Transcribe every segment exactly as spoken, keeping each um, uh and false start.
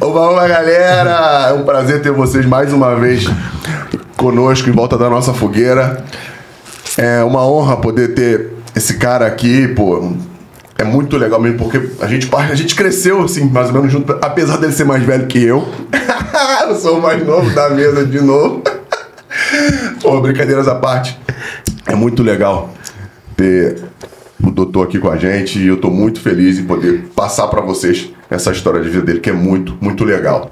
Oba, oba, galera! É um prazer ter vocês mais uma vez conosco em volta da nossa fogueira. É uma honra poder ter esse cara aqui, pô. É muito legal mesmo, porque a gente, a gente cresceu, assim, mais ou menos junto, apesar dele ser mais velho que eu. Eu sou o mais novo da mesa de novo. Pô, brincadeiras à parte. É muito legal ter o doutor aqui com a gente e eu tô muito feliz em poder passar para vocês essa história de vida dele, que é muito, muito legal.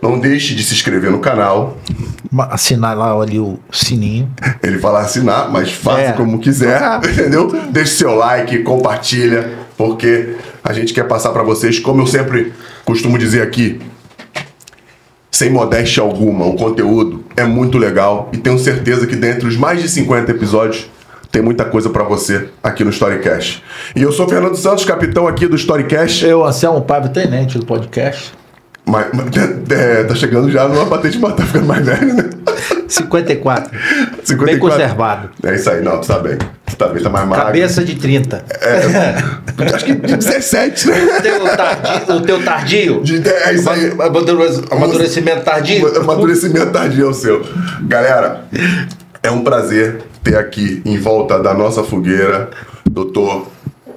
Não deixe de se inscrever no canal. Assinar lá ali o sininho. Ele fala assinar, mas faça é. como quiser, entendeu? Deixe seu like, compartilha, porque a gente quer passar para vocês, como eu sempre costumo dizer aqui, sem modéstia alguma, o conteúdo é muito legal e tenho certeza que dentre os mais de cinquenta episódios tem muita coisa pra você aqui no Storycast. E eu sou o Fernando Santos, capitão aqui do Storycast. Eu, Anselmo Paiva, tenente do podcast. Mas, mas é, tá chegando já numa patente, mas tá ficando mais velho, né? cinquenta e quatro. cinquenta e quatro. Bem conservado. É isso aí, não, tu tá bem. Tu tá bem, tá mais magro. Cabeça de trinta. É, acho que de dezessete, né? O teu tardio. O teu tardio. De, é isso aí. Amadurecimento tardio. Amadurecimento tardio é o seu. Galera, é um prazer ter aqui em volta da nossa fogueira doutor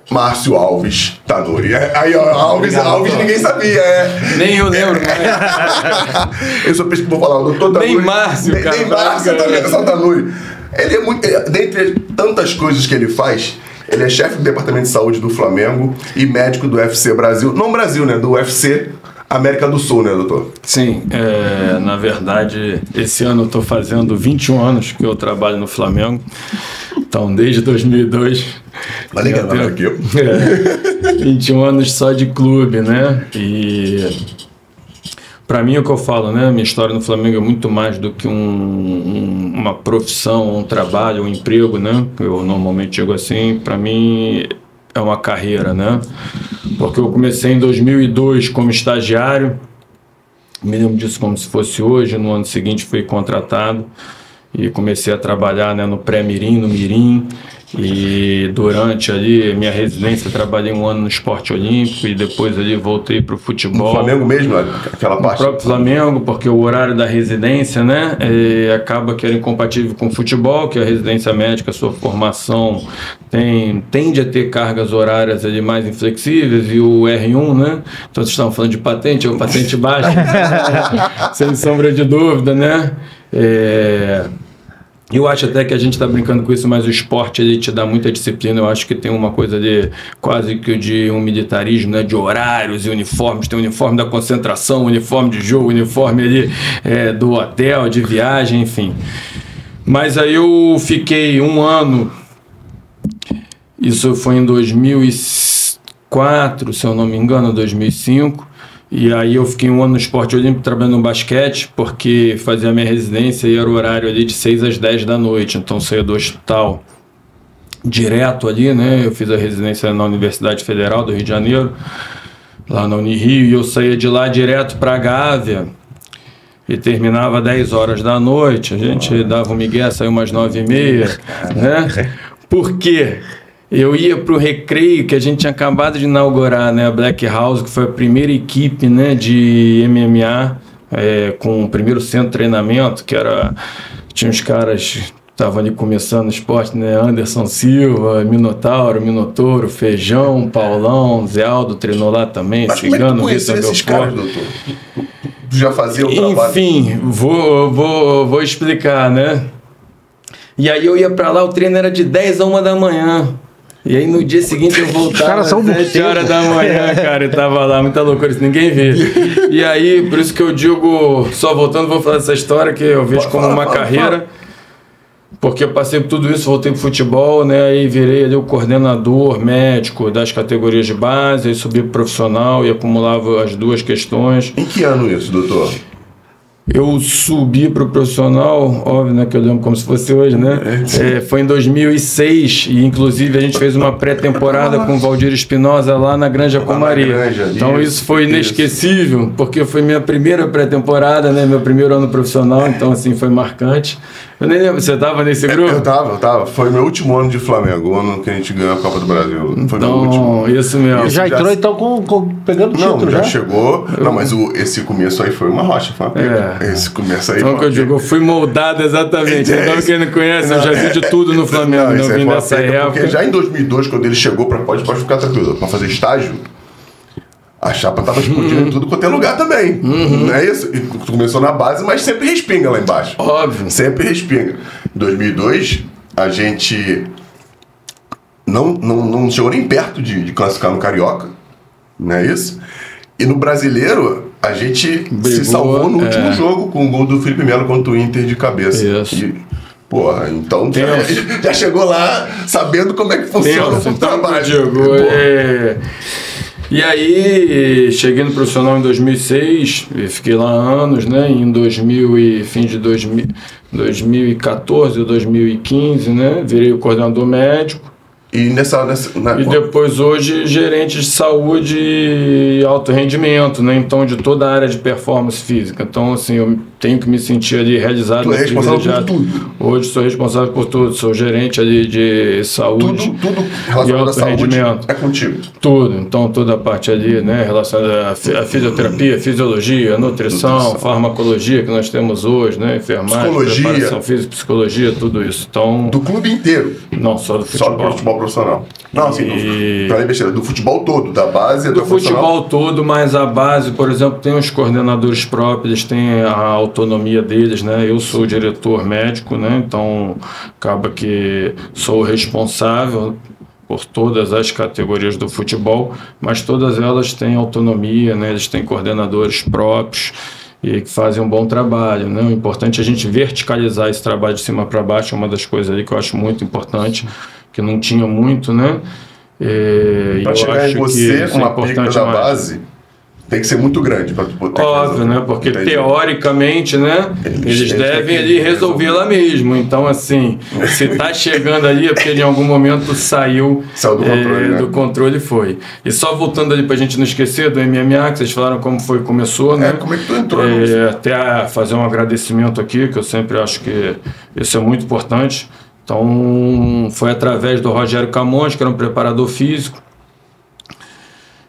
Márcio Alves Tannure. Aí, ó, Alves, obrigado, Alves ninguém sabia, é. Nem eu lembro. É. Eu só penso que vou falar, doutor Tannure. Nem Márcio, nem, cara. Nem Márcio, tá vendo? Só Tannure. Ele é muito. Ele, dentre tantas coisas que ele faz, ele é chefe do Departamento de Saúde do Flamengo e médico do U F C Brasil. Não Brasil, né? Do U F C América do Sul, né, doutor? Sim, é, na verdade, esse ano eu estou fazendo vinte e um anos que eu trabalho no Flamengo. Então, desde dois mil e dois... Mas legal, tenho, aqui, eu. É, vinte e um anos só de clube, né? E para mim, é o que eu falo, né? Minha história no Flamengo é muito mais do que um, um, uma profissão, um trabalho, um emprego, né? Eu normalmente digo assim, para mim... É uma carreira, né? Porque eu comecei em dois mil e dois como estagiário, me lembro disso como se fosse hoje. No ano seguinte fui contratado e comecei a trabalhar, né, no pré-mirim, no mirim, e durante ali minha residência trabalhei um ano no esporte olímpico e depois ali voltei para o futebol. No Flamengo mesmo, aquela parte? No próprio Flamengo, porque o horário da residência, né, é, acaba que era incompatível com o futebol, que a residência médica, sua formação tem, tende a ter cargas horárias ali mais inflexíveis, e o R um, né, então vocês estavam falando de patente, é uma patente baixa, sem sombra de dúvida, né. É, eu acho até que a gente está brincando com isso, mas o esporte ele te dá muita disciplina. Eu acho que tem uma coisa de quase que de um militarismo, né, de horários e uniformes. Tem o uniforme da concentração, uniforme de jogo, uniforme ali, é, do hotel, de viagem, enfim. Mas aí eu fiquei um ano, isso foi em dois mil e quatro, se eu não me engano, dois mil e cinco. E aí eu fiquei um ano no esporte olímpico trabalhando no basquete, porque fazia minha residência e era o horário ali de seis às dez da noite, então saía do hospital direto ali, né? Eu fiz a residência na Universidade Federal do Rio de Janeiro, lá na Unirio, e eu saía de lá direto para a Gávea e terminava dez horas da noite. A gente dava um migué, saiu umas nove e meia, né? Por quê? Eu ia para o Recreio, que a gente tinha acabado de inaugurar, né, a Black House, que foi a primeira equipe, né, de M M A, é, com o primeiro centro de treinamento, que era, tinha uns caras que estavam ali começando o esporte, né, Anderson Silva, Minotauro, Minotouro, Feijão, Paulão, Zé Aldo treinou lá também, chegando, Vitor Belfort. Já fazia o trabalho? Enfim, vou, vou, vou explicar, né? E aí eu ia para lá, o treino era de dez a uma da manhã. E aí no dia seguinte eu voltava às sete horas da manhã, cara, eu tava lá, muita loucura, isso ninguém vê. E aí, por isso que eu digo, só voltando, vou falar dessa história que eu vejo como uma carreira, porque eu passei por tudo isso, voltei pro futebol, né, aí virei ali o coordenador médico das categorias de base, aí subi pro profissional e acumulava as duas questões. Em que ano isso, doutor? Eu subi para o profissional, óbvio, né, que eu lembro como se fosse hoje, né? É, foi em dois mil e seis e, inclusive, a gente fez uma pré-temporada com o Valdir Espinosa lá na Granja Comaria. Então, isso foi inesquecível, porque foi minha primeira pré-temporada, né? Meu primeiro ano profissional, então, assim, foi marcante. Eu nem lembro, você tava nesse grupo? Eu tava, eu tava. Foi meu último ano de Flamengo, o ano que a gente ganhou a Copa do Brasil. Foi então, meu último. Isso mesmo. Já, já entrou então com, com, pegando título, não, já? já chegou. Eu... Não, mas o, esse começo aí foi uma rocha, foi uma pega. É. Esse começo aí... Então, que eu digo, eu fui moldado exatamente. É, então, quem não conhece, não, eu já vi de tudo no Flamengo, não vim dessa época. Porque já em dois mil e dois, quando ele chegou, pra, pode, pode ficar tranquilo, pra fazer estágio, a chapa tava explodindo em tudo quanto é lugar também. Uhum. Não é isso? E começou na base, mas sempre respinga lá embaixo. Óbvio. Sempre respinga. Em dois mil e dois, a gente não, não, não chegou nem perto de, de classificar no Carioca. Não é isso? E no Brasileiro, a gente Bebou, se salvou no último é. jogo com o gol do Felipe Melo contra o Inter de cabeça. Isso. E, porra, então já, já chegou lá sabendo como é que funciona o trabalho. Diego, é... E aí, cheguei no profissional em dois mil e seis, fiquei lá anos, né? Em dois mil e fim de dois mil, dois mil e quatorze, dois mil e quinze, né? Virei o coordenador médico. E nessa, nessa na... e depois hoje gerente de saúde e alto rendimento, né? Então de toda a área de performance física. Então assim, eu tenho que me sentir ali realizado. Tu é responsável por tudo. Hoje sou responsável por tudo, sou gerente ali de saúde. Tudo, tudo relacionado à saúde é contigo. Tudo, então toda a parte ali, né, relacionada à fisioterapia, fisiologia, nutrição, nutrição, farmacologia que nós temos hoje, né, enfermagem, psicologia, preparação física, psicologia, tudo isso. Então, do clube inteiro. Não, só do futebol. Só do futebol profissional. Não, assim, e... do, do futebol todo, da base até o profissional. Do futebol todo, mas a base, por exemplo, tem os coordenadores próprios, tem a autonomia deles, né? Eu sou o diretor médico, né? Então, acaba que sou o responsável por todas as categorias do futebol, mas todas elas têm autonomia, né? Eles têm coordenadores próprios e que fazem um bom trabalho, né? O importante é a gente verticalizar esse trabalho de cima para baixo, é uma das coisas ali que eu acho muito importante, que não tinha muito, né? É, para chegar em você, uma é pica da mais. base, tem que ser muito grande para tu botar. Óbvio, né? Porque Entendi. teoricamente, né? Eles, eles devem ali resolver lá mesmo. Então, assim, se tá chegando ali, é porque ele, em algum momento saiu, saiu do, controle, é, né? do controle e foi. E só voltando ali pra gente não esquecer do M M A, que vocês falaram como foi, começou, né? É, como é que tu entrou? É, até fazer um agradecimento aqui, que eu sempre acho que isso é muito importante. Então, foi através do Rogério Camões, que era um preparador físico,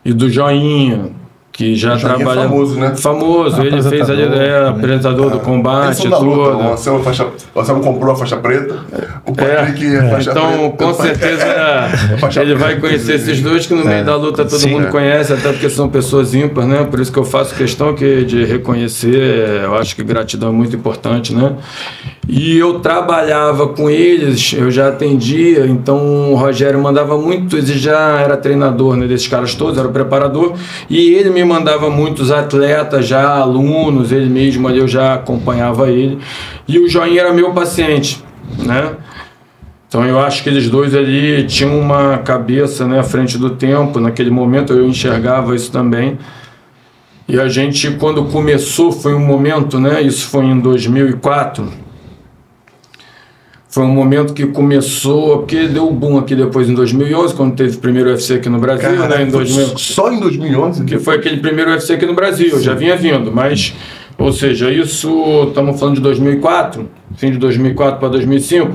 e do Joinha, que já trabalha... famoso, né? Famoso, ah, ele fez ali, é, apresentador né? do combate, tudo. Luta, o, Anselmo faixa, o Anselmo comprou a faixa preta, o Patrick é, é faixa então, preta. Então, com certeza, é, ele vai conhecer esses dois, que no meio é, da luta todo sim, mundo é. conhece, até porque são pessoas ímpares, né? Por isso que eu faço questão que, de reconhecer, eu acho que gratidão é muito importante, né? E eu trabalhava com eles, eu já atendia, então o Rogério mandava muito, ele já era treinador, né, desses caras todos, era o preparador, e ele me mandava muitos atletas, já alunos, ele mesmo ali, eu já acompanhava ele, e o Joinha era meu paciente, né? Então eu acho que eles dois ali tinham uma cabeça, né, à frente do tempo, naquele momento eu enxergava isso também. E a gente, quando começou, foi um momento, né, isso foi em dois mil e quatro... Foi um momento que começou, porque deu um boom aqui depois em dois mil e onze, quando teve o primeiro U F C aqui no Brasil. Caraca, né? Em dois mil... Só em dois mil e onze? Que foi aquele primeiro U F C aqui no Brasil, já vinha vindo, mas... Ou seja, isso, estamos falando de dois mil e quatro, fim de dois mil e quatro para dois mil e cinco,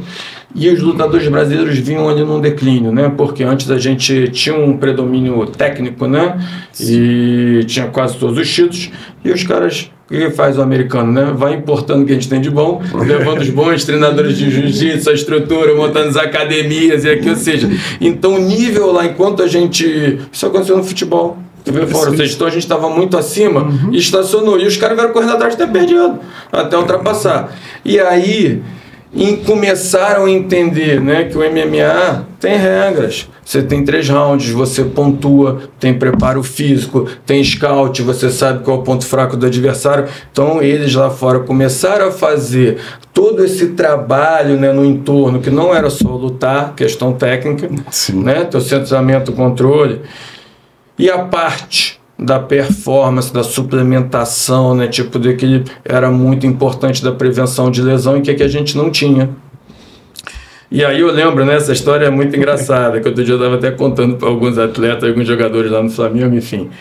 e os lutadores brasileiros vinham ali num declínio, né? Porque antes a gente tinha um predomínio técnico, né? E tinha quase todos os títulos, e os caras... O que faz o americano, né? Vai importando o que a gente tem de bom, levando os bons treinadores de jiu-jitsu, a estrutura, montando as academias e aqui, ou seja... Então o nível lá, enquanto a gente... Isso aconteceu no futebol. Fora, ou seja, então a gente estava muito acima uhum. e estacionou. E os caras vieram correndo atrás até perdendo, até ultrapassar. E aí... E começaram a entender, né, que o M M A tem regras. Você tem três rounds, você pontua, tem preparo físico, tem scout, você sabe qual é o ponto fraco do adversário. Então eles lá fora começaram a fazer todo esse trabalho, né, no entorno, que não era só lutar, questão técnica, Sim. né, teu centramento, controle. E a parte da performance, da suplementação, né, tipo daquele era muito importante, da prevenção de lesão, e que, é que a gente não tinha. E aí eu lembro, né, essa história é muito engraçada, que outro dia eu estava até contando para alguns atletas, alguns jogadores lá no Flamengo, enfim,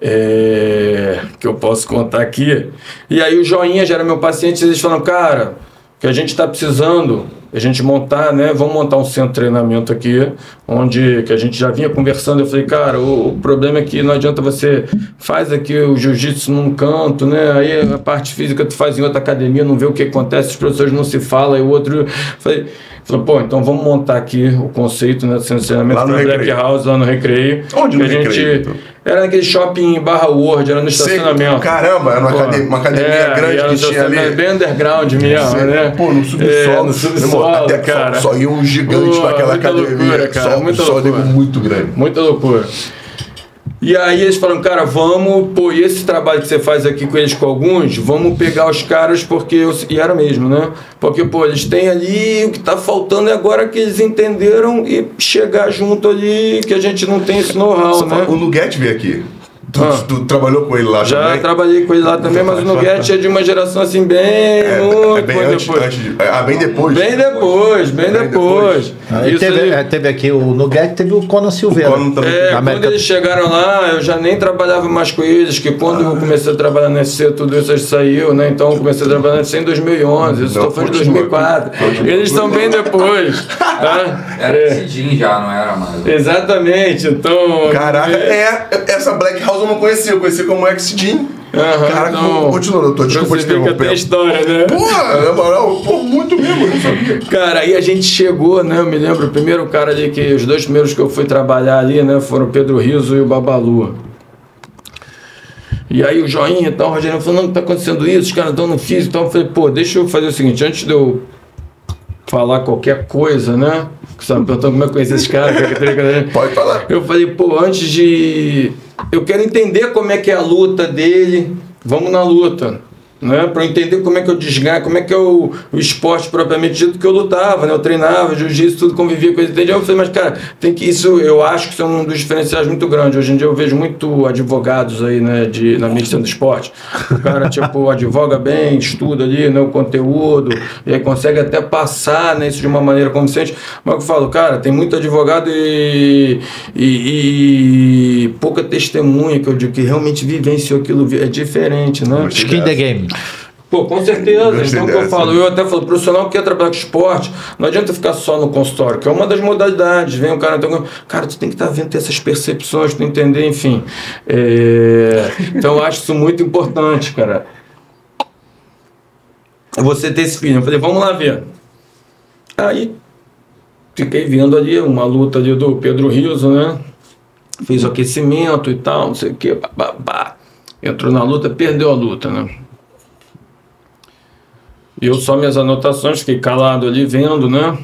é, que eu posso contar aqui. E aí o Joinha já era meu paciente, eles falam, cara, que a gente está precisando, a gente montar, né? Vamos montar um centro de treinamento aqui, onde que a gente já vinha conversando. Eu falei, cara, o, o problema é que não adianta você faz aqui o jiu-jitsu num canto, né? Aí a parte física tu faz em outra academia, não vê o que acontece, os professores não se falam, e o outro... Falei, falei, pô, então vamos montar aqui o conceito, né, do centro de treinamento da Black House, lá no Recreio. Onde no Recreio? Gente, então? Era naquele shopping barra Word, era no estacionamento. Sei, caramba, era uma, pô, academia, uma academia é, grande que tinha ali. Bem underground mesmo, sei, né? Pô, no subsolo. É, no subsolo, irmão, até cara. Só, só ia um gigante naquela academia. Loucura, cara, só, muita só loucura. Muito grande. Muita loucura. E aí eles falaram, cara, vamos, pô, e esse trabalho que você faz aqui com eles, com alguns, vamos pegar os caras, porque, eu, e era mesmo, né? Porque, pô, eles têm ali, o que tá faltando é agora que eles entenderam e chegar junto ali, que a gente não tem esse know-how, né? O Nuget veio aqui. Tu, ah, tu trabalhou com ele lá já também? Já trabalhei com ele lá também, mas o Nuget é de uma geração assim bem... É, muito, é bem antes, depois. Antes de, ah, bem depois? Bem depois, bem, bem depois. depois. Isso teve, aí, teve aqui o Nuget, teve o Conan Silveira. O Conan também. É, quando América... eles chegaram lá, eu já nem trabalhava mais com eles, que quando ah. eu comecei a trabalhar na F C, tudo isso saiu, né? Então eu comecei a trabalhar na F C em dois mil e onze, isso estou falando de dois mil e quatro. Continua. Eles estão bem depois. Tá? Era esse Cidinho já, não era mais. Exatamente, então... Caraca, é, essa Black House eu não conhecia, eu conheci como X-Gene. Uhum, cara, então, continua, doutor, desculpa te interromper. Tem história, né? Porra, na moral, porra, muito mesmo, eu não sabia. Cara, aí a gente chegou, né? Eu me lembro, o primeiro cara ali que... Os dois primeiros que eu fui trabalhar ali, né? Foram o Pedro Rizzo e o Babalu. E aí o Joinha e tal, o Rogério falou, não, tá acontecendo isso, os caras estão no físico e tal. Eu falei, pô, deixa eu fazer o seguinte, antes de eu falar qualquer coisa, né? Você estava me perguntando como é que eu conheci esses caras. Pode falar. Eu falei, pô, antes de... Eu quero entender como é que é a luta dele. Vamos na luta, né? Para eu entender como é que eu desganho, como é que é o, o esporte propriamente dito que eu lutava, né? Eu treinava, jiu-jitsu, tudo, convivia com ele. Entendeu? Eu falei, mas cara, tem que isso. Eu acho que isso é um dos diferenciais muito grandes. Hoje em dia eu vejo muito advogados aí, né? De, na medicina do esporte, o cara tipo advoga bem, estuda ali, né? O conteúdo e aí consegue até passar, né? Isso de uma maneira consciente. Mas eu falo, cara, tem muito advogado e, e, e pouca testemunha que eu digo que realmente vivenciou aquilo. É diferente, né? Skin the game. Pô, com certeza, Gostei então dessa. que eu falo, eu até falo, profissional que quer trabalhar com esporte, não adianta ficar só no consultório, que é uma das modalidades, vem o cara, então, cara, tu tem que estar tá vendo, ter essas percepções, tu entender, enfim, é, então eu acho isso muito importante, cara, você ter esse filho. Eu falei, vamos lá ver, aí fiquei vendo ali uma luta ali do Pedro Rizzo, né, fez o aquecimento e tal, não sei o que, babá. Entrou na luta, perdeu a luta, né? E eu só minhas anotações, fiquei calado ali vendo, né?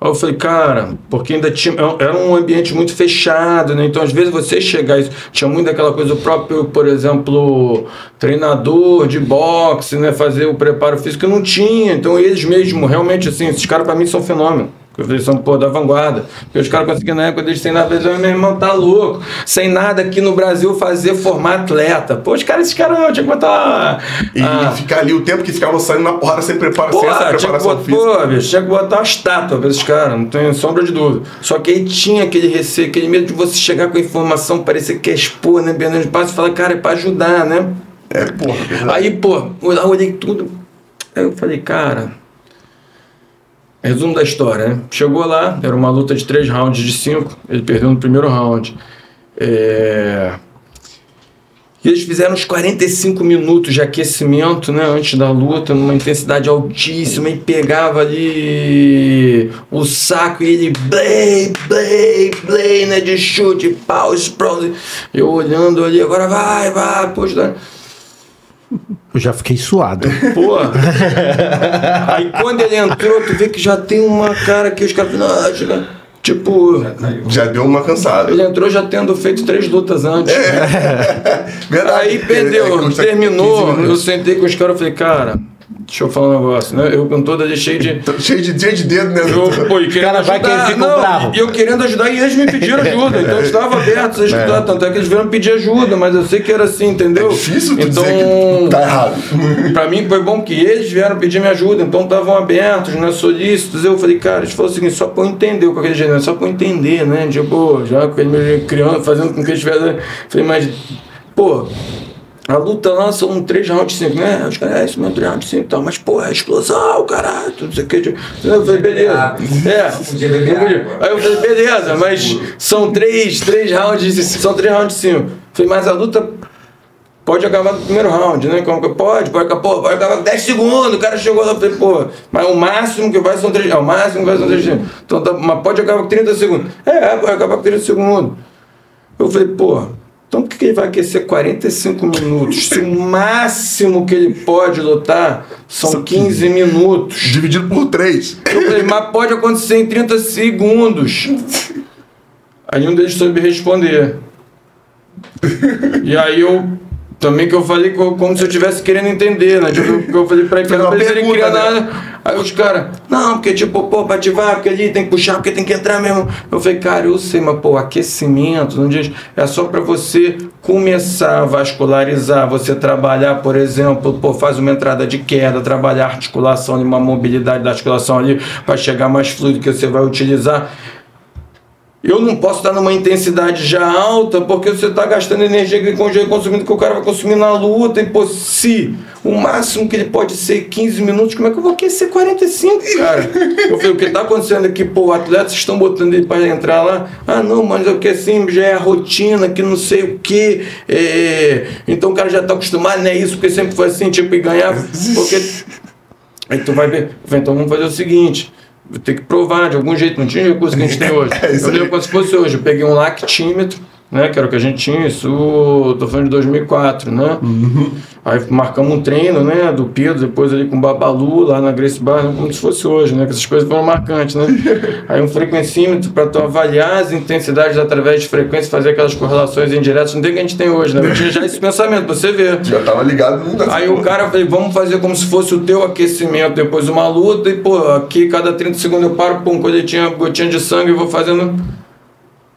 Aí eu falei, cara, porque ainda tinha... Era um ambiente muito fechado, né? Então, às vezes, você chegar... Tinha muito daquela coisa, o próprio, por exemplo, treinador de boxe, né? Fazer o preparo físico, não tinha. Então, eles mesmos, realmente, assim, esses caras, pra mim, são fenômeno. Eles são, pô, da vanguarda. Porque os caras conseguiram, na época deles, sem nada. Eles, meu irmão, tá louco. Sem nada aqui no Brasil fazer formar atleta. Pô, os caras, esses caras, eu tinha que botar... E a... ficar ali o tempo que ficavam saindo na porrada sem preparação, pô, sem essa preparação botar, física. Pô, bicho, tinha que botar uma estátua pra esses caras. Não tenho sombra de dúvida. Só que aí tinha aquele receio, aquele medo de você chegar com a informação, parecer que é expor, né? Bernardo de Passo, e falar, cara, é pra ajudar, né? É, porra. É aí, pô, eu olhei tudo. Aí eu falei, cara... Resumo da história, né? Chegou lá, era uma luta de três rounds de cinco, ele perdeu no primeiro round. É... E eles fizeram uns quarenta e cinco minutos de aquecimento, né? Antes da luta, numa intensidade altíssima, e pegava ali o saco e ele blei, blei, blei, né? De chute, pau, sprawl. Eu olhando ali, agora vai, vai, poxa. Eu já fiquei suado. Pô. Aí quando ele entrou, tu vê que já tem uma cara que os caras... Tipo... Já deu uma cansada. Ele entrou já tendo feito três lutas antes. É. Verdade. Aí perdeu, é, terminou. Eu sentei com os caras e falei, cara... Deixa eu falar um negócio, né? Eu com toda ali cheio de... cheio de cheio de dedo, né? Eu, pô, o cara vai querer ficar bravo. E eu querendo ajudar, e eles me pediram ajuda. Então eu estava aberto a escutar, é. Tanto é que eles vieram pedir ajuda, mas eu sei que era assim, entendeu? É difícil tu então, dizer que tá errado. Pra mim foi bom que eles vieram pedir minha ajuda, então estavam abertos, né? Solícitos. Eu falei, cara, eles falaram o seguinte, só pra eu entender o que aquele gênero, só pra eu entender, né? Tipo, já com ele me criando, fazendo com que eles tivessem... Falei, mas, pô... A luta lá são três rounds de cinco, né? Os caras, é isso mesmo, três rounds de cinco e tal. Mas, pô, é explosão, caralho, tudo isso aqui. Eu falei, beleza. É. Aí eu falei, beleza, mas são três, três rounds de cinco. São três rounds de cinco. Falei, mas a luta pode acabar no primeiro round, né? Como que pode? Pode acabar, pode acabar com dez segundos. O cara chegou lá e falei, pô, mas o máximo que vai são três. É, o máximo que vai são três segundos. Então, tá, mas pode acabar com trinta segundos. É, pode acabar com trinta segundos. Eu falei, pô. Então, por que ele vai aquecer quarenta e cinco minutos? Se o máximo que ele pode lutar são, são quinze minutos. Dividido por três. Eu falei, mas pode acontecer em trinta segundos. Aí um deles soube responder. E aí eu... Também que eu falei como se eu estivesse querendo entender, né? Tipo, que eu falei pra ele, cara, não precisa criar nada. Aí os caras, não, porque tipo, pô, pra ativar, porque ali tem que puxar, porque tem que entrar mesmo. Eu falei, cara, eu sei, mas pô, aquecimento, não diz, é só pra você começar a vascularizar, você trabalhar, por exemplo, pô, faz uma entrada de queda, trabalhar a articulação ali, uma mobilidade da articulação ali, pra chegar mais fluido que você vai utilizar. Eu não posso estar numa intensidade já alta, porque você está gastando energia que o consumindo, que o cara vai consumir na luta. E pô, se o máximo que ele pode ser quinze minutos, como é que eu vou aquecer quarenta e cinco, cara? Eu falei, o que está acontecendo aqui, pô, atletas estão botando ele para entrar lá. Ah, não, mas eu que assim, já é a rotina, que não sei o que. É... Então o cara já está acostumado, não é isso, porque sempre foi assim, tipo, e ganhar. Porque... Aí tu vai ver, então vamos fazer o seguinte. Vou ter que provar de algum jeito, não tinha recurso que a gente tem hoje. É, eu lembro como se fosse hoje, eu peguei um lactímetro, né, que era o que a gente tinha, isso, tô falando de dois mil e quatro, né? Uhum. Aí marcamos um treino, né, do Pedro, depois ali com o Babalu, lá na Grace Bar, como se fosse hoje, né, que essas coisas foram marcantes, né? Aí um frequencímetro para tu avaliar as intensidades através de frequência, fazer aquelas correlações indiretas, não tem o que a gente tem hoje, né? Eu tinha já esse pensamento, você vê. Já tava ligado no lugar. Aí o cara falei, vamos fazer como se fosse o teu aquecimento, depois uma luta, e pô, aqui cada trinta segundos eu paro, pum, coletinha, gotinha de sangue e vou fazendo...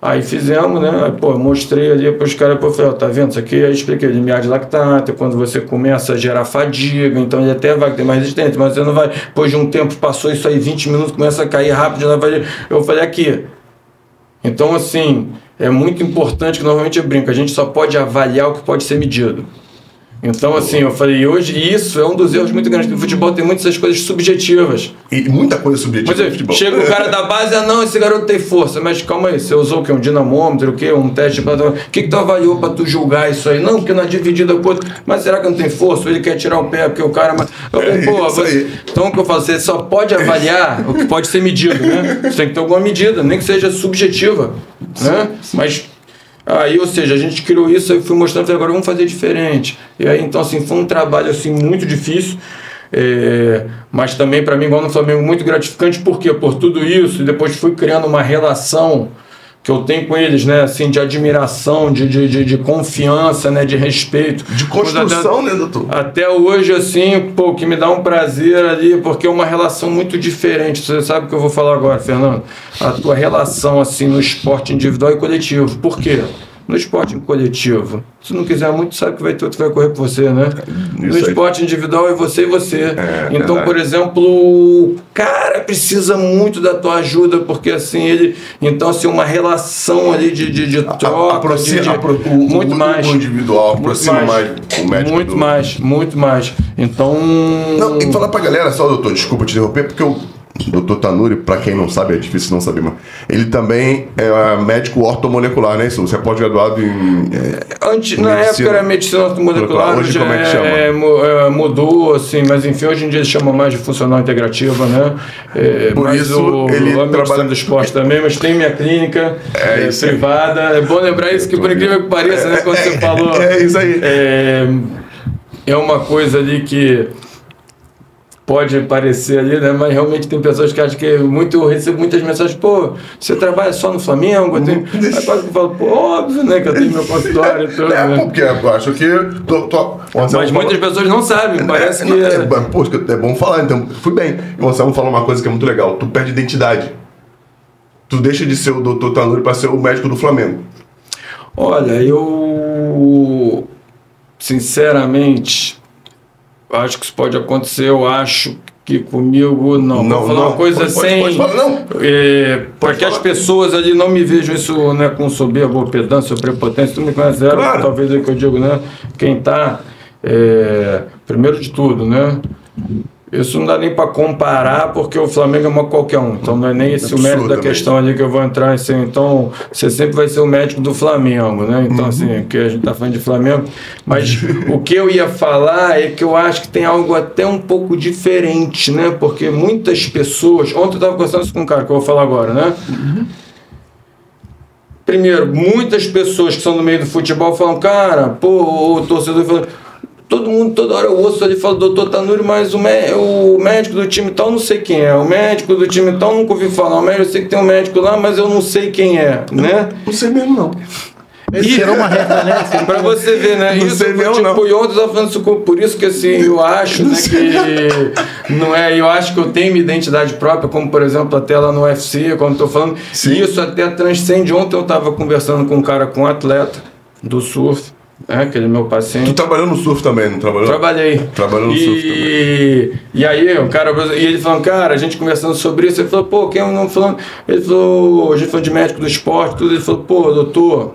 Aí fizemos, né? Aí, pô, mostrei ali para os caras, pô, falei, ó, tá vendo isso aqui? Aí expliquei, limiar de lactato, quando você começa a gerar fadiga, então ele até vai ter mais resistência, mas você não vai, depois de um tempo, passou isso aí, vinte minutos, começa a cair rápido, não vai... Eu falei, aqui. Então, assim, é muito importante que normalmente eu brinco, a gente só pode avaliar o que pode ser medido. Então, assim, eu falei, hoje isso é um dos erros muito grandes, porque o futebol tem muitas coisas subjetivas. E muita coisa subjetiva no futebol. Chega o cara da base, ah, não, esse garoto tem força, mas calma aí, você usou o que? Um dinamômetro, o que? Um teste de plataforma. O que que tu avaliou pra tu julgar isso aí? Não, porque não é dividido a outro. Mas será que não tem força? Ele quer tirar o pé, porque o cara... Mas... Eu falei, pô, você... Então, o que eu falo, você só pode avaliar o que pode ser medido, né? Você tem que ter alguma medida, nem que seja subjetiva, né? Mas... Aí, ou seja, a gente criou isso, eu fui mostrando, falei, agora vamos fazer diferente. E aí, então, assim, foi um trabalho, assim, muito difícil, é, mas também, para mim, igual no Flamengo, muito gratificante, por quê? Por tudo isso, e depois fui criando uma relação que eu tenho com eles, né, assim, de admiração, de, de, de, de confiança, né, de respeito. De construção, até, né, doutor? Até hoje, assim, pô, que me dá um prazer ali, porque é uma relação muito diferente, você sabe o que eu vou falar agora, Fernando? A tua relação, assim, no esporte individual e coletivo, por quê? No esporte coletivo, se não quiser muito, sabe que vai ter outro que vai correr por você, né? Isso no esporte aí. Individual é você e você. É, então, é por exemplo, o cara precisa muito da tua ajuda, porque assim, ele... Então, assim, uma relação ali de, de, de troca... Aproxima, de, de, apro o, muito o, mais. O individual aproxima mais, mais o médico. Muito do... mais, muito mais. Então... Não, e falar pra galera só, doutor, desculpa te interromper, porque eu... O doutor Tannure, para quem não sabe, é difícil não saber, mas ele também é médico ortomolecular, né? Isso, você é pós-graduado em... É, antes, na época era medicina ortomolecular, hoje como é que chama? É, mudou, assim, mas enfim, hoje em dia ele chama mais de funcional integrativa, né? É, por mas isso o, ele o trabalha do esporte também, mas tem minha clínica é, é, privada. É bom lembrar isso, que por incrível que pareça, né? Quando você falou... É isso aí. É, é uma coisa ali que... Pode parecer ali, né? Mas realmente tem pessoas que acham que muito, eu recebo muitas mensagens, pô, você trabalha só no Flamengo? Eu tenho... Aí quase que eu falo, pô, óbvio, né? Que eu tenho meu consultório e tudo. É, né? Porque eu acho que... Tô, tô... Mas muitas fala... pessoas não sabem, parece é, que... É, é, pô, é bom falar, então, fui bem. E o Anselmo fala uma coisa que é muito legal, tu perde identidade. Tu deixa de ser o doutor Tannure para ser o médico do Flamengo. Olha, eu... Sinceramente... Acho que isso pode acontecer, eu acho que comigo não. Não, vou falar não, uma coisa pode, sem. Pode, pode falar, não. É, para que as pessoas ali não me vejam isso, né, com soberba ou pedância ou prepotência, tu me conhece, zero, claro. Talvez é que eu digo, né? Quem tá. É, primeiro de tudo, né? Isso não dá nem para comparar, porque o Flamengo é uma qualquer um. Então não é nem esse o mérito da questão ali que eu vou entrar. Assim, então você sempre vai ser o médico do Flamengo, né? Então, uhum. assim, porque a gente está falando de Flamengo. Mas o que eu ia falar é que eu acho que tem algo até um pouco diferente, né? Porque muitas pessoas... Ontem eu estava conversando com um cara que eu vou falar agora, né? Uhum. Primeiro, muitas pessoas que são no meio do futebol falam, cara, pô, o torcedor falando... Todo mundo, toda hora eu ouço ali, fala, doutor Tannure, mas o, mé o médico do time tal não sei quem é, o médico do time tal nunca ouvi falar, o médico, eu sei que tem um médico lá, mas eu não sei quem é, né? Não, não sei mesmo não. E, uma reta, né? Pra você ver, né? Não isso sei mesmo, tipo, não. E ontem eu tava falando isso, por isso que assim, eu acho, né, que não é, eu acho que eu tenho minha identidade própria, como por exemplo até lá no U F C, como eu tô falando, sim. Isso até transcende. Ontem eu tava conversando com um cara, com um atleta do surf, é, aquele meu paciente. Tu trabalhou no surf também, não trabalhou? Trabalhei. Trabalhou no e... surf também. E aí, o cara, e ele falando, cara, a gente conversando sobre isso, ele falou, pô, quem não falando? Ele falou, a gente falou de médico do esporte, tudo, ele falou, pô, doutor,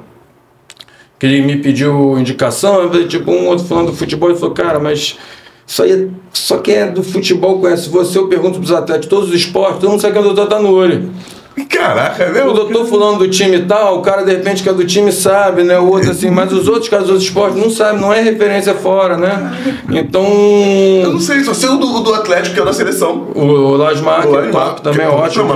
que ele me pediu indicação, eu falei, tipo, um outro falando do futebol, ele falou, cara, mas isso aí, é... só quem é do futebol conhece você, eu pergunto pros atletas, todos os esportes, todo mundo sabe que o doutor tá no olho. Caraca, é mesmo? O doutor fulano do time tal, o cara de repente que é do time sabe, né? O outro assim, mas os outros caras dos outros esportes não sabem, não é referência fora, né? Então... Eu não sei, só sei o do, do Atlético, que é da seleção. O, o Lasmar, também é ótimo.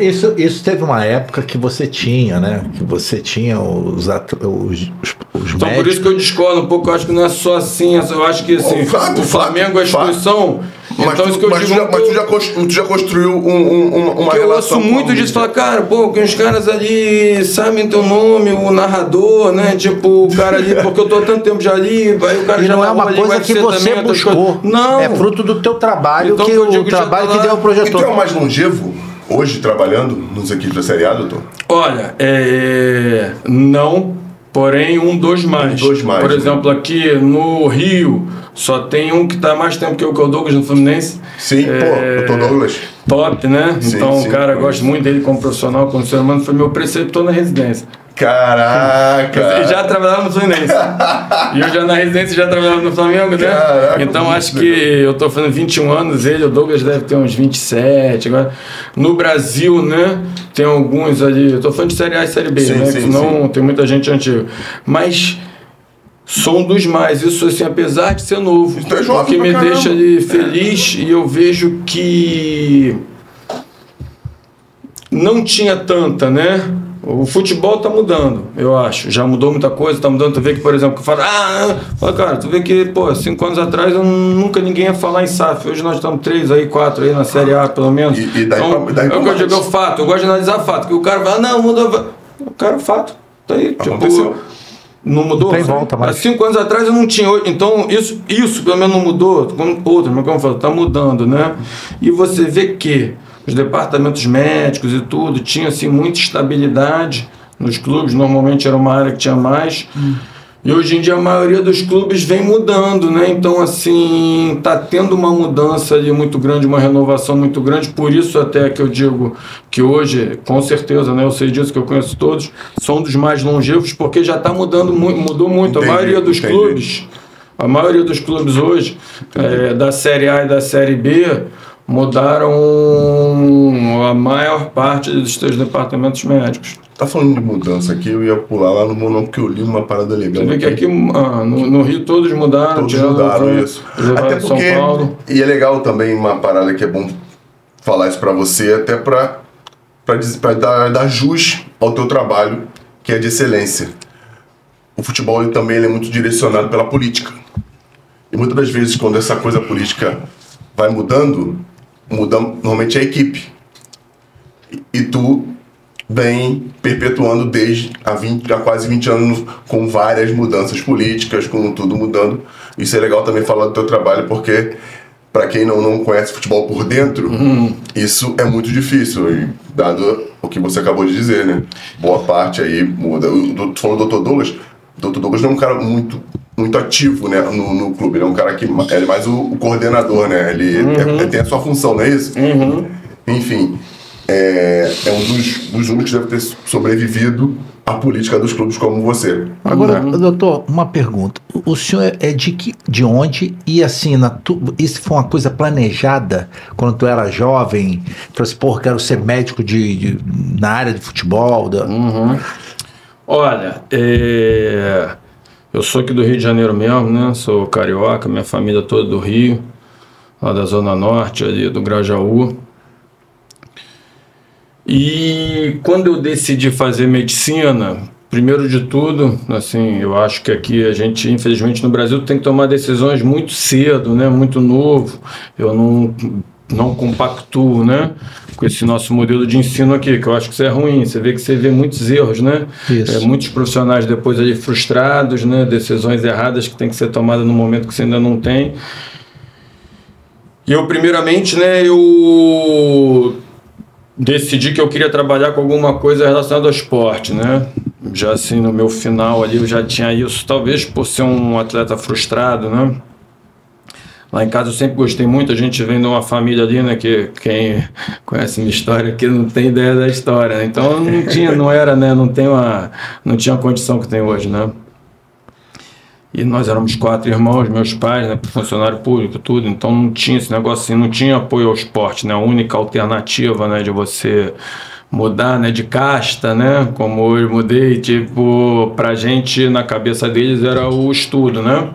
Isso, isso teve uma época que você tinha, né? Que você tinha os, atl... os, os, os então, médicos. Por isso que eu discordo um pouco, eu acho que não é só assim, eu acho que assim, o, fato, o Flamengo é a expulsão... Mas, então, tu, isso que eu mas, digo, tu já, mas tu já construiu, tu já construiu um, um, uma porque relação... Eu ouço muito disso, falar, cara, pô, que os caras ali sabem teu nome, o narrador, né? Tipo, o cara ali, porque eu tô há tanto tempo já ali, aí o cara e já não é uma ali, coisa que você também, buscou. Não. É fruto do teu trabalho, então, que eu digo, o trabalho tá que deu o projetor. E tu é o mais longevo, hoje, trabalhando nos equipes da Série A, doutor? Olha, é... não, porém, um dos mais. Um dos mais. Por né? exemplo, aqui no Rio... Só tem um que tá mais tempo que eu, que é o Douglas no Fluminense. Sim, é, pô, o Douglas. Top, né? Sim, então, sim, cara, gosto muito dele como profissional, como ser humano, foi meu preceptor na residência. Caraca! Eu já trabalhava no Fluminense. E eu já na residência já trabalhava no Flamengo, né? Caraca, então acho que eu tô fazendo vinte e um anos, ele, o Douglas deve ter uns vinte e sete. Agora. No Brasil, né? Tem alguns ali. Eu tô falando de Série A e Série B, sim, né? Sim, senão sim. Tem muita gente antiga. Mas. Sou um dos mais, isso assim, apesar de ser novo, tá jovem, o que me caramba. Deixa ali feliz é. E eu vejo que não tinha tanta, né? O futebol tá mudando, eu acho, já mudou muita coisa, tá mudando, tu vê que, por exemplo, que eu falo, ah, fala, cara, tu vê que, pô, cinco anos atrás eu nunca ninguém ia falar em S A F, hoje nós estamos três aí, quatro aí na Série A, pelo menos, e, e daí então, pra, daí é o que eu digo, é o fato, eu gosto de analisar fato, que o cara vai, não, mudou, o cara, o fato, tá aí, aconteceu. Tipo... Não mudou? Não volta mais. Há cinco anos atrás eu não tinha. Então, isso, isso pelo menos não mudou. Como outro, mas como eu falo, está mudando, né? E você vê que os departamentos médicos e tudo tinham assim, muita estabilidade nos clubes. Normalmente era uma área que tinha mais. Hum. E hoje em dia a maioria dos clubes vem mudando, né? Então, assim, está tendo uma mudança ali muito grande, uma renovação muito grande. Por isso até que eu digo que hoje, com certeza, né? Eu sei disso, que eu conheço todos, são dos mais longevos, porque já está mudando muito, mudou muito. Entendi, a maioria dos entendi. clubes, a maioria dos clubes hoje, é, da Série A e da Série B, mudaram a maior parte dos seus departamentos médicos. Tá falando de mudança aqui, eu ia pular lá no Monão, porque eu li uma parada legal. Você vê que aqui ah, no, no Rio todos mudaram. Todos mudaram, pra, isso. Até porque, São Paulo. E é legal também uma parada que é bom falar isso pra você, até pra, pra, dizer, pra dar, dar jus ao teu trabalho, que é de excelência. O futebol ele também ele é muito direcionado pela política. E muitas das vezes, quando essa coisa política vai mudando, muda normalmente a equipe. E, e tu... vem perpetuando desde há, vinte, há quase vinte anos com várias mudanças políticas, com tudo mudando. Isso é legal também falar do teu trabalho, porque para quem não, não conhece futebol por dentro, uhum. isso é muito difícil, e dado o que você acabou de dizer, né? Boa parte aí muda. Tu falou do doutor Douglas, doutor Douglas não é um cara muito, muito ativo, né, no, no clube. Ele é um cara que ele é mais o, o coordenador, né? Ele, uhum. é, ele tem a sua função, não é isso? Uhum. Enfim, é, é um dos, dos únicos que deve ter sobrevivido à política dos clubes como você. Agora, uhum. doutor, uma pergunta. O senhor é de, que, de onde? E assim, na tu, isso foi uma coisa planejada quando tu era jovem? Tu disse, pô, quero ser médico de, de, na área de futebol. Da... Uhum. Olha, é... eu sou aqui do Rio de Janeiro mesmo, né? Sou carioca, minha família toda do Rio, lá da Zona Norte, ali do Grajaú. E quando eu decidi fazer medicina, primeiro de tudo, assim, eu acho que aqui a gente, infelizmente no Brasil, tem que tomar decisões muito cedo, né? Muito novo. Eu não, não compactuo, né, com esse nosso modelo de ensino aqui, que eu acho que isso é ruim. Você vê que você vê muitos erros, né? É, muitos profissionais depois ali frustrados, né? Decisões erradas que tem que ser tomadas no momento que você ainda não tem. E eu, primeiramente, né, eu decidi que eu queria trabalhar com alguma coisa relacionada ao esporte, né? Já assim, no meu final ali, eu já tinha isso, talvez por ser um atleta frustrado, né? Lá em casa eu sempre gostei muito, a gente vem de uma família ali, né, que quem conhece minha história aqui não tem ideia da história, né? Então não tinha, não era, né, não tem uma, não tinha a condição que tem hoje, né? E nós éramos quatro irmãos, meus pais, né, funcionário público, tudo, então não tinha esse negócio assim, não tinha apoio ao esporte, né? A única alternativa, né, de você mudar, né, de casta, né, como eu mudei, tipo, pra gente, na cabeça deles era o estudo, né?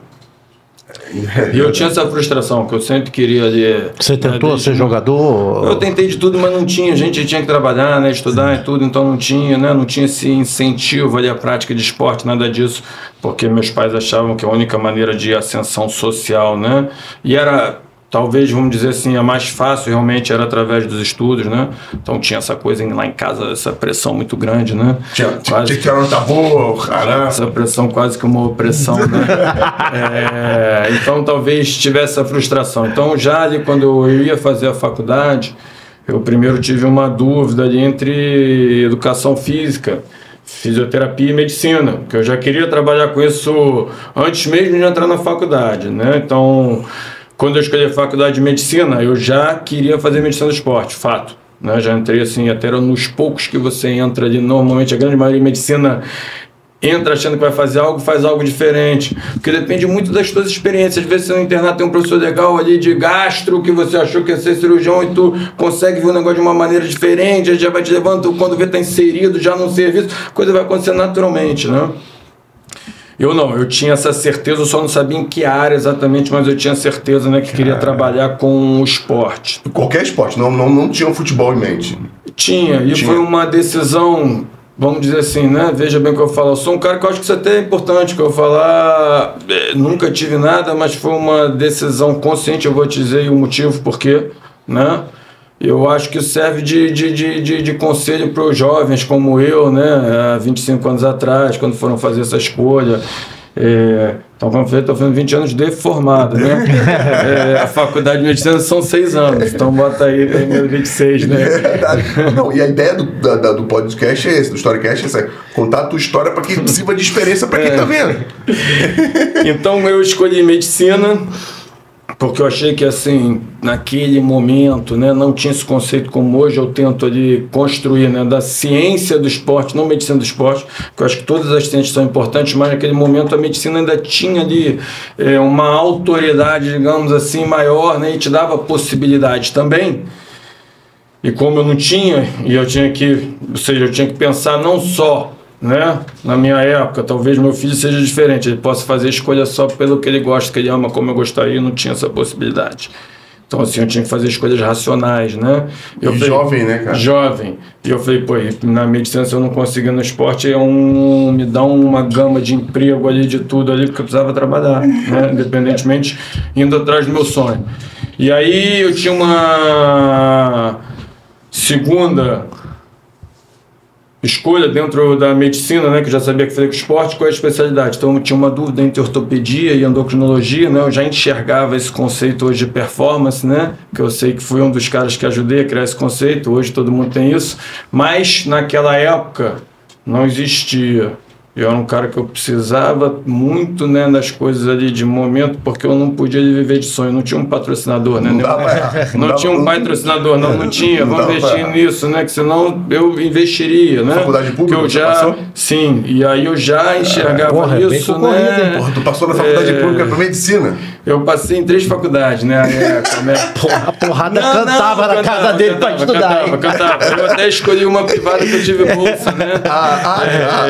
E eu tinha essa frustração, que eu sempre queria ali... Você tentou ser jogador? Eu tentei de tudo, mas não tinha. A gente tinha que trabalhar, né, estudar e tudo, então não tinha, né, não tinha esse incentivo ali à prática de esporte, nada disso, porque meus pais achavam que a única maneira de ascensão social, né, e era, talvez, vamos dizer assim, a mais fácil realmente era através dos estudos, né? Então tinha essa coisa lá em casa, essa pressão muito grande, né? Tinha, quase que era um tabu, caramba. Essa pressão quase que uma opressão, né? É, então talvez tivesse essa frustração. Então já ali quando eu ia fazer a faculdade, eu primeiro tive uma dúvida ali entre educação física, fisioterapia e medicina, porque eu já queria trabalhar com isso antes mesmo de entrar na faculdade, né? Então... quando eu escolhi a faculdade de medicina, eu já queria fazer medicina do esporte, fato, né? Já entrei assim, até nos poucos que você entra ali, normalmente a grande maioria de medicina entra achando que vai fazer algo, faz algo diferente, porque depende muito das suas experiências. Às vezes no internato tem um professor legal ali de gastro, que você achou que ia ser cirurgião e tu consegue ver o negócio de uma maneira diferente, ele já vai te levando, quando vê tá inserido já num serviço, coisa vai acontecer naturalmente, né? Eu não, eu tinha essa certeza, eu só não sabia em que área exatamente, mas eu tinha certeza, né, que Cara. queria trabalhar com o esporte. Qualquer esporte, não, não, não tinha o futebol em mente. Tinha, não, e tinha. Foi uma decisão, vamos dizer assim, né, veja bem o que eu falo, eu sou um cara que eu acho que isso até é importante, que eu falar, é, nunca tive nada, mas foi uma decisão consciente, eu vou te dizer o motivo, porque, né, eu acho que serve de, de, de, de, de conselho para os jovens como eu, né, há vinte e cinco anos atrás, quando foram fazer essa escolha. É, então, como eu falei, estou fazendo vinte anos de formado, né? É, a faculdade de medicina são seis anos, então bota aí vinte e seis, né? Não, e a ideia do, da, do podcast é esse, do Storycast é essa, contar a tua história para que sirva de experiência para quem está é. vendo. Então, eu escolhi medicina, porque eu achei que assim, naquele momento, né, não tinha esse conceito como hoje eu tento ali construir, né, da ciência do esporte, não medicina do esporte, que eu acho que todas as ciências são importantes, mas naquele momento a medicina ainda tinha ali é, uma autoridade, digamos assim, maior, né, e te dava possibilidade também. E como eu não tinha, e eu tinha que, ou seja, eu tinha que pensar não só, né, na minha época, talvez meu filho seja diferente, ele possa fazer escolha só pelo que ele gosta, que ele ama, como eu gostaria, não tinha essa possibilidade. Então assim, eu tinha que fazer escolhas racionais, né? Eu e falei, jovem, né, cara? Jovem. E eu falei, pô, na medicina, se eu não conseguir no esporte, é um, me dá uma gama de emprego ali, de tudo ali, porque eu precisava trabalhar, né? Independentemente, indo atrás do meu sonho. E aí eu tinha uma segunda escolha dentro da medicina, né, que eu já sabia que fazia com esporte, qual é a especialidade. Então eu tinha uma dúvida entre ortopedia e endocrinologia, né, eu já enxergava esse conceito hoje de performance, né, que eu sei que fui um dos caras que ajudei a criar esse conceito, hoje todo mundo tem isso, mas naquela época não existia, Eu era um cara que eu precisava muito, né, das coisas ali de momento, porque eu não podia viver de sonho. Não tinha um patrocinador, né? Não, não, pra, não, não tinha um patrocinador, não, não tinha. Vamos investir nisso, né? Que senão eu investiria, né? Faculdade pública, que eu já passou? Sim, e aí eu já enxergava ah, porra, isso, é né? Porra, tu passou na faculdade é... pública para medicina? Eu passei em três faculdades, né? É, porra, a porrada não, cantava não, na casa cantava, dele para estudar. Cantava, cantava. Eu até escolhi uma privada que eu tive bolsa, né? Ah, ah, é, ah,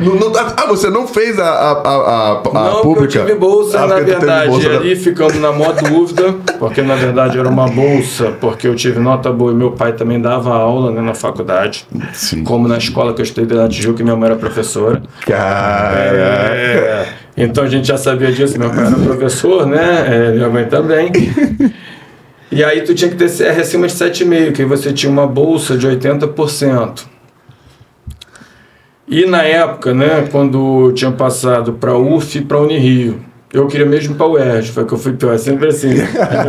é. Não, não, ah, você não fez a, a, a, a não, pública? Não, eu tive bolsa, ah, na verdade. Bolsa, e ali né? Ficando na mó dúvida, porque na verdade era uma bolsa, porque eu tive nota boa e meu pai também dava aula, né, na faculdade. Sim. Como na escola que eu estudei na Tijuca, minha mãe era professora. Caraca! É, então a gente já sabia disso, meu pai era professor, né? É, minha mãe também. E aí tu tinha que ter C R acima de sete vírgula cinco, que você tinha uma bolsa de oitenta por cento. E na época, né, quando eu tinha passado para a U F e para a Unirio, eu queria mesmo para a U E R J, foi que eu fui pior, sempre assim. Eu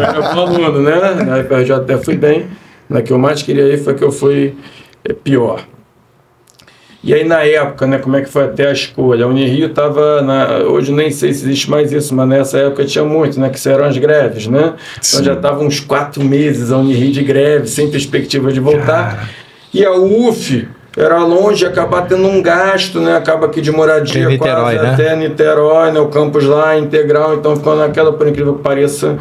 era bom aluno, né? Na U E R J até fui bem, na que eu mais queria ir foi que eu fui pior. E aí na época, né, como é que foi até a escolha? A Unirio estava, hoje nem sei se existe mais isso, mas nessa época tinha muito, né, que isso eram as greves, né? Sim. Então já estava uns quatro meses a Unirio de greve, sem perspectiva de voltar. Cara. E a U F era longe, acaba tendo um gasto, né? Acaba aqui de moradia é Niterói, quase né? até Niterói, né? O campus lá integral, então ficando naquela, por incrível que pareça,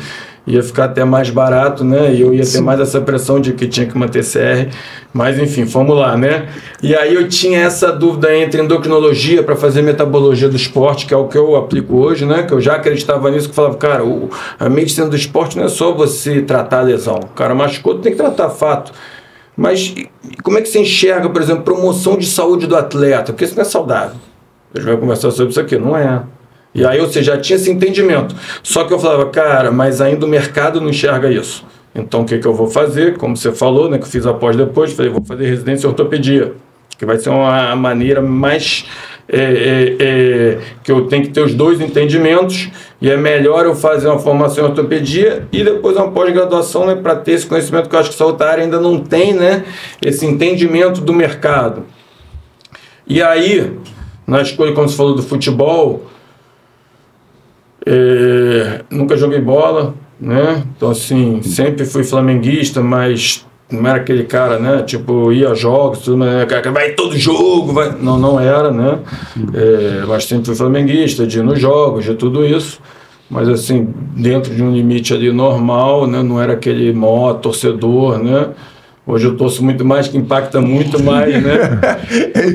ia ficar até mais barato, né? E eu ia Sim. ter mais essa pressão de que tinha que manter C R, mas enfim, fomos lá, né? E aí eu tinha essa dúvida entre endocrinologia para fazer metabologia do esporte, que é o que eu aplico hoje, né? Que eu já acreditava nisso, que falava, cara, o, a medicina do esporte não é só você tratar a lesão, o cara machucou, tem que tratar fato. Mas como é que você enxerga, por exemplo, promoção de saúde do atleta? Porque isso não é saudável. A gente vai conversar sobre isso aqui, não é? E aí, ou seja, já tinha esse entendimento. Só que eu falava, cara, mas ainda o mercado não enxerga isso. Então, o que, que eu vou fazer? Como você falou, né, que eu fiz após depois, falei, vou fazer residência em ortopedia, que vai ser uma maneira mais... É, é, é, que eu tenho que ter os dois entendimentos, e é melhor eu fazer uma formação em ortopedia e depois uma pós-graduação, né, para ter esse conhecimento, que eu acho que essa outra área ainda não tem, né, esse entendimento do mercado. E aí, na escolha, quando você falou do futebol, é, nunca joguei bola, né, então assim, sempre fui flamenguista, mas... Não era aquele cara, né? Tipo, ia a jogos, tudo, mas o cara vai todo jogo, vai. Não, não era, né? É, mas sempre fui flamenguista, de ir nos jogos, de tudo isso. Mas assim, dentro de um limite ali normal, né? Não era aquele maior torcedor, né? Hoje eu torço muito mais, que impacta muito mais, né?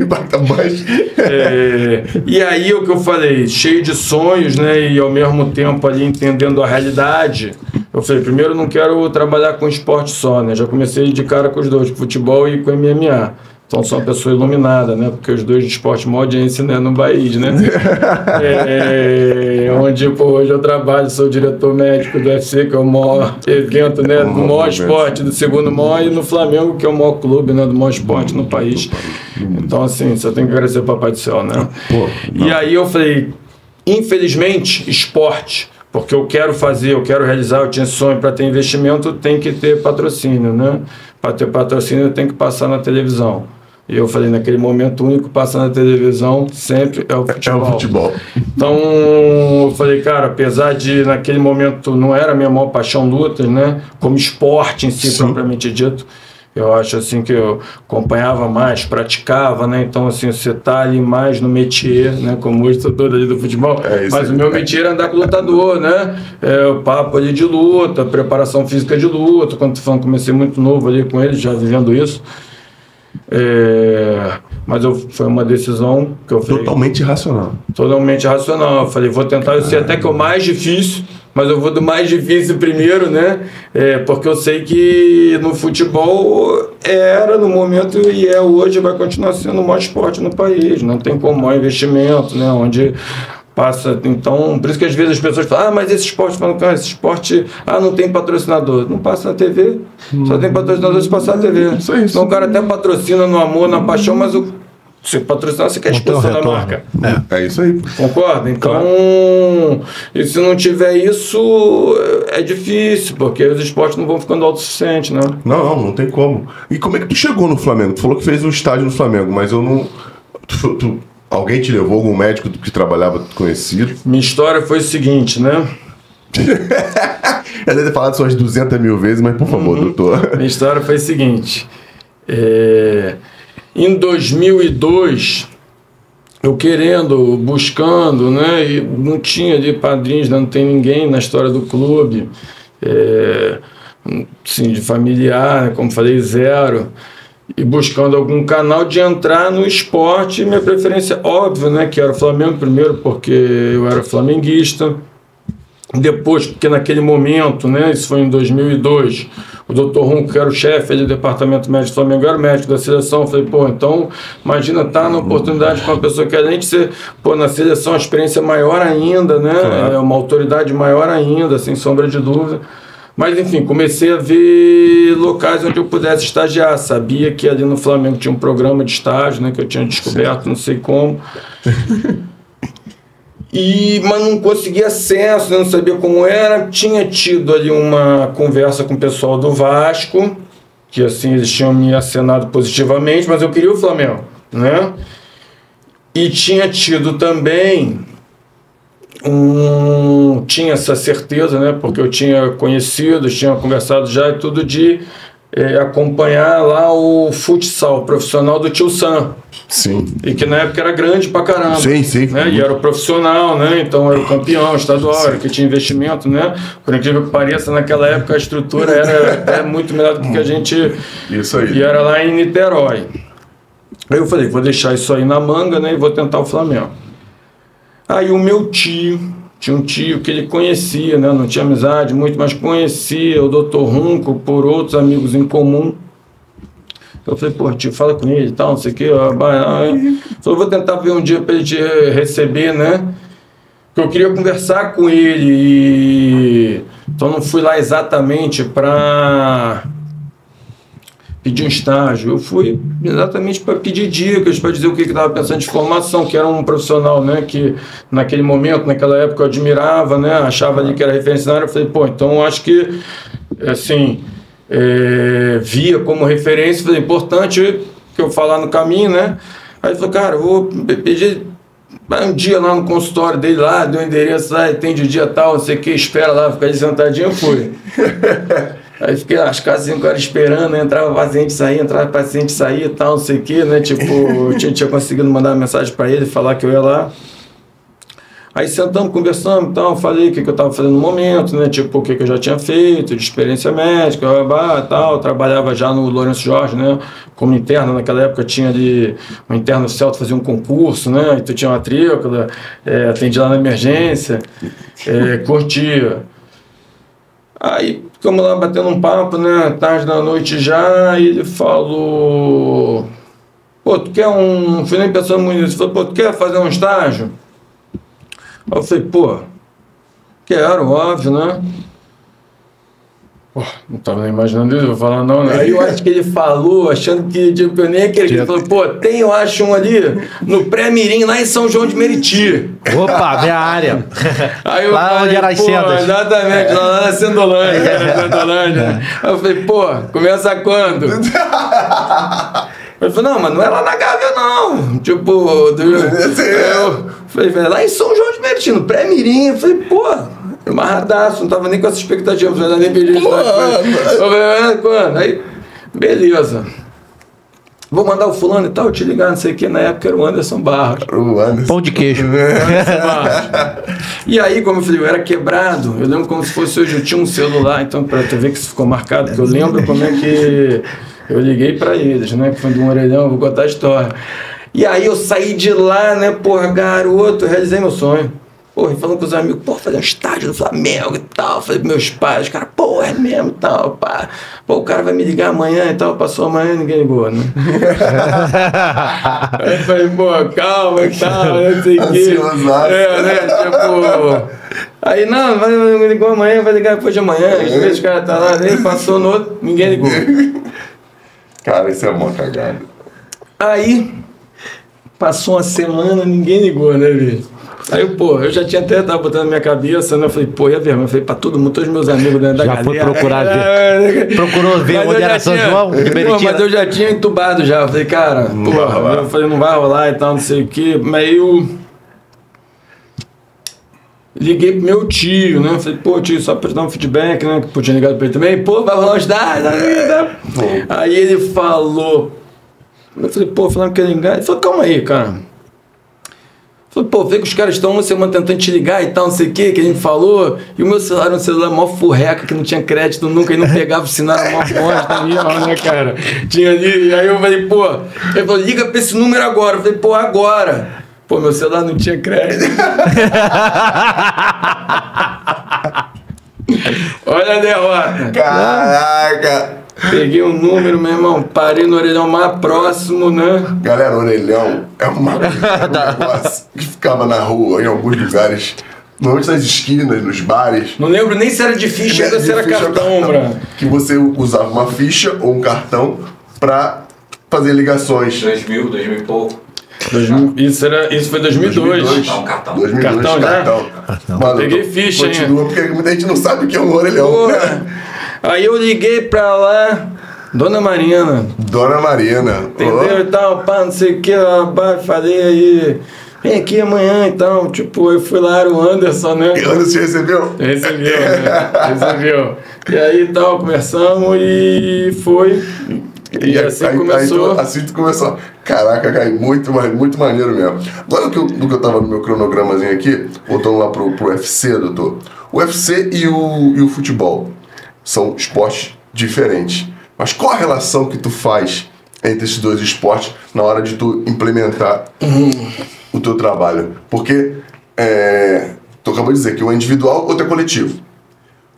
Impacta mais. É, e aí o que eu falei, cheio de sonhos, né? E ao mesmo tempo ali entendendo a realidade. Eu falei, primeiro, não quero trabalhar com esporte só, né? Já comecei de cara com os dois, com futebol e com M M A. Então sou uma pessoa iluminada, né? Porque os dois de esporte, uma audiência, né? No país, né? É, onde, pô, hoje eu trabalho, sou diretor médico do U F C, que é o maior evento, né? Do maior esporte, do segundo maior, e no Flamengo, que é o maior clube, né? Do maior esporte no país. Então, assim, só tenho que agradecer ao Papai do Céu, né? Pô, e aí eu falei, infelizmente, esporte, porque eu quero fazer, eu quero realizar, eu tinha sonho, para ter investimento, tem que ter patrocínio, né? Para ter patrocínio, tem que passar na televisão. E eu falei, naquele momento, o único que passa na televisão sempre é o futebol. É o futebol. Então, eu falei, cara, apesar de naquele momento não era a minha maior paixão lutas, né? Como esporte em si, Sim. propriamente dito, eu acho assim que eu acompanhava mais, praticava, né? Então, assim, você tá ali mais no métier, né? Como hoje estou todo ali do futebol. É isso. Mas aí, o meu métier era andar com o lutador, né? É, o papo ali de luta, preparação física de luta. Quando tu falando, comecei muito novo ali com ele, já vivendo isso. É, mas eu, foi uma decisão que eu falei, totalmente racional. Totalmente racional. Eu falei, vou tentar, eu sei até que é o mais difícil, mas eu vou do mais difícil primeiro, né? É, porque eu sei que no futebol era no momento e é hoje, vai continuar sendo o maior esporte no país. Não tem como maior investimento, né? Onde passa. Então, por isso que às vezes as pessoas falam, ah, mas esse esporte, esse esporte, ah, não tem patrocinador. Não passa na T V, hum. só tem patrocinador se passar na T V. Isso, isso. Então o cara até patrocina no amor, na paixão, mas o se patrocinar, você quer a exposição da marca. É. é isso aí. Concorda? Então, claro. E se não tiver isso, é difícil, porque os esportes não vão ficando autossuficientes, né? Não, não tem como. E como é que tu chegou no Flamengo? Tu falou que fez o estádio no Flamengo, mas eu não... Tu, tu, Alguém te levou, algum médico que trabalhava conhecido? Minha história foi o seguinte, né? Eu devo ter falado suas duzentas mil vezes, mas por favor, uhum. doutor. Minha história foi o seguinte. É... Em dois mil e dois, eu querendo, buscando, né? E não tinha de padrinhos, não tem ninguém na história do clube. É... Sim, de familiar, como falei, zero. E buscando algum canal de entrar no esporte, minha preferência, óbvio, né, que era o Flamengo, primeiro porque eu era flamenguista, depois porque naquele momento, né, isso foi em dois mil e dois, o doutor Ronco, que era o chefe do departamento médico do Flamengo, era o médico da seleção, eu falei, pô, então, imagina estar tá na oportunidade com uma pessoa que além de ser, pô, na seleção, a experiência maior ainda, né, claro. É uma autoridade maior ainda, sem sombra de dúvida. Mas enfim, comecei a ver locais onde eu pudesse estagiar, sabia que ali no Flamengo tinha um programa de estágio, né, que eu tinha descoberto, não sei como, e, mas não conseguia acesso, né, não sabia como era, tinha tido ali uma conversa com o pessoal do Vasco, que assim, eles tinham me acenado positivamente, mas eu queria o Flamengo, né, e tinha tido também... Um, tinha essa certeza, né, porque eu tinha conhecido, tinha conversado já e tudo, de é, acompanhar lá o futsal profissional do tio Sam. Sim. E que na época era grande pra caramba. Sim, sim. Né, e era o profissional, né, então era o campeão estadual, sim. Era que tinha investimento, né, por incrível que pareça, naquela época a estrutura era até muito melhor do que a gente... Isso aí. E era lá em Niterói. Aí eu falei, vou deixar isso aí na manga, né, e vou tentar o Flamengo. Aí o meu tio, tinha um tio que ele conhecia, né? Não tinha amizade muito, mas conhecia o doutor Ronco por outros amigos em comum. Eu falei, pô, tio, fala com ele e tal, não sei o que. Só vou tentar ver um dia para ele te receber, né? Porque eu queria conversar com ele. E... Então não fui lá exatamente para pedir um estágio, eu fui exatamente para pedir dicas, para dizer o que eu estava pensando de formação, que era um profissional, né, que naquele momento, naquela época eu admirava, né, achava ali que era referência na área, eu falei, pô, então acho que, assim, é, via como referência, falei, importante que eu falar no caminho, né, aí ele falou, cara, eu vou pedir um dia lá no consultório dele lá, deu o endereço lá, atende o dia tal, não sei o que, espera lá, fica ali sentadinho, eu fui. Aí fiquei às casas cinco horas esperando, né? Entrava paciente, saía, entrava paciente, saía e tal, não sei o que, né? Tipo, eu tinha, tinha conseguido mandar uma mensagem para ele, falar que eu ia lá. Aí sentamos, conversamos e tal, falei o que, que eu estava fazendo no momento, né? Tipo, o que, que eu já tinha feito, de experiência médica, babá, tal. Eu trabalhava já no Lourenço Jorge, né? Como interno, naquela época tinha ali um interno oficial, tu fazia um concurso, né? E tu tinha uma matrícula, é, atendi lá na emergência, é, curtia. Aí ficamos lá batendo um papo, né, tarde da noite já, e ele falou, pô, tu quer um, não fui nem pensando muito nisso, ele falou, pô, tu quer fazer um estágio? Aí eu falei, pô, quero, óbvio, né? Pô, não estava nem imaginando isso, eu vou falar não, né? Aí eu acho que ele falou, achando que tipo, eu nem queria, ele falou, pô, tem, eu acho um ali no pré-mirim, lá em São João de Meriti. Opa, minha área. Aí eu lá falei, onde era as sendas. Exatamente, é. Lá na Sendolândia, é. na Sendolândia. É. Aí eu falei, pô, começa quando? Ele falou, não, mas não é lá na Gávea, não. Tipo, do... eu falei, lá em São João de Meriti, no pré-mirim, eu falei, pô... Eu marradaço, não tava nem com essa expectativa, não nem pedido de quando? Aí, beleza. Vou mandar o fulano e tal, te ligar, não sei o que, na época era o Anderson Barros. O Anderson. Pão de queijo. Anderson Barros. E aí, como eu falei, eu era quebrado, eu lembro como se fosse hoje, eu tinha um celular, então pra tu ver que isso ficou marcado, porque eu lembro como é que eu liguei pra eles, né, que foi de um orelhão, vou contar a história. E aí eu saí de lá, né, porra, garoto, realizei meu sonho. Porra, falando com os amigos, pô, fazer um estádio do Flamengo e tal, falei pros meus pais, os caras, pô, é mesmo e tal, pá, pô, o cara vai me ligar amanhã e tal, passou amanhã e ninguém ligou, né? Aí eu falei, pô, calma e tal, não sei o que, é, né, tipo, aí não, vai ligar amanhã, vai ligar depois de amanhã, às vezes o cara tá lá, ele passou no outro, ninguém ligou. Cara, isso é uma cagada. Aí, passou uma semana, ninguém ligou, né, bicho? Aí, pô, eu já tinha até, tava botando na minha cabeça, né? Eu falei, pô, ia ver, mas eu falei pra todo mundo, todos os meus amigos dentro da galera. Já foi procurar ver. Procurou ver onde era São João de Meriti. Mas eu já tinha entubado já. Eu falei, cara, porra, eu falei, não vai rolar e tal, não sei o quê. Mas eu liguei pro meu tio, né? Falei, pô, tio, só pra dar um feedback, né? Que tinha ligado pra ele também. Pô, vai rolar os dados. Aí ele falou. Eu falei, pô, falando que ele engana. Ele falou, calma aí, cara. Falei, pô, vê que os caras estão uma semana tentando te ligar e tal, não sei o que, que a gente falou. E o meu celular era um celular mó furreca, que não tinha crédito nunca, e não pegava o sinal, era mó bosta mesmo, né, cara? Tinha ali, e aí eu falei, pô, ele falou, liga pra esse número agora. Eu falei, pô, agora. Pô, meu celular não tinha crédito. Olha a derrota. Caraca. Peguei um número, meu irmão, parei no orelhão mais próximo, né? Galera, orelhão é uma, era um negócio que ficava na rua, em alguns lugares, normalmente nas esquinas, nos bares. Não lembro nem se era de ficha ou se era ficha, cartão, cartão, que você usava uma ficha ou um cartão pra fazer ligações. dois mil, dois mil e pouco. dois mil, isso, era, isso foi em dois mil e dois. dois mil e dois. Cartão, dois mil e dois, cartão. Cartão, né? Cartão. Mano, peguei ficha, hein? Continua, porque muita gente não sabe o que é um orelhão, né? Aí eu liguei pra lá, Dona Marina. Dona Marina. Entendeu? E tal, pá, não sei o que, falei aí, vem aqui amanhã e tal. Tipo, eu fui lá, era o Anderson, né? E o Anderson recebeu? Recebeu, né? Recebeu. E aí tal, conversamos e foi. E, e assim aí, começou. Aí, assim tu começou. Caraca, cara, muito, muito maneiro mesmo. Agora do que, eu, do que eu tava no meu cronogramazinho aqui, voltando lá pro, pro U F C, doutor. O U F C e o, e o futebol são esportes diferentes. Mas qual a relação que tu faz entre esses dois esportes na hora de tu implementar o teu trabalho? Porque é, tu acabou de dizer que um é individual, outro é coletivo.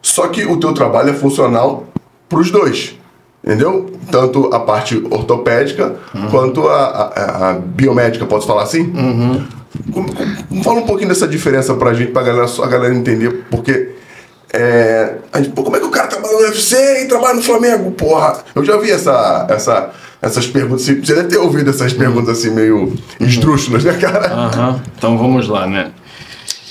Só que o teu trabalho é funcional para os dois. Entendeu? Tanto a parte ortopédica, uhum, quanto a, a, a biomédica, posso falar assim? Uhum. Como, como, fala um pouquinho dessa diferença pra gente, pra galera, a galera entender, porque é, a gente, pô, como é que o cara trabalha no U F C e trabalha no Flamengo? Porra, eu já vi essa, essa, essas perguntas, você deve ter ouvido essas perguntas assim meio esdrúxulas, né, cara? Uhum. Então vamos lá, né?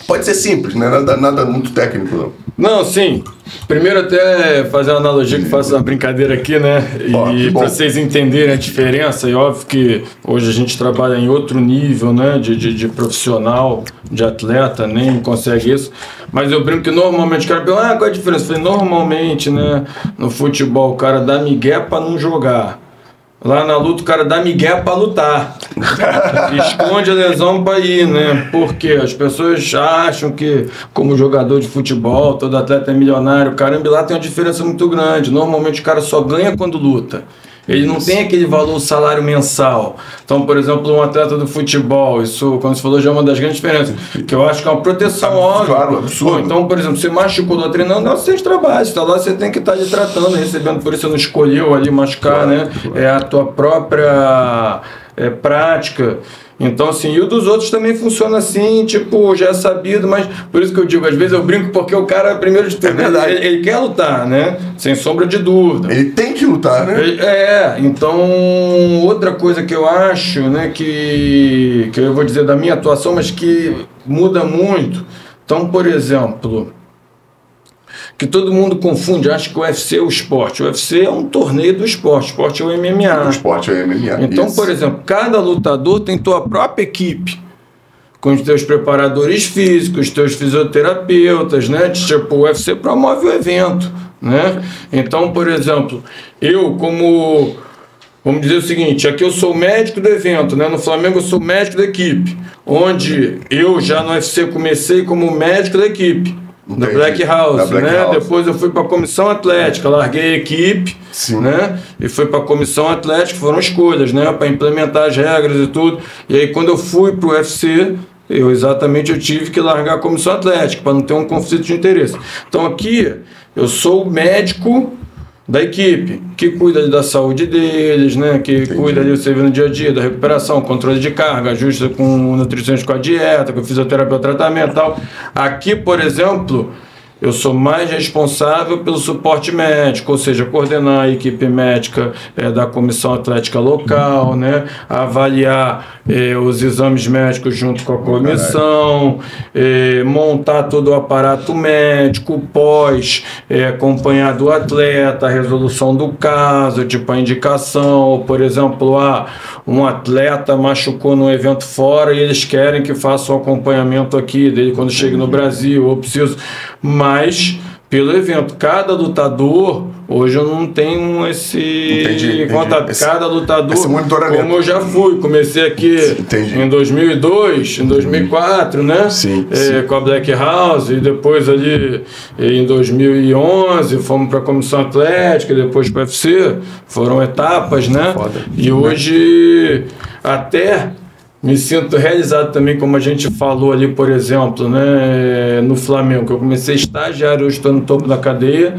Pode ser simples, né? Nada, nada muito técnico, não. Não, sim. Primeiro até fazer uma analogia, que faço uma brincadeira aqui, né? E para vocês entenderem a diferença, e óbvio que hoje a gente trabalha em outro nível, né? De, de, de profissional, de atleta, nem consegue isso. Mas eu brinco que normalmente o cara pergunta, ah, qual é a diferença? Eu falei, normalmente, né? No futebol o cara dá migué para não jogar. Lá na luta o cara dá migué pra lutar. Esconde a lesão pra ir, né? Porque as pessoas acham que, como jogador de futebol, todo atleta é milionário. Caramba, lá tem uma diferença muito grande. Normalmente o cara só ganha quando luta. Ele não tem aquele valor salário mensal. Então, por exemplo, um atleta do futebol, isso, como você falou, já é uma das grandes diferenças. Que eu acho que é uma proteção óbvia. Claro, absurdo. Pô, então, por exemplo, você machucou lá treinando, não, você trabalha, você tá lá, você tem que estar tá ali tratando, recebendo, por isso você não escolheu ali machucar, claro, né? Claro. É a tua própria é, prática. Então, assim, e o dos outros também funciona assim, tipo, já é sabido, mas por isso que eu digo, às vezes eu brinco porque o cara, primeiro de tudo, é verdade, ele, ele quer lutar, né? Sem sombra de dúvida. Ele tem que lutar, né? Ele, é, então, outra coisa que eu acho, né, que, que eu vou dizer da minha atuação, mas que muda muito. Então, por exemplo, que todo mundo confunde, acha que o U F C é o esporte. O U F C é um torneio do esporte, o esporte é o M M A. O esporte é o M M A. Então, isso, por exemplo, cada lutador tem tua própria equipe, com os teus preparadores físicos, teus fisioterapeutas, né? Tipo, o U F C promove o evento, né? Então, por exemplo, eu como... Vamos dizer o seguinte, aqui eu sou médico do evento, né? No Flamengo eu sou médico da equipe, onde eu já no U F C comecei como médico da equipe. Da Black House, da Black, né? House. Depois eu fui para a Comissão Atlética, larguei a equipe, sim, né? E fui para a Comissão Atlética, foram escolhas, né? Para implementar as regras e tudo. E aí quando eu fui para o U F C, eu exatamente eu tive que largar a Comissão Atlética para não ter um conflito de interesse. Então aqui eu sou o médico da equipe, que cuida da saúde deles, né? Que, entendi, cuida ali do serviço no dia a dia, da recuperação, controle de carga, ajuste com o nutricionista, com a dieta, com o fisioterapeuta, tratamento e tal. Aqui, por exemplo, eu sou mais responsável pelo suporte médico, ou seja, coordenar a equipe médica é, da comissão atlética local, né, avaliar é, os exames médicos junto com a comissão, é, montar todo o aparato médico, pós, é, acompanhar do atleta, a resolução do caso, tipo a indicação, por exemplo, ah, um atleta machucou num evento fora e eles querem que faça o um acompanhamento aqui dele quando chega no Brasil, eu preciso... Mas, pelo evento, cada lutador, hoje eu não tenho esse entendi, contato, entendi. cada lutador, esse, esse como eu já fui, comecei aqui entendi. em dois mil e dois, em dois mil e quatro, entendi. né, sim, é, sim. com a Black House, e depois ali em dois mil e onze fomos para a Comissão Atlética, depois para o U F C, foram etapas, né, Foda. e hoje até... Me sinto realizado também, como a gente falou ali, por exemplo, né, no Flamengo. Eu comecei estagiário, hoje estou no topo da cadeia.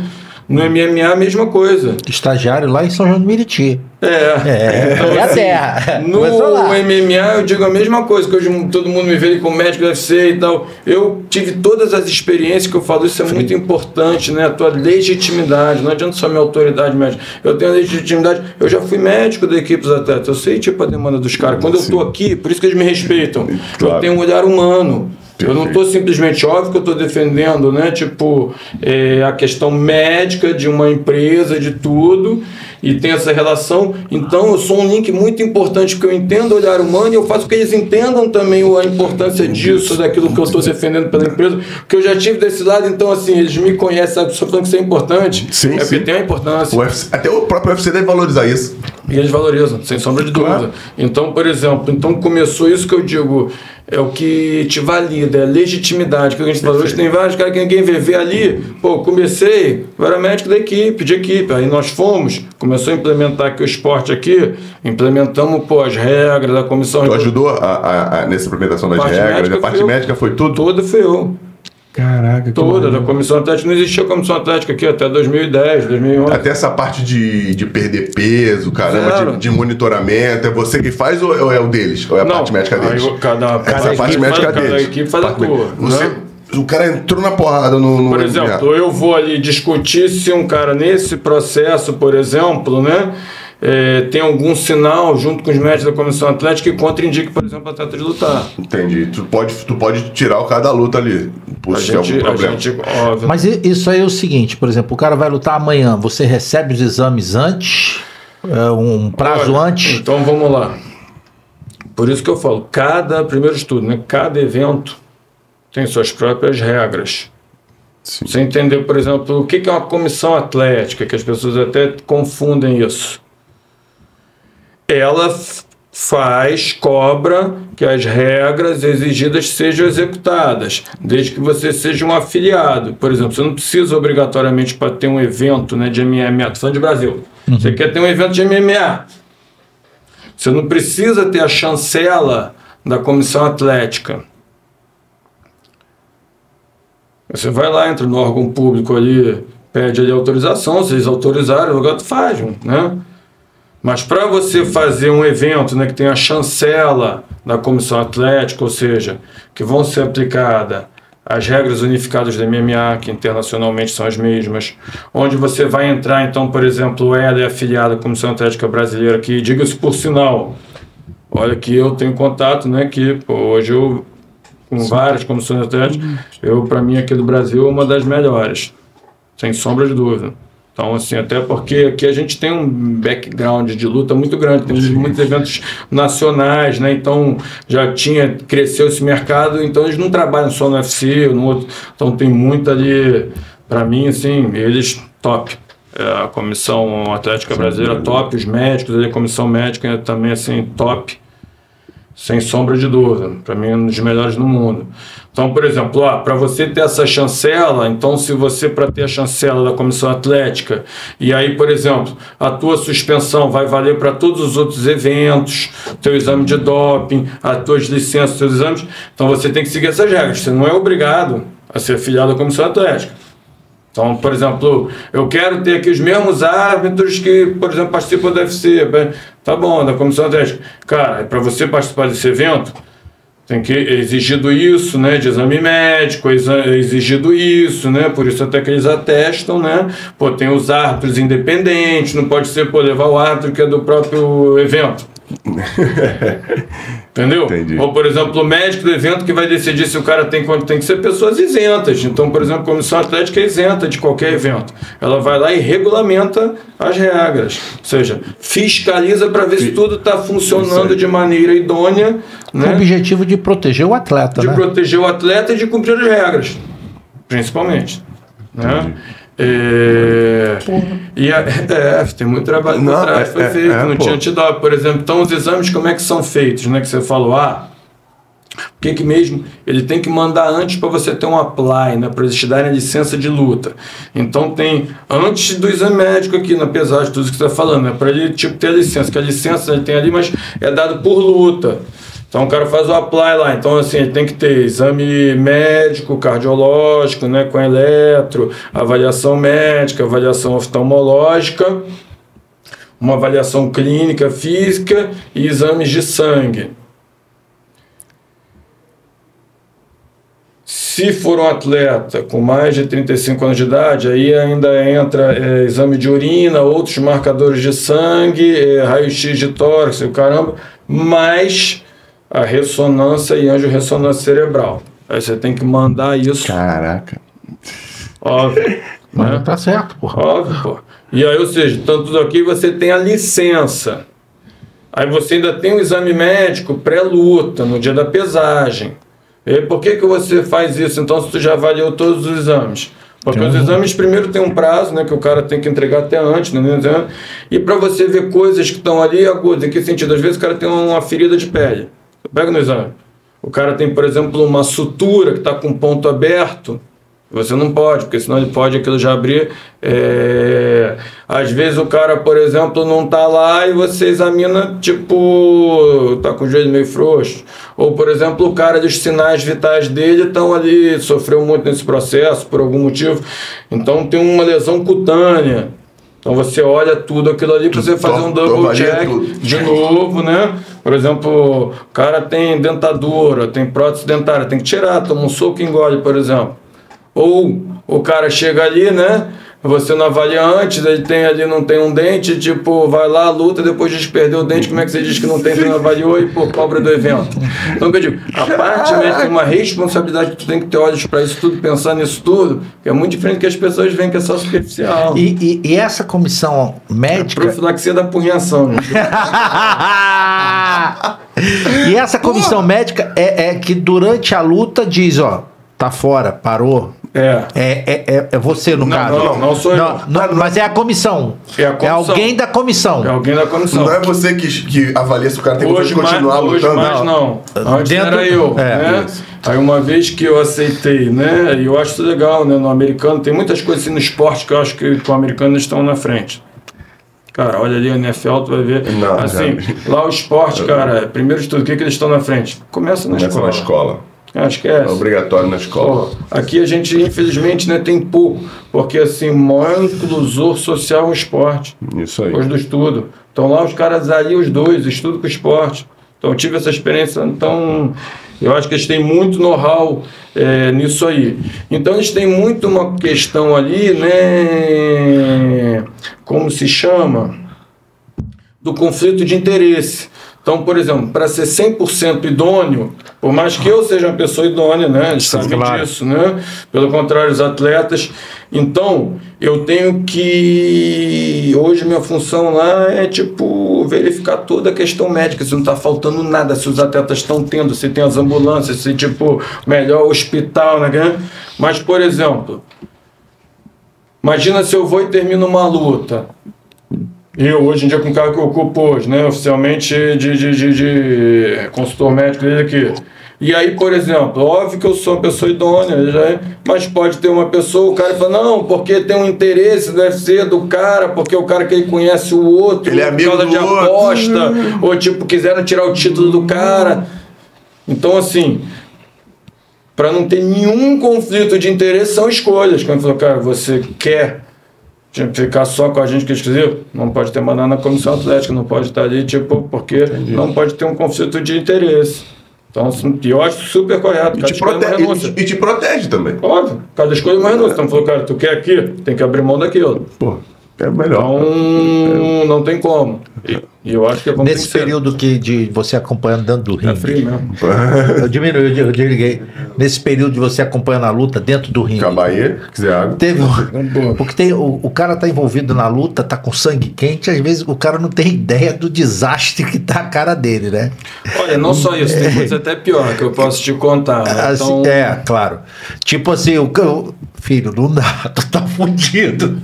No M M A, a mesma coisa. Estagiário lá em São João de Meriti. É. É, então, é a assim, terra. No M M A, eu digo a mesma coisa, que hoje todo mundo me vê como médico do U F C e tal. Eu tive todas as experiências que eu falo, isso é Sim. muito importante, né? A tua legitimidade, não adianta só minha autoridade médica. Eu tenho legitimidade, eu já fui médico da equipe dos atletas, eu sei tipo a demanda dos caras. Quando Sim. eu estou aqui, por isso que eles me respeitam. Claro. Eu tenho um olhar humano. Eu não estou simplesmente, óbvio que eu estou defendendo, né, tipo, é, a questão médica de uma empresa, de tudo, e tem essa relação, então eu sou um link muito importante, porque eu entendo o olhar humano e eu faço que eles entendam também a importância disso, daquilo que eu estou defendendo pela empresa, que eu já tive desse lado, então assim, eles me conhecem, sabe, só falando que isso é importante, sim, é porque sim. tem a importância. O U F C, até o próprio U F C deve valorizar isso. E eles valorizam, sem sombra de dúvida. Claro. Então, por exemplo, então começou isso que eu digo, é o que te valida, é a legitimidade, que a gente fala, hoje tem vários caras que ninguém vê, vê ali, pô, comecei, eu era médico da equipe, de equipe, aí nós fomos, começou a implementar aqui o esporte aqui, implementamos, pô, as regras da comissão. Tu ajudou a, a, a, nessa implementação das regras, a parte médica foi tudo? Tudo foi eu. Caraca, que toda, da Comissão Atlética, não existia Comissão Atlética aqui até dois mil e dez, dois mil e onze. Até essa parte de, de perder peso, caramba, claro. de, de monitoramento, é você que faz ou é, ou é o deles? Ou é a não, parte médica deles? Eu, cada, essa cada parte médica faz, deles. Cada equipe faz parte a cor. Você, né? O cara entrou na porrada no... no por exemplo, no eu vou ali discutir se um cara nesse processo, por exemplo, né? É, tem algum sinal junto com os médicos da Comissão Atlética que contraindique, por exemplo, o atleta de lutar. Entendi. Tu pode, tu pode tirar o cara da luta ali, por se algum problema. Gente, óbvio. Mas isso aí é o seguinte, por exemplo, o cara vai lutar amanhã, você recebe os exames antes, é, um prazo Olha, antes? Então vamos lá. Por isso que eu falo, cada, primeiro estudo, né, cada evento tem suas próprias regras. Sim. Você entendeu, por exemplo, o que é uma comissão atlética, que as pessoas até confundem isso. Ela faz, cobra que as regras exigidas sejam executadas, desde que você seja um afiliado. Por exemplo, você não precisa obrigatoriamente para ter um evento, né, de M M A, estou falando de Brasil. Uhum. Você quer ter um evento de M M A. Você não precisa ter a chancela da comissão atlética. Você vai lá, entra no órgão público ali, pede ali autorização, se eles autorizaram, o lugar tu faz, né? Mas para você fazer um evento, né, que tem a chancela da Comissão Atlética, ou seja, que vão ser aplicadas as regras unificadas do M M A, que internacionalmente são as mesmas, onde você vai entrar, então, por exemplo, ela é afiliada à Comissão Atlética Brasileira, que diga-se por sinal, olha que eu tenho contato, né, que pô, hoje eu, com Sim. várias comissões atléticas, eu, para mim, aqui do Brasil, é uma das melhores, sem sombra de dúvida. Então, assim, até porque aqui a gente tem um background de luta muito grande, temos Sim. muitos eventos nacionais, né? Então, já tinha, cresceu esse mercado, então eles não trabalham só no U F C, no outro. Então, tem muito ali, para mim, assim, eles top. A Comissão Atlética Sim. Brasileira top, os médicos, a Comissão Médica também, assim, top. Sem sombra de dúvida, para mim é um dos melhores no mundo. Então, por exemplo, para você ter essa chancela, então se você, para ter a chancela da Comissão Atlética, e aí, por exemplo, a tua suspensão vai valer para todos os outros eventos, teu exame de doping, as tuas licenças, teus exames, então você tem que seguir essas regras, você não é obrigado a ser afiliado à Comissão Atlética. Então, por exemplo, eu quero ter aqui os mesmos árbitros que, por exemplo, participam do U F C. Tá bom, da Comissão Atlética. Cara, para você participar desse evento, Tem que exigido isso, né, de exame médico, exigido isso, né, por isso até que eles atestam, né, pô, tem os árbitros independentes, não pode ser, pô, levar o árbitro que é do próprio evento. Entendeu? Entendi. Ou, por exemplo, o médico do evento que vai decidir se o cara tem quanto, tem que ser pessoas isentas. Então, por exemplo, a Comissão Atlética é isenta de qualquer evento. Ela vai lá e regulamenta as regras. Ou seja, fiscaliza para ver se tudo está funcionando de maneira idônea, né? Com o objetivo de proteger o atleta, De né? proteger o atleta e de cumprir as regras, principalmente. Entendi. Né? É, e a, é, tem muito trabalho não, atrás, foi é, feito, é, não pô. tinha antidoping, por exemplo. Então os exames, como é que são feitos, né? Que você falou, ah, o que que mesmo ele tem que mandar antes para você ter um apply, né? Para eles te darem a licença de luta. Então tem, antes do exame médico aqui, na pesagem, tudo isso que você está falando, né? Para ele tipo, ter a licença, que a licença ele tem ali, mas é dado por luta. Então o cara faz o apply lá, então assim, ele tem que ter exame médico, cardiológico, né, com eletro, avaliação médica, avaliação oftalmológica, uma avaliação clínica, física e exames de sangue. Se for um atleta com mais de trinta e cinco anos de idade, aí ainda entra é, exame de urina, outros marcadores de sangue, é, raio-x de tórax, o caramba, mas... a ressonância e angiorressonância cerebral. Aí você tem que mandar isso. Caraca. Óbvio. Mas né? Tá certo, porra. Óbvio, porra. E aí, ou seja, então tudo aqui você tem a licença. Aí você ainda tem o exame médico pré-luta, no dia da pesagem. E por que que você faz isso, então, se tu já avaliou todos os exames? Porque os exames primeiro tem um prazo, né, que o cara tem que entregar até antes, né, e para você ver coisas que estão ali agudas. Em que sentido? Às vezes o cara tem uma ferida de pele. Pega no exame. O cara tem, por exemplo, uma sutura que está com ponto aberto. Você não pode, porque senão ele pode aquilo já abrir. É... Às vezes o cara, por exemplo, não está lá e você examina, tipo, está com o joelho meio frouxo. Ou, por exemplo, o cara, os sinais vitais dele estão ali, sofreu muito nesse processo, por algum motivo. Então tem uma lesão cutânea. Então você olha tudo aquilo ali para você fazer um double check de novo, né? Por exemplo, o cara tem dentadura, tem prótese dentária, tem que tirar, toma um soco e engole, por exemplo. Ou o cara chega ali, né? Você não avalia antes, ele tem ali, não tem um dente, tipo, vai lá, luta, depois de perder o dente, como é que você diz que não tem, que não avaliou e pô, cobra do evento? Então, eu digo, a parte mesmo tem uma responsabilidade que tu tem que ter olhos para isso tudo, pensar nisso tudo, que é muito diferente do que as pessoas veem que é só superficial. E, e, e essa comissão médica... É profilaxia da punhação, né? E essa comissão pô. médica é, é que durante a luta diz, ó, tá fora, parou... É. É, é, é você, no não, caso. Não, não sou não, eu. Não, não, mas é a comissão. É a comissão. É alguém da comissão. É alguém da comissão. Não é você que, que avalia se o cara tem que continuar lutando. Mas não. Antes Dentro, era eu. É, né? é Aí uma vez que eu aceitei, né? E eu acho isso legal, né? No americano, tem muitas coisas assim no esporte que eu acho que o americano estão na frente. Cara, olha ali o N F L, tu vai ver. Não, assim, não. Lá o esporte, cara, primeiro de tudo, o que, que eles estão na frente? Começa na Começa escola. Começa na escola. Acho que é. É obrigatório na escola. Pô, aqui a gente, infelizmente, né, tem pouco, porque assim, o maior inclusor social é o esporte. Isso aí. Depois do estudo. Então lá os caras ali, os dois, estudo com esporte. Então eu tive essa experiência, então eu acho que eles têm muito know-how é, nisso aí. Então eles têm muito uma questão ali, né, como se chama, do conflito de interesse. Então, por exemplo, para ser cem por cento idôneo, por mais que eu seja uma pessoa idônea, né? Eles sabem disso, né? Pelo contrário, os atletas. Então, eu tenho que... Hoje, minha função lá é, tipo, verificar toda a questão médica, se não está faltando nada, se os atletas estão tendo, se tem as ambulâncias, se, tipo, melhor hospital, né? Mas, por exemplo, imagina se eu vou e termino uma luta... Eu, hoje em dia, com o cargo que eu ocupo hoje, né, oficialmente de, de, de, de consultor médico dele aqui. E aí, por exemplo, óbvio que eu sou uma pessoa idônea, já, mas pode ter uma pessoa, o cara fala, não, porque tem um interesse do U F C do cara, porque o cara que ele conhece o outro, ele é amigo por causa de aposta, outro. ou tipo, quiseram tirar o título do cara. Então, assim... para não ter nenhum conflito de interesse, são escolhas. Quando falou, cara, você quer... tinha que ficar só com a gente que é exclusivo, não pode ter mandado na comissão atlética, não pode estar ali, tipo, porque Entendi. não pode ter um conflito de interesse. Então, eu acho super correto. E te, prote e, te, e te protege também. Óbvio, cada escolha é uma renúncia. Então, falou, cara, tu quer aqui, tem que abrir mão daquilo. Pô, é melhor. Então, é. não tem como. E, e eu acho que é como nesse período ser. que de você acompanhando dentro do ringue. É frio mesmo. Eu diminui, eu, eu desliguei. Nesse período de você acompanhando a luta dentro do ringue. Acabar aí, quiser água. Teve um, porque tem, o, o cara tá envolvido na luta, tá com sangue quente, às vezes o cara não tem ideia do desastre que tá a cara dele, né? Olha, não só isso, tem coisa até pior que eu posso te contar. Né? Então... Assim, é, claro. Tipo assim, o eu, filho, não dá, tu tá fudido.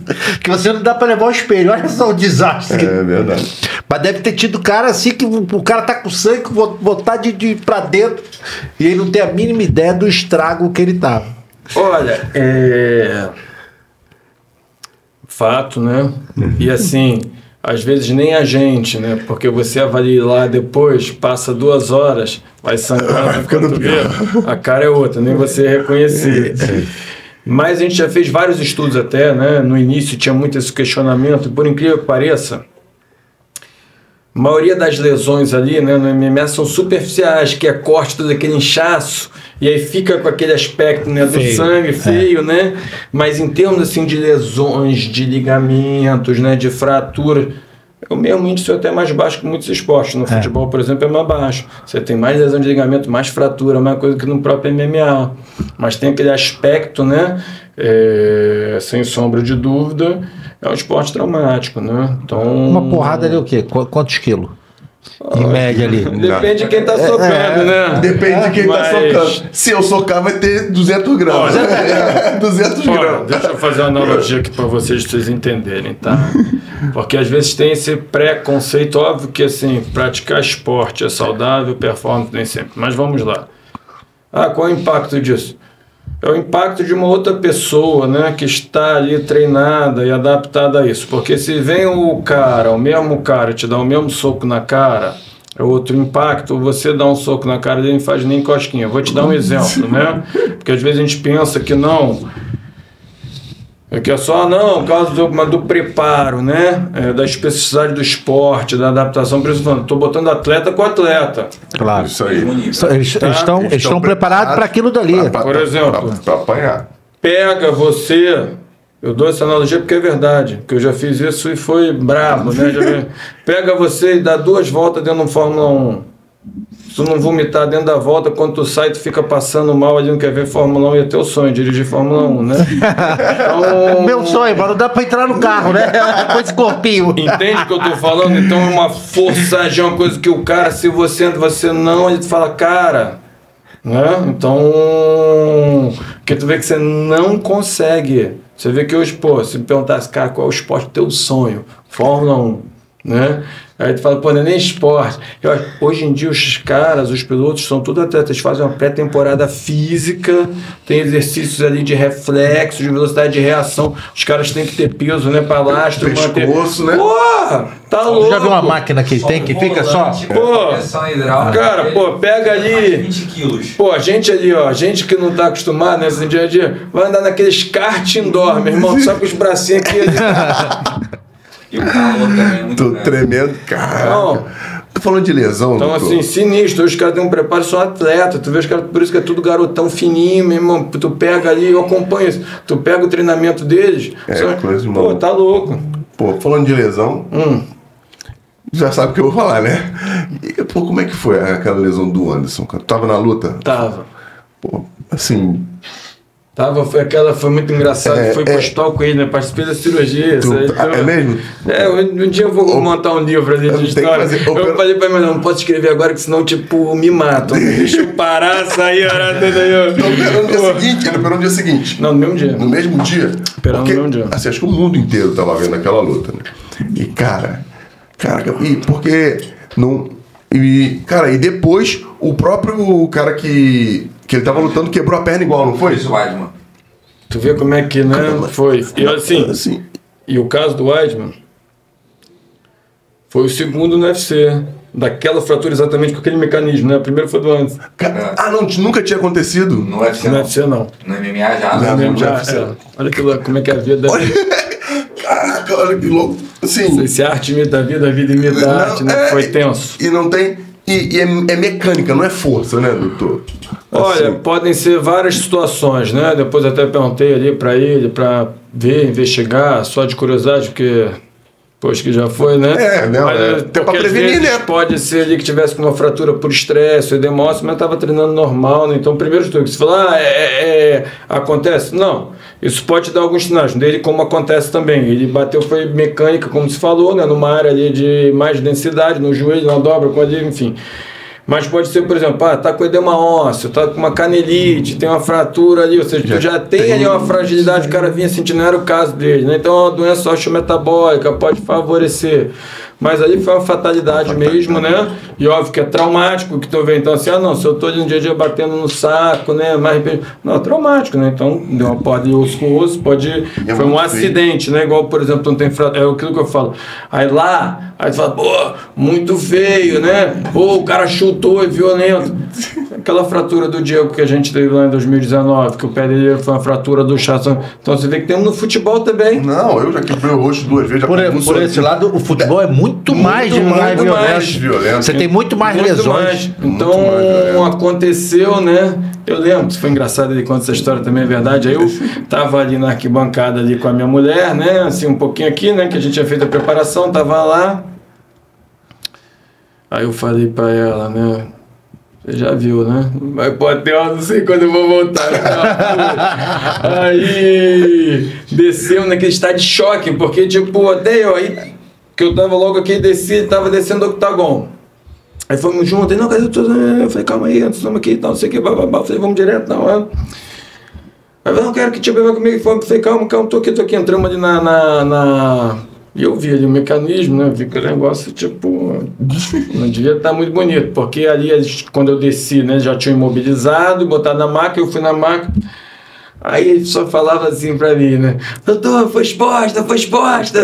Que você não dá pra levar o espelho, olha só o desastre. É verdade. Mas deve ter tido cara assim que o, o cara tá com sangue, vontade de ir pra dentro e ele não tem a mínima ideia do estrago que ele tava. Olha, é... fato, né? E assim, às vezes nem a gente, né? Porque você avalia lá depois, passa duas horas, vai sangrando, a cara é outra, nem você reconhecer. Mas a gente já fez vários estudos até, né? No início tinha muito esse questionamento, por incrível que pareça, a maioria das lesões ali, né, no M M A são superficiais, que é corte, todo aquele inchaço, e aí fica com aquele aspecto, né, do feio, sangue feio, é. né? Mas em termos assim de lesões, de ligamentos, né, de fratura, o mesmo índice é até mais baixo que muitos esportes. No é. futebol, por exemplo, é mais baixo. Você tem mais lesão de ligamento, mais fratura, mais coisa que no próprio M M A. Mas tem aquele aspecto, né? É, sem sombra de dúvida, é um esporte traumático, né? Então... Uma porrada ali é o quê? Quantos quilos? Em média ali. Depende de quem tá socando, é, né? Depende de quem Mas... tá socando. Se eu socar, vai ter duzentos gramas. duzentos gramas. Deixa eu fazer uma analogia aqui para vocês, vocês entenderem, tá? Porque às vezes tem esse preconceito, óbvio que assim, praticar esporte é saudável, performance nem sempre. Mas vamos lá. Ah, qual é o impacto disso? É o impacto de uma outra pessoa, né, que está ali treinada e adaptada a isso. Porque se vem o cara, o mesmo cara, te dá o mesmo soco na cara, é outro impacto, você dá um soco na cara dele e não faz nem cosquinha. Eu vou te dar um exemplo, né? Porque às vezes a gente pensa que não... É que é só, não, o caso do, do preparo, né? É, da especificidade do esporte, da adaptação. Por isso, falando, estou botando atleta com atleta. Claro. Isso aí. Eles, tá? eles, estão, eles estão preparados para aquilo dali. Pra, pra, Por exemplo, para apanhar. Pega você, eu dou essa analogia porque é verdade, porque eu já fiz isso e foi brabo, né? Já, pega você e dá duas voltas dentro de um Fórmula um. Se tu não vomitar dentro da volta, quando tu sai, tu fica passando mal ali, não quer ver Fórmula um, e é teu sonho dirigir Fórmula um, né? Então... Meu sonho, mano, dá pra entrar no carro, né? Com esse corpinho. Entende o que eu tô falando? Então é uma forçagem, uma coisa que o cara, se você entra, você não, ele fala, cara, né? Então, porque tu vê que você não consegue. Você vê que hoje, pô, se me perguntasse, cara, qual é o esporte do teu sonho? Fórmula um, né? Aí tu fala, pô, não é nem esporte. Eu, hoje em dia os caras, os pilotos, são tudo atletas, fazem uma pré-temporada física, tem exercícios ali de reflexo, de velocidade de reação, os caras têm que ter peso, né, pra lastro, pescoço, manter... né? Porra, tá eu louco. Já viu uma máquina que só tem, que fica só... Pô, cara, pô, pega ali... vinte quilos. Pô, a gente ali, ó, a gente que não tá acostumado nesse dia a dia, vai andar naqueles kart indoor, meu irmão, só com os bracinhos aqui... Ali. E o calor também é muito Tô grande. tremendo, cara. Não. Tô falando de lesão, Então, doutor. assim, sinistro. Hoje os caras têm um preparo só atleta. Tu vê os caras, por isso que é tudo garotão fininho, meu irmão. Tu pega ali, eu acompanho isso. Tu pega o treinamento deles. É, só... coisa de Pô, tá louco. Pô, falando de lesão, hum. já sabe o que eu vou falar, né? E, pô, como é que foi aquela lesão do Anderson? Tu tava na luta? Tava. Pô, assim... Tava, foi aquela, foi muito engraçada, é, foi é, postal com ele, né? Participei da cirurgia. Tu, aí, então, é mesmo? É, um, um dia eu vou o, montar um livro ali de história. Fazer, eu opera... falei pra mim, não, não posso escrever agora, que senão, tipo, me matam. Deixa eu parar, sair, orar, entendeu? Não, operou no dia seguinte, ele operou no dia seguinte. Não, no mesmo dia. No mesmo dia? Operou no mesmo dia. Assim, acho que o mundo inteiro tava vendo aquela luta, né? E, cara, cara, e porque não... E, cara, e depois, o próprio cara que... Que ele tava lutando, quebrou a perna igual, não foi? Isso, Weidman. Tu vê como é que, né? Caramba. Foi. E assim, assim, e o caso do Weidman foi o segundo no U F C. Daquela fratura exatamente com aquele mecanismo, né? O primeiro foi do Anderson. É. Ah, não, nunca tinha acontecido? No U F C não. No U F C não. No M M A já. No M M A já. É. Olha que louco, como é que é a vida da vida. Caraca, olha que louco. Assim, se a arte imita a vida, a vida imita a arte, né? É, foi tenso. E não tem... E, e é, é mecânica, não é força, né, doutor? Assim. Olha, podem ser várias situações, né? Depois até perguntei ali para ele, para ver, investigar, só de curiosidade, porque... Pois que já foi, né? É, né? Até pra prevenir, né? Pode ser ali que tivesse com uma fratura por estresse, edema ósseo, mas estava treinando normal, né? Então, primeiro de tudo, você fala, ah, é, é, acontece? Não. Isso pode dar alguns sinais dele, como acontece também. Ele bateu, foi mecânica, como se falou, né? Numa área ali de mais densidade, no joelho, na dobra, com ali, enfim. Mas pode ser, por exemplo, ah, tá com edema ósseo, tá com uma canelite, tem uma fratura ali, ou seja, já tu já tem, tem ali uma fragilidade, o cara vinha sentindo, não era o caso dele, né? Então é uma doença osteometabólica, pode favorecer. Mas ali foi uma fatalidade mesmo, né? E óbvio que é traumático, que tu vê, então assim, ah não, se eu tô ali no dia a dia batendo no saco, né? Mas, não, é traumático, né? Então, deu uma porra de osso com osso, pode... Foi um acidente, né? Igual, por exemplo, não tem fratura, é aquilo que eu falo. Aí lá, aí tu fala, pô, muito feio, né? Pô, o cara chutou, é violento. Aquela fratura do Diego que a gente teve lá em dois mil e dezenove, que o pé dele foi uma fratura do chassão. Então você vê que tem no futebol também. Não, eu já quebrei o rosto duas vezes. Por, por esse lado, o futebol é muito... Muito, muito mais, mais, mais, violento. mais violento. Você tem muito mais muito lesões. Mais. Então, muito mais aconteceu, né? Eu lembro, foi engraçado, ele conta essa história também, é verdade. Aí eu tava ali na arquibancada ali com a minha mulher, né? Assim, um pouquinho aqui, né? Que a gente tinha feito a preparação, tava lá. Aí eu falei pra ela, né? Você já viu, né? Vai pro hotel, não sei quando eu vou voltar. Aí desceu naquele estado de choque, porque tipo, até eu aí... que eu tava logo aqui, desci, tava descendo o octagon. Aí fomos juntos, não, cadê tu? Eu falei, calma aí, antes, vamos aqui, tal, não sei o que, bababá. Eu falei, vamos direto, não, é. Aí eu não quero que te beba comigo. Eu falei, calma, calma, tô aqui, tô aqui. Entramos ali na... na, na... E eu vi ali o mecanismo, né? Eu vi que o negócio, tipo, não devia estar muito bonito, porque ali, quando eu desci, né, já tinha imobilizado, botado na maca, eu fui na maca. Aí ele só falava assim pra mim, né? Doutor, foi exposta, foi exposta!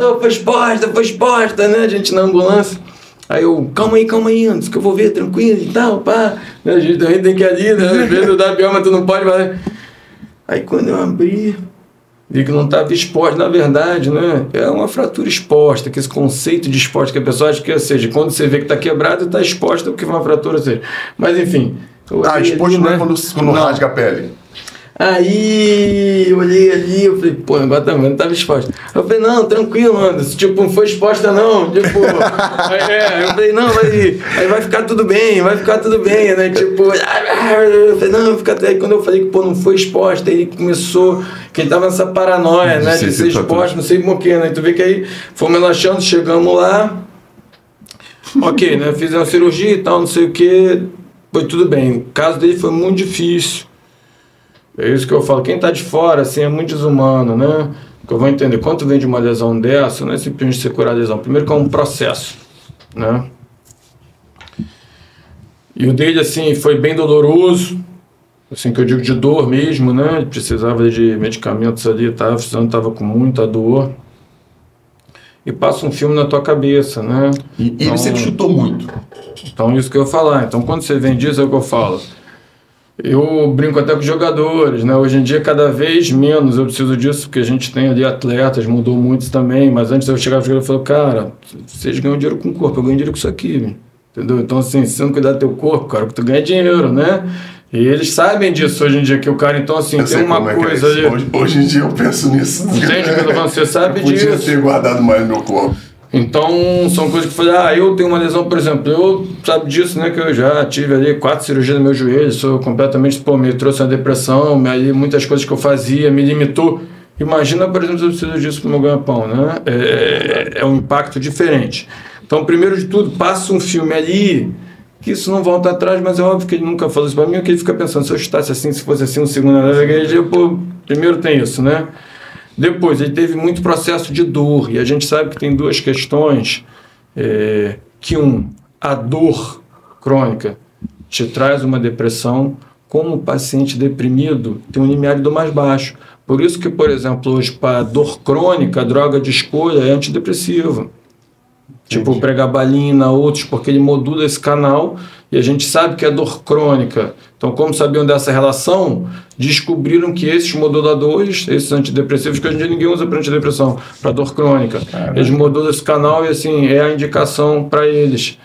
Doutor, foi exposta, foi exposta, né? A gente na ambulância. Aí eu, calma aí, calma aí, antes que eu vou ver, tranquilo e tal, pá. A gente também tem que ir ali, né? Às vezes eu dá pior, mas tu não pode falar. Aí quando eu abri, vi que não estava exposta, na verdade, né? É uma fratura exposta, que esse conceito de exposta que a pessoa acha que, ou seja, quando você vê que tá quebrado, tá exposta porque foi uma fratura, ou seja. Mas enfim. Ah, exposto não é quando, quando não rasga a pele. Aí eu olhei ali, eu falei, pô, agora também não tava exposta. Eu falei, não, tranquilo, Anderson, tipo, não foi exposta não, tipo, é, eu falei, não, vai, aí vai ficar tudo bem, vai ficar tudo bem, né, tipo, eu falei, não, fica até aí, quando eu falei que, pô, não foi exposta, ele começou, que ele tava nessa paranoia, né, de ser exposta, não sei como que, né, tu vê que aí fomos relaxando, chegamos lá, ok, né, fizemos cirurgia e tal, não sei o que, foi tudo bem, o caso dele foi muito difícil. É isso que eu falo, quem tá de fora, assim, é muito desumano, né? Porque eu vou entender, quanto vem de uma lesão dessa, não é simplesmente você curar a lesão. Primeiro que é um processo, né? E o dele, assim, foi bem doloroso, assim que eu digo de dor mesmo, né? Ele precisava de medicamentos ali, tava, tava com muita dor. E passa um filme na tua cabeça, né? E então, ele sempre chutou muito. Então, isso que eu falar. Então, quando você vem disso, é o que eu falo. Eu brinco até com os jogadores, né? Hoje em dia cada vez menos eu preciso disso, porque a gente tem ali atletas, mudou muito também, mas antes eu chegava e falava, cara, vocês ganham dinheiro com o corpo, eu ganho dinheiro com isso aqui, entendeu? Então assim, se você não cuidar do teu corpo, cara, que tu ganha dinheiro, né? E eles sabem disso hoje em dia, que o cara, então assim, eu tem uma coisa é ali... Hoje, hoje em dia eu penso nisso. Entende o que eu tô falando? Você sabe eu disso. Eu podia ter guardado mais no meu corpo. Então, são coisas que eu falei, ah, eu tenho uma lesão, por exemplo, eu, sabe disso, né, que eu já tive ali quatro cirurgias no meu joelho, sou completamente, pô, me trouxe uma depressão, me, ali, muitas coisas que eu fazia, me limitou. Imagina, por exemplo, se eu preciso disso para o meu ganha-pão, né, é, é um impacto diferente. Então, primeiro de tudo, passa um filme ali, que isso não volta atrás, mas é óbvio que ele nunca falou isso para mim, que ele fica pensando, se eu chutasse assim, se fosse assim, um segundo, eu, pô, primeiro tem isso, né. Depois, ele teve muito processo de dor, e a gente sabe que tem duas questões, é, que um, a dor crônica te traz uma depressão, como o paciente deprimido tem um limiar mais baixo. Por isso que, por exemplo, hoje, para dor crônica, a droga de escolha é antidepressiva. Tipo pregabalina, outros, porque ele modula esse canal e a gente sabe que é dor crônica. Então, como sabiam dessa relação, descobriram que esses moduladores, esses antidepressivos, que hoje em dia ninguém usa para antidepressão, para dor crônica, Caramba. Eles modulam esse canal e assim é a indicação para eles.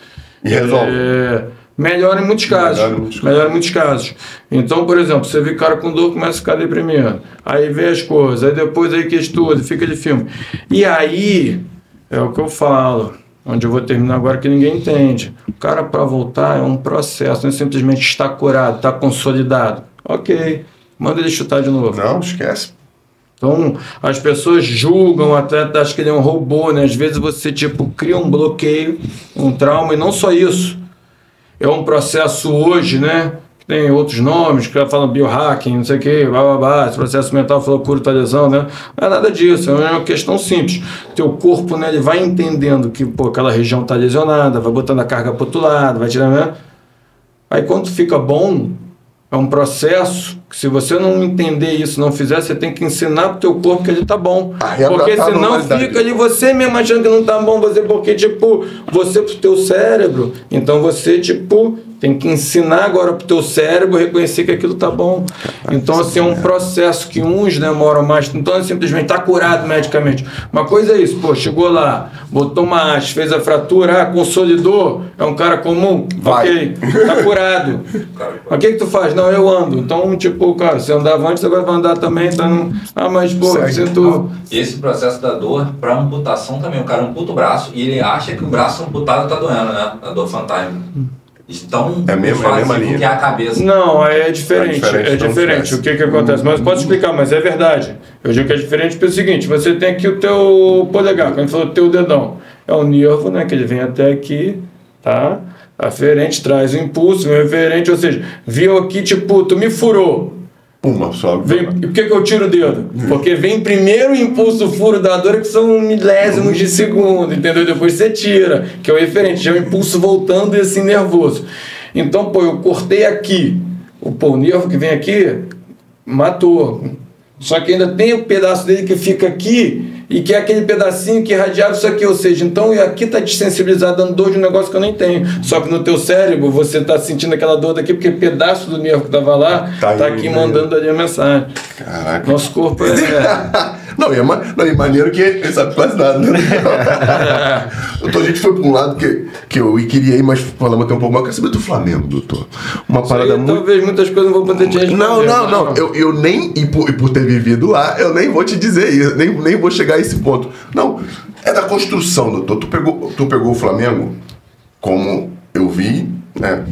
E resolve. É, melhora em muitos casos. Melhora em muitos, melhora em muitos casos. Então, por exemplo, você vê o cara com dor, começa a ficar deprimido. Aí vem as coisas, aí depois aí que estuda, fica de filme. E aí, é o que eu falo, onde eu vou terminar agora, que ninguém entende. O cara, para voltar, é um processo, não é simplesmente estar curado, estar consolidado. Ok, manda ele chutar de novo. Não, esquece. Então, as pessoas julgam, o atleta acha que ele é um robô, né? Às vezes você, tipo, cria um bloqueio, um trauma, e não só isso. É um processo hoje, né? Tem outros nomes, que falam biohacking, não sei o que, blá, blá, blá, esse processo mental falou cura tua lesão, né? Não é nada disso, é uma questão simples. Teu corpo, né, ele vai entendendo que, pô, aquela região tá lesionada, vai botando a carga pro outro lado, vai tirando, né? Aí quando fica bom, é um processo que, se você não entender isso, não fizer, você tem que ensinar pro teu corpo que ele tá bom. Porque senão fica ali você mesmo achando que não tá bom, você, porque, tipo, você pro teu cérebro, então você, tipo, tem que ensinar agora pro teu cérebro reconhecer que aquilo tá bom. Então, assim, é um processo que uns demoram mais, então é simplesmente tá curado medicamente. Uma coisa é isso, pô, chegou lá, botou uma haste, fez a fratura, ah, consolidou, é um cara comum, vai. Ok, tá curado. Mas o que que tu faz? Não, eu ando. Então, tipo, cara, você andava antes, agora vai andar também, tá no... Ah, mas, pô, você tu... Esse processo da dor pra amputação também, o cara amputa o braço e ele acha que o braço amputado tá doendo, né? A dor fantasma. Estão é mesmo, é a mesma linha. Que a cabeça. Não, é diferente. É diferente. É diferente. O que que acontece? Mas posso explicar, mas é verdade. Eu digo que é diferente pelo seguinte: você tem aqui o teu polegar, quando a gente falou o teu dedão, é o nervo, né? Que ele vem até aqui, tá? Aferente traz o impulso, referente, ou seja, viu aqui, tipo, tu me furou. Puma, sobe. Vem, e por que que eu tiro o dedo? Porque vem primeiro o impulso furo da dor, que são milésimos de segundo, entendeu? Depois você tira, que é o referente, já é o impulso voltando e assim nervoso. Então, pô, eu cortei aqui, o, pô, o nervo que vem aqui, matou. Só que ainda tem o um pedaço dele que fica aqui, e que é aquele pedacinho que irradiava isso aqui, ou seja, então aqui está desensibilizado, dando dor de um negócio que eu nem tenho. Só que no teu cérebro você está sentindo aquela dor daqui, porque pedaço do nervo que estava lá está tá aqui mandando ali a mensagem. Caraca. Nosso corpo é... Não, e é, ma... não, é maneiro que ele sabe quase nada, né? Doutor, a gente foi para um lado que, que eu queria ir, mas falamos até um pouco mais. Eu quero saber do Flamengo, doutor. Uma isso parada aí, muito... Talvez muitas coisas não vou poder te responder. Não, não, não. não. Eu, eu nem, e por, e por ter vivido lá, eu nem vou te dizer isso, nem, nem vou chegar esse ponto. Não, é da construção, doutor. Tu pegou, tu pegou o Flamengo, como eu vi, né?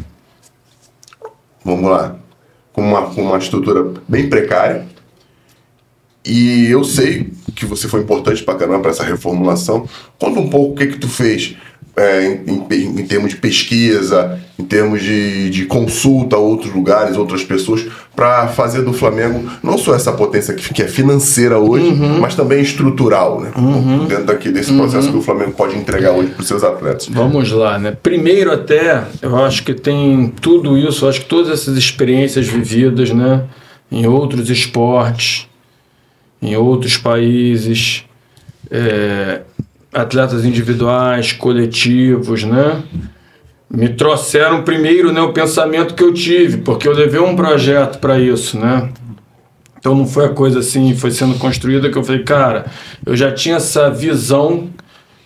Vamos lá. Com uma, com uma estrutura bem precária. E eu sei que você foi importante pra caramba pra essa reformulação. Conta um pouco o que que tu fez é, em, em, em termos de pesquisa, em termos de, de consulta a outros lugares, outras pessoas, para fazer do Flamengo não só essa potência que, que é financeira hoje, uhum. mas também estrutural, né? Uhum. Dentro daqui, desse processo uhum. que o Flamengo pode entregar hoje para os seus atletas. Vamos lá, né? Primeiro até, eu acho que tem tudo isso, eu acho que todas essas experiências vividas, né? Em outros esportes, em outros países, é, atletas individuais, coletivos, né? Me trouxeram primeiro, né, o pensamento que eu tive, porque eu levei um projeto para isso, né? Então não foi a coisa assim, foi sendo construída que eu falei, cara, eu já tinha essa visão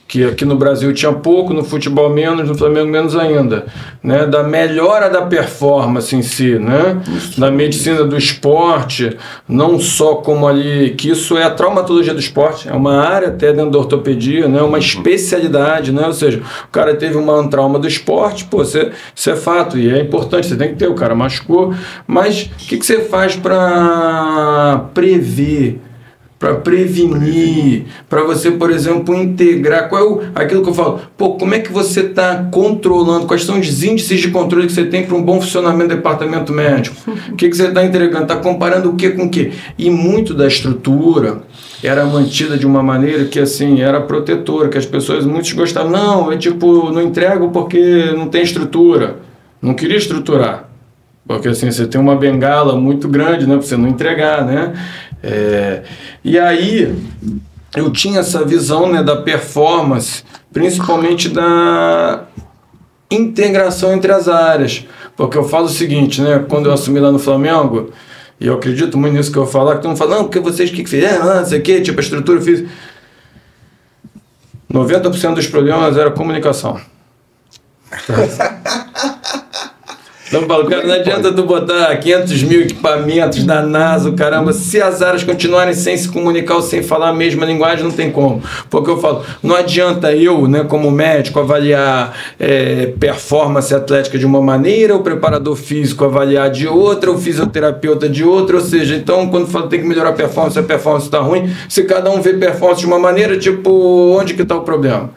que aqui no Brasil tinha pouco, no futebol menos, no Flamengo menos ainda, né? Da melhora da performance em si, né? Da medicina do esporte, não só como ali, que isso é a traumatologia do esporte, é uma área até dentro da ortopedia, né? Uma especialidade, né? Ou seja, o cara teve uma, um trauma do esporte, pô, cê, isso é fato, e é importante, você tem que ter, o cara machucou, mas o que você faz para prever, para prevenir, para você, por exemplo, integrar, qual é o, aquilo que eu falo, pô, como é que você está controlando, quais são os índices de controle que você tem para um bom funcionamento do departamento médico, o que que você está entregando, está comparando o que com o que, e muito da estrutura era mantida de uma maneira que assim, era protetora, que as pessoas, muitos gostavam, não, é tipo, não entrego porque não tem estrutura, não queria estruturar, porque assim, você tem uma bengala muito grande, né, para você não entregar, né. É, e aí eu tinha essa visão, né, da performance, principalmente da integração entre as áreas, porque eu falo o seguinte, né, quando eu assumi lá no Flamengo, e eu acredito muito nisso que eu falar, que todo mundo fala, não, porque vocês que fizeram, não sei o que, tipo a estrutura física, noventa por cento dos problemas era comunicação. Não, Paulo, cara, não adianta tu botar quinhentos mil equipamentos da NASA, caramba, se as áreas continuarem sem se comunicar ou sem falar a mesma linguagem, não tem como. Porque eu falo, não adianta eu, né, como médico, avaliar é, performance atlética de uma maneira, o preparador físico avaliar de outra, o fisioterapeuta de outra, ou seja, então quando fala tem que melhorar a performance, a performance está ruim, se cada um vê performance de uma maneira, tipo, onde que está o problema?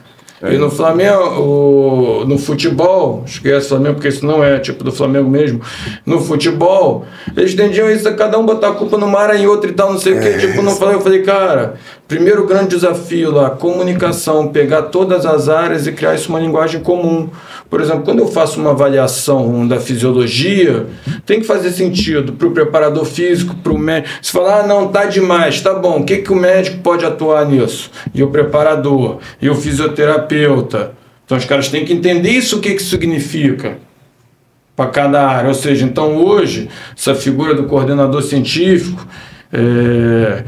E no Flamengo, no futebol, esquece o Flamengo porque isso não é tipo do Flamengo mesmo, no futebol, eles tendiam isso a cada um botar a culpa no Mara e outro e tal, não sei o que, tipo, não falei, eu falei, cara, primeiro grande desafio lá, comunicação, pegar todas as áreas e criar isso uma linguagem comum. Por exemplo, quando eu faço uma avaliação da fisiologia, tem que fazer sentido para o preparador físico, para o médico. Se falar, ah, não, tá demais, tá bom, o que, que o médico pode atuar nisso? E o preparador, e o fisioterapeuta. Então os caras têm que entender isso, o que, que significa para cada área. Ou seja, então hoje, essa figura do coordenador científico, é...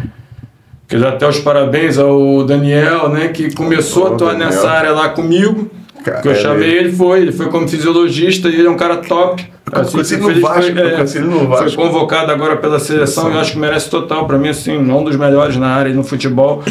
quer dizer, até os parabéns ao Daniel, né, que começou a atuar nessa área lá comigo. Cara, que eu chamei ele. ele foi, ele foi como fisiologista e ele é um cara top. Assim, no Vasco, foi, é, no Vasco. Foi convocado agora pela seleção e eu acho que merece total. Para mim, assim, um dos melhores na área e no futebol.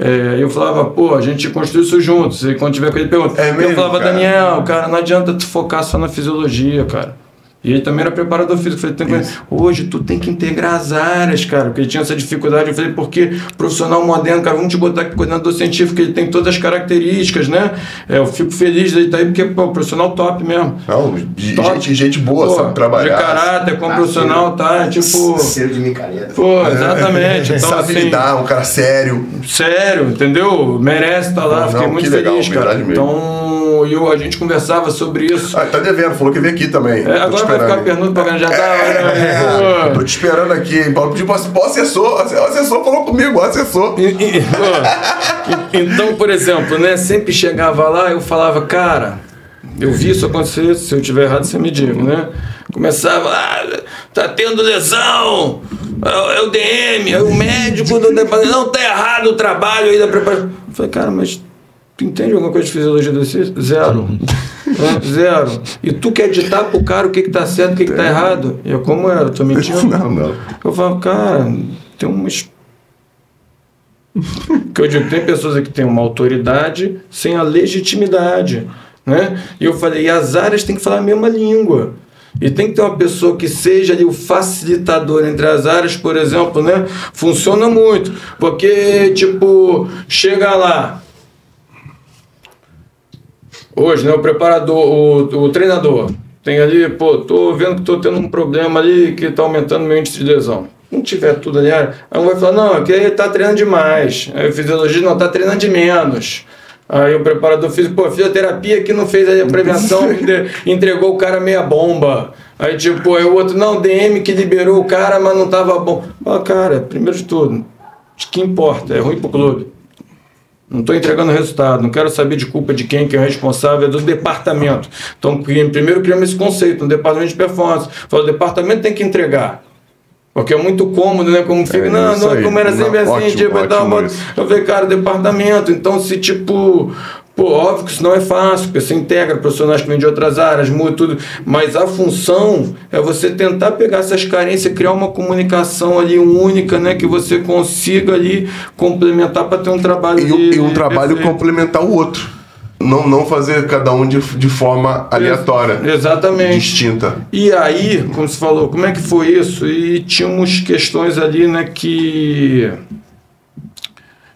É, eu falava, pô, a gente construiu isso juntos. E quando tiver com ele, pergunta. É mesmo, eu falava, cara? Daniel, cara, não adianta tu focar só na fisiologia, cara. E ele também era preparador físico. Eu falei, hoje tu tem que integrar as áreas, cara, porque ele tinha essa dificuldade. Eu falei, porque profissional moderno, cara, vamos te botar aqui coordenador científico, ele tem todas as características, né? É, eu fico feliz dele estar aí, porque pô, profissional top mesmo. Não, top. Gente, gente boa, pô, sabe trabalhar. De caráter, como ah, profissional, tá? Tipo. Sério de micareta. Pô, exatamente. Então, sabe assim, lidar, um cara sério. Sério, entendeu? Merece estar lá, não, fiquei não, muito feliz, legal, cara. Mesmo. Então. E eu, a gente conversava sobre isso. Ah, tá devendo, falou que veio aqui também. É, agora vai ficar pernudo pra ganhar, já tá. É, é, é. Tô te esperando aqui, hein, Paulo? Pediu pro assessor, o assessor falou comigo, o assessor. E, e, então, por exemplo, né, sempre chegava lá, eu falava, cara, eu vi isso acontecer, se eu tiver errado, você me diga, né? Começava, ah, tá tendo lesão, é o D M, é o médico, do não, tá errado o trabalho aí da preparação. Eu falei, cara, mas... Tu entende alguma coisa de fisiologia desse? Zero. Zero. E tu quer ditar pro cara o que que tá certo, o que que tá errado? Eu, como era? Eu tô mentindo? Não, não. Eu falo, cara, tem umas... que eu digo, tem pessoas que têm uma autoridade sem a legitimidade, né? E eu falei, e as áreas têm que falar a mesma língua. E tem que ter uma pessoa que seja ali o facilitador entre as áreas, por exemplo, né? Funciona muito. Porque, tipo, chega lá... Hoje, né, o preparador, o, o treinador, tem ali, pô, tô vendo que tô tendo um problema ali que tá aumentando meu índice de lesão. Não tiver tudo ali, aí um vai falar, não, é que ele tá treinando demais. Aí o fisiologista, não, tá treinando de menos. Aí o preparador físico, pô, fisioterapia que não fez a prevenção, entregou o cara meia bomba. Aí tipo, aí o outro, não, D M que liberou o cara, mas não tava bom. Ah, cara, primeiro de tudo, de que importa, é ruim pro clube. Não estou entregando resultado, não quero saber de culpa de quem, quem é o responsável, é do departamento. Então, primeiro criamos esse conceito, um departamento de performance. Fala, o departamento tem que entregar. Porque é muito cômodo, né? Como fica, é, não, não, não como era sempre assim, ótimo, tipo, ótimo, uma... eu falei, cara, departamento. Então, se tipo, pô, óbvio que isso não é fácil, porque você integra profissionais que vêm de outras áreas, muda tudo. Mas a função é você tentar pegar essas carências, criar uma comunicação ali única, né? Que você consiga ali complementar para ter um trabalho. E, e um trabalho perfeito. Complementar o outro. Não, não fazer cada um de, de forma aleatória. Exatamente. Distinta. E aí, como você falou, como é que foi isso? E tínhamos questões ali, né, que...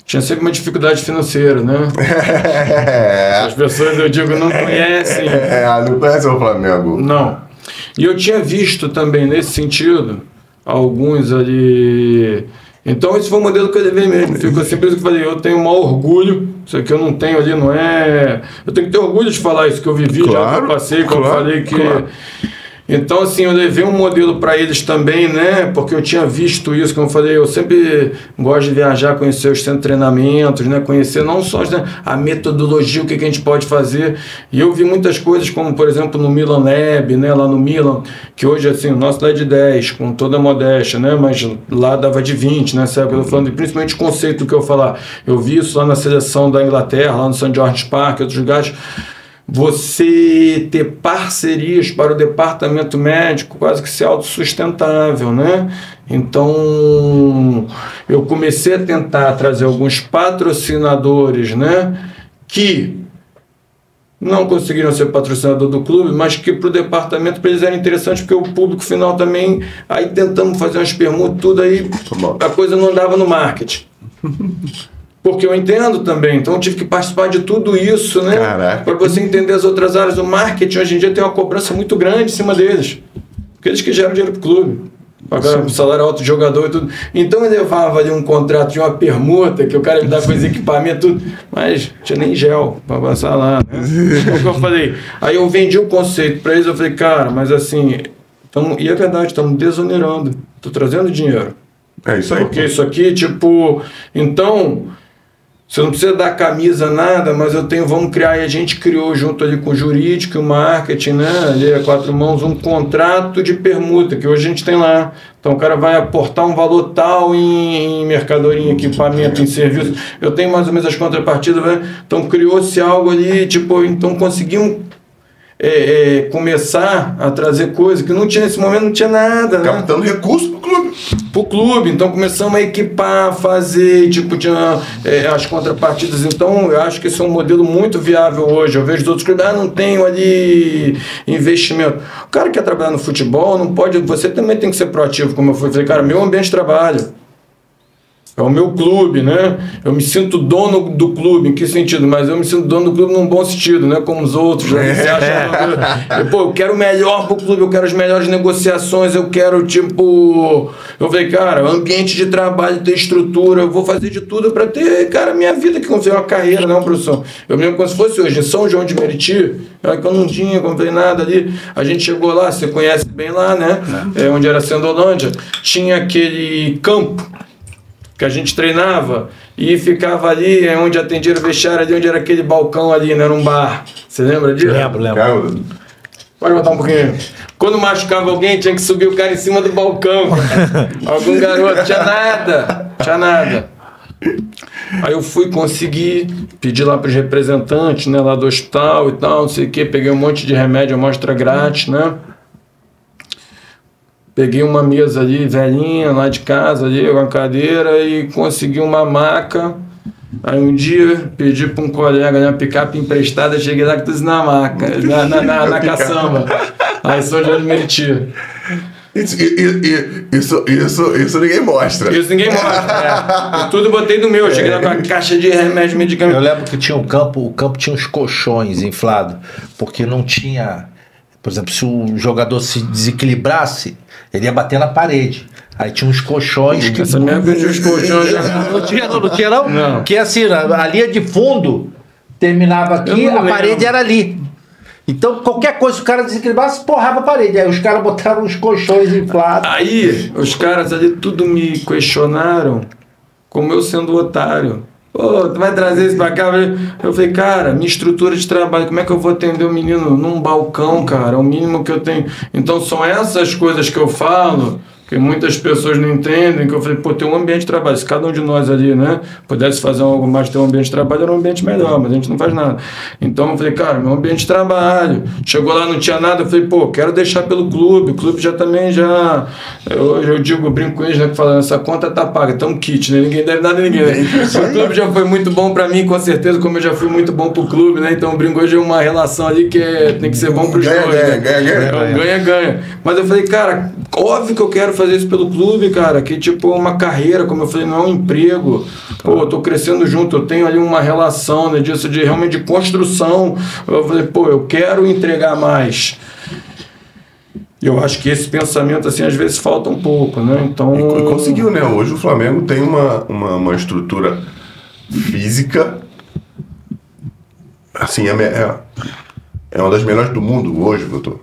Tinha sempre uma dificuldade financeira, né? É. As pessoas, eu digo, não conhecem. É, não conhecem o Flamengo. Não. E eu tinha visto também, nesse sentido, alguns ali... Então, esse foi o modelo que eu levei mesmo. Ficou assim, por isso que eu falei, eu tenho um maior orgulho, isso aqui eu não tenho ali, não é... Eu tenho que ter orgulho de falar isso que eu vivi, claro, já que eu passei, que claro, eu falei que... Claro. Então, assim, eu levei um modelo para eles também, né? Porque eu tinha visto isso, como eu falei, eu sempre gosto de viajar, conhecer os centros de treinamentos, né? Conhecer não só né? a metodologia, o que, que a gente pode fazer. E eu vi muitas coisas, como, por exemplo, no Milan Lab, né? Lá no Milan, que hoje, assim, o nosso dá de dez, com toda a modéstia, né? Mas lá dava de vinte, né? Sabe o que eu tô falando? E principalmente o conceito do que eu falar. Eu vi isso lá na seleção da Inglaterra, lá no São João de Meriti, outros lugares. você ter parcerias para o departamento médico quase que ser autossustentável, né? Então, eu comecei a tentar trazer alguns patrocinadores, né? Que não conseguiram ser patrocinador do clube, mas que para o departamento, para eles era interessante, porque o público final também... Aí tentamos fazer umas permutas, tudo aí, a coisa não andava no marketing. Porque eu entendo também, então eu tive que participar de tudo isso, né? Para você entender as outras áreas. O marketing hoje em dia tem uma cobrança muito grande em cima deles, porque eles que geram dinheiro para o clube, pagaram salário alto de jogador e tudo. Então eu levava ali um contrato de uma permuta, que o cara me dava com os equipamentos, tudo, mas tinha nem gel para passar lá, né? É o que eu falei. Aí eu vendi o conceito para eles, eu falei, cara, mas assim, tamo, e é verdade, estamos desonerando, tô trazendo dinheiro. É isso aí. Porque isso aqui, tipo, então... Você não precisa dar camisa, nada, mas eu tenho, vamos criar, e a gente criou junto ali com o jurídico e o marketing, né, ali a quatro mãos, um contrato de permuta, que hoje a gente tem lá. Então o cara vai aportar um valor tal em, em mercadoria, em equipamento, em serviço. Eu tenho mais ou menos as contrapartidas, né? Então criou-se algo ali, tipo, então conseguimos é, é, começar a trazer coisa que não tinha nesse momento, não tinha nada. Captando, né? Recursos pro clube. Pro clube, então começamos a equipar, fazer, tipo, tinha é, as contrapartidas. Então eu acho que esse é um modelo muito viável hoje. Eu vejo os outros clubes, ah, não tenho ali investimento. O cara que quer trabalhar no futebol, não pode, você também tem que ser proativo, como eu fui. Falei, cara, meu ambiente de trabalho é o meu clube, né? Eu me sinto dono do clube. Em que sentido? Mas eu me sinto dono do clube num bom sentido, né? Como os outros, né? Você acha que... Pô, eu quero o melhor pro clube, eu quero as melhores negociações, eu quero, tipo... Eu falei, cara, ambiente de trabalho, ter estrutura, eu vou fazer de tudo pra ter, cara, minha vida, que conseguiu uma carreira, não, profissão. Eu me lembro como se fosse hoje, em São João de Meriti, que eu não tinha, comprei nada ali. A gente chegou lá, você conhece bem lá, né? É, onde era a Sendolândia. Tinha aquele campo que a gente treinava e ficava ali, onde atendia o vestiário, ali onde era aquele balcão ali, né? Era um bar. Você lembra disso? Lembro, lembro. Pode botar um pouquinho. Quando machucava alguém, tinha que subir o cara em cima do balcão. Algum garoto, tinha nada, tinha nada. Aí eu fui conseguir, pedi lá para os representantes, né? Lá do hospital e tal, não sei o que, peguei um monte de remédio, amostra grátis, né? Peguei uma mesa ali, velhinha, lá de casa, ali, uma cadeira, e consegui uma maca. Aí um dia pedi para um colega, né, picape emprestada, cheguei lá que tu na maca, na, na, na, na caçamba. Aí só já admiti. Isso, isso, isso, isso ninguém mostra. Isso ninguém mostra, né? Eu tudo botei do meu, cheguei lá com a caixa de remédio, medicamento. Eu lembro que tinha um campo, o campo tinha uns colchões inflados, porque não tinha... Por exemplo, se o jogador se desequilibrasse, ele ia bater na parede. Aí tinha uns colchões que... Essa minha vez os colchões... Não tinha, não, não tinha, não? Não. Que assim, a linha de fundo terminava aqui, a parede era ali. Então, qualquer coisa, se o cara desequilibrasse, porrava a parede. Aí os caras botaram uns colchões inflados. Aí, os caras ali tudo me questionaram, como eu sendo otário. Pô, tu vai trazer isso pra cá? Eu falei, cara, minha estrutura de trabalho, como é que eu vou atender o menino num balcão, cara? É o mínimo que eu tenho. Então são essas coisas que eu falo, que muitas pessoas não entendem, que eu falei, pô, tem um ambiente de trabalho. Se cada um de nós ali, né, pudesse fazer algo mais, ter um ambiente de trabalho, era um ambiente melhor, mas a gente não faz nada. Então eu falei, cara, meu ambiente de trabalho. Chegou lá, não tinha nada, eu falei, pô, quero deixar pelo clube. O clube já também já... Hoje eu, eu digo, eu brinco com eles, né, que falam, essa conta tá paga, então kit, né, ninguém deve nada a ninguém. Né? O clube já foi muito bom pra mim, com certeza, como eu já fui muito bom pro clube, né, então eu brinco hoje, é uma relação ali que é, tem que ser bom pros dois. Ganha, né? ganha, ganha, ganha. Ganha, ganha. Mas eu falei, cara, óbvio que eu quero fazer fazer isso pelo clube, cara, que tipo uma carreira, como eu falei, não é um emprego. Pô, eu tô crescendo junto, eu tenho ali uma relação, né, disso de realmente de construção. Eu falei, pô, eu quero entregar mais. Eu acho que esse pensamento, assim, às vezes falta um pouco, né, então... E conseguiu, né, hoje o Flamengo tem uma, uma, uma estrutura física, assim, é, é uma das melhores do mundo hoje, doutor.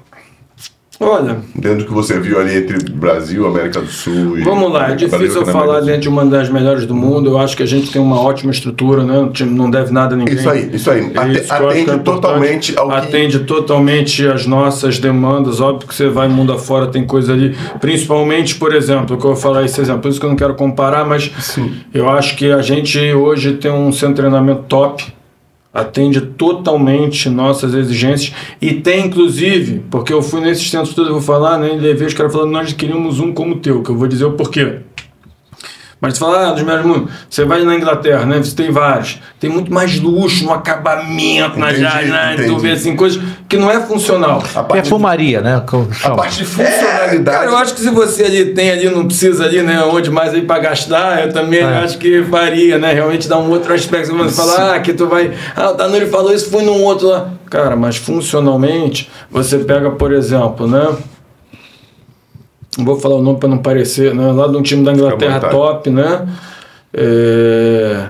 Olha... Dentro do que você viu ali entre Brasil, América do Sul... E vamos lá, é difícil eu falar dentro de uma das melhores do mundo. Eu acho que a gente tem uma ótima estrutura, né? O time não deve nada a ninguém. Isso aí, isso aí. Isso atende é totalmente ao que... Atende totalmente as nossas demandas. Óbvio que você vai mundo afora, tem coisa ali. Principalmente, por exemplo, que eu vou falar esse exemplo, por isso que eu não quero comparar, mas... Sim. Eu acho que a gente hoje tem um centro de treinamento top. atende totalmente nossas exigências e tem inclusive, porque eu fui nesses centros todos, eu vou falar, né, levei os caras falando, nós queríamos um como o teu, que eu vou dizer o porquê. Mas você fala, ah, dos melhores mundos, você vai na Inglaterra, né, você tem vários, tem muito mais luxo no acabamento, nas áreas, né, tu vê assim, coisas que não é funcional. A perfumaria, né? A parte de funcionalidade. É, cara, eu acho que se você ali tem ali, não precisa ali, né, onde mais aí pra gastar, eu também é. acho que faria, né, realmente dá um outro aspecto, você fala, ah, que tu vai, ah, o Tannure falou isso, foi num outro lá. Cara, mas funcionalmente, você pega, por exemplo, né, não vou falar o nome para não parecer, né? Lá de um time da Inglaterra top, né? É...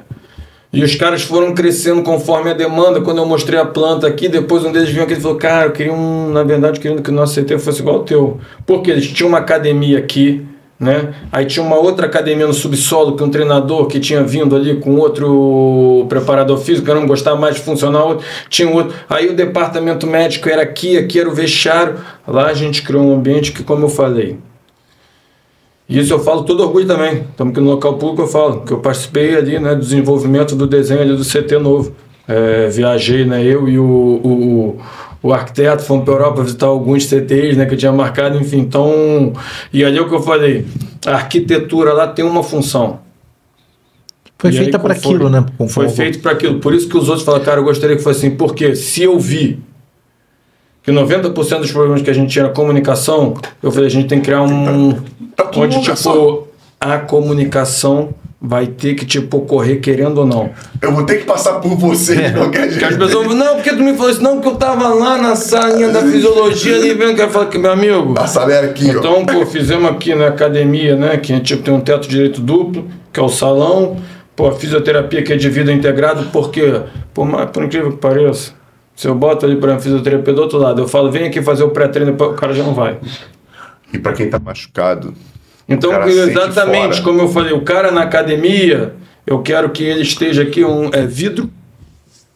E os caras foram crescendo conforme a demanda. Quando eu mostrei a planta aqui, depois um deles vinha aqui e falou, cara, eu queria um, na verdade, querendo que o nosso C T fosse igual ao teu. Porque eles tinham uma academia aqui, né? Aí tinha uma outra academia no subsolo que um treinador que tinha vindo ali com outro preparador físico, eu não gostava mais de funcionar, tinha outro. Aí o departamento médico era aqui, aqui era o vestiário. Lá a gente criou um ambiente que, como eu falei, isso eu falo todo orgulho também. Estamos aqui no local público, eu falo que eu participei ali, né, do desenvolvimento do desenho ali do C T novo. É, viajei, né, eu e o, o, o arquiteto, fomos para a Europa visitar alguns C Ts, né, que eu tinha marcado, enfim. Então, e ali é o que eu falei, a arquitetura lá tem uma função. Foi e feita para aquilo, né? Conforme... Foi feito para aquilo. Por isso que os outros falam, cara, eu gostaria que fosse assim, porque se eu vi que noventa por cento dos problemas que a gente tinha na comunicação, eu falei, a gente tem que criar um... Onde, tipo, a comunicação vai ter que, tipo, ocorrer querendo ou não. Eu vou ter que passar por você é. de qualquer jeito. As pessoas falam, não, porque tu me falou isso? Não, porque eu tava lá na salinha da fisiologia ali, vendo que eu falo que meu amigo... A sala era aqui, ó. Então, pô, fizemos aqui na academia, né, que tipo, tem um teto direito duplo, que é o salão, pô, a fisioterapia que é de vida integrado, porque, por, mais, por incrível que pareça, se eu boto ali para a fisioterapia do outro lado, eu falo, vem aqui fazer o pré-treino, o cara já não vai. E para quem tá machucado... Então, exatamente, como eu falei, o cara na academia, eu quero que ele esteja aqui, um é vidro,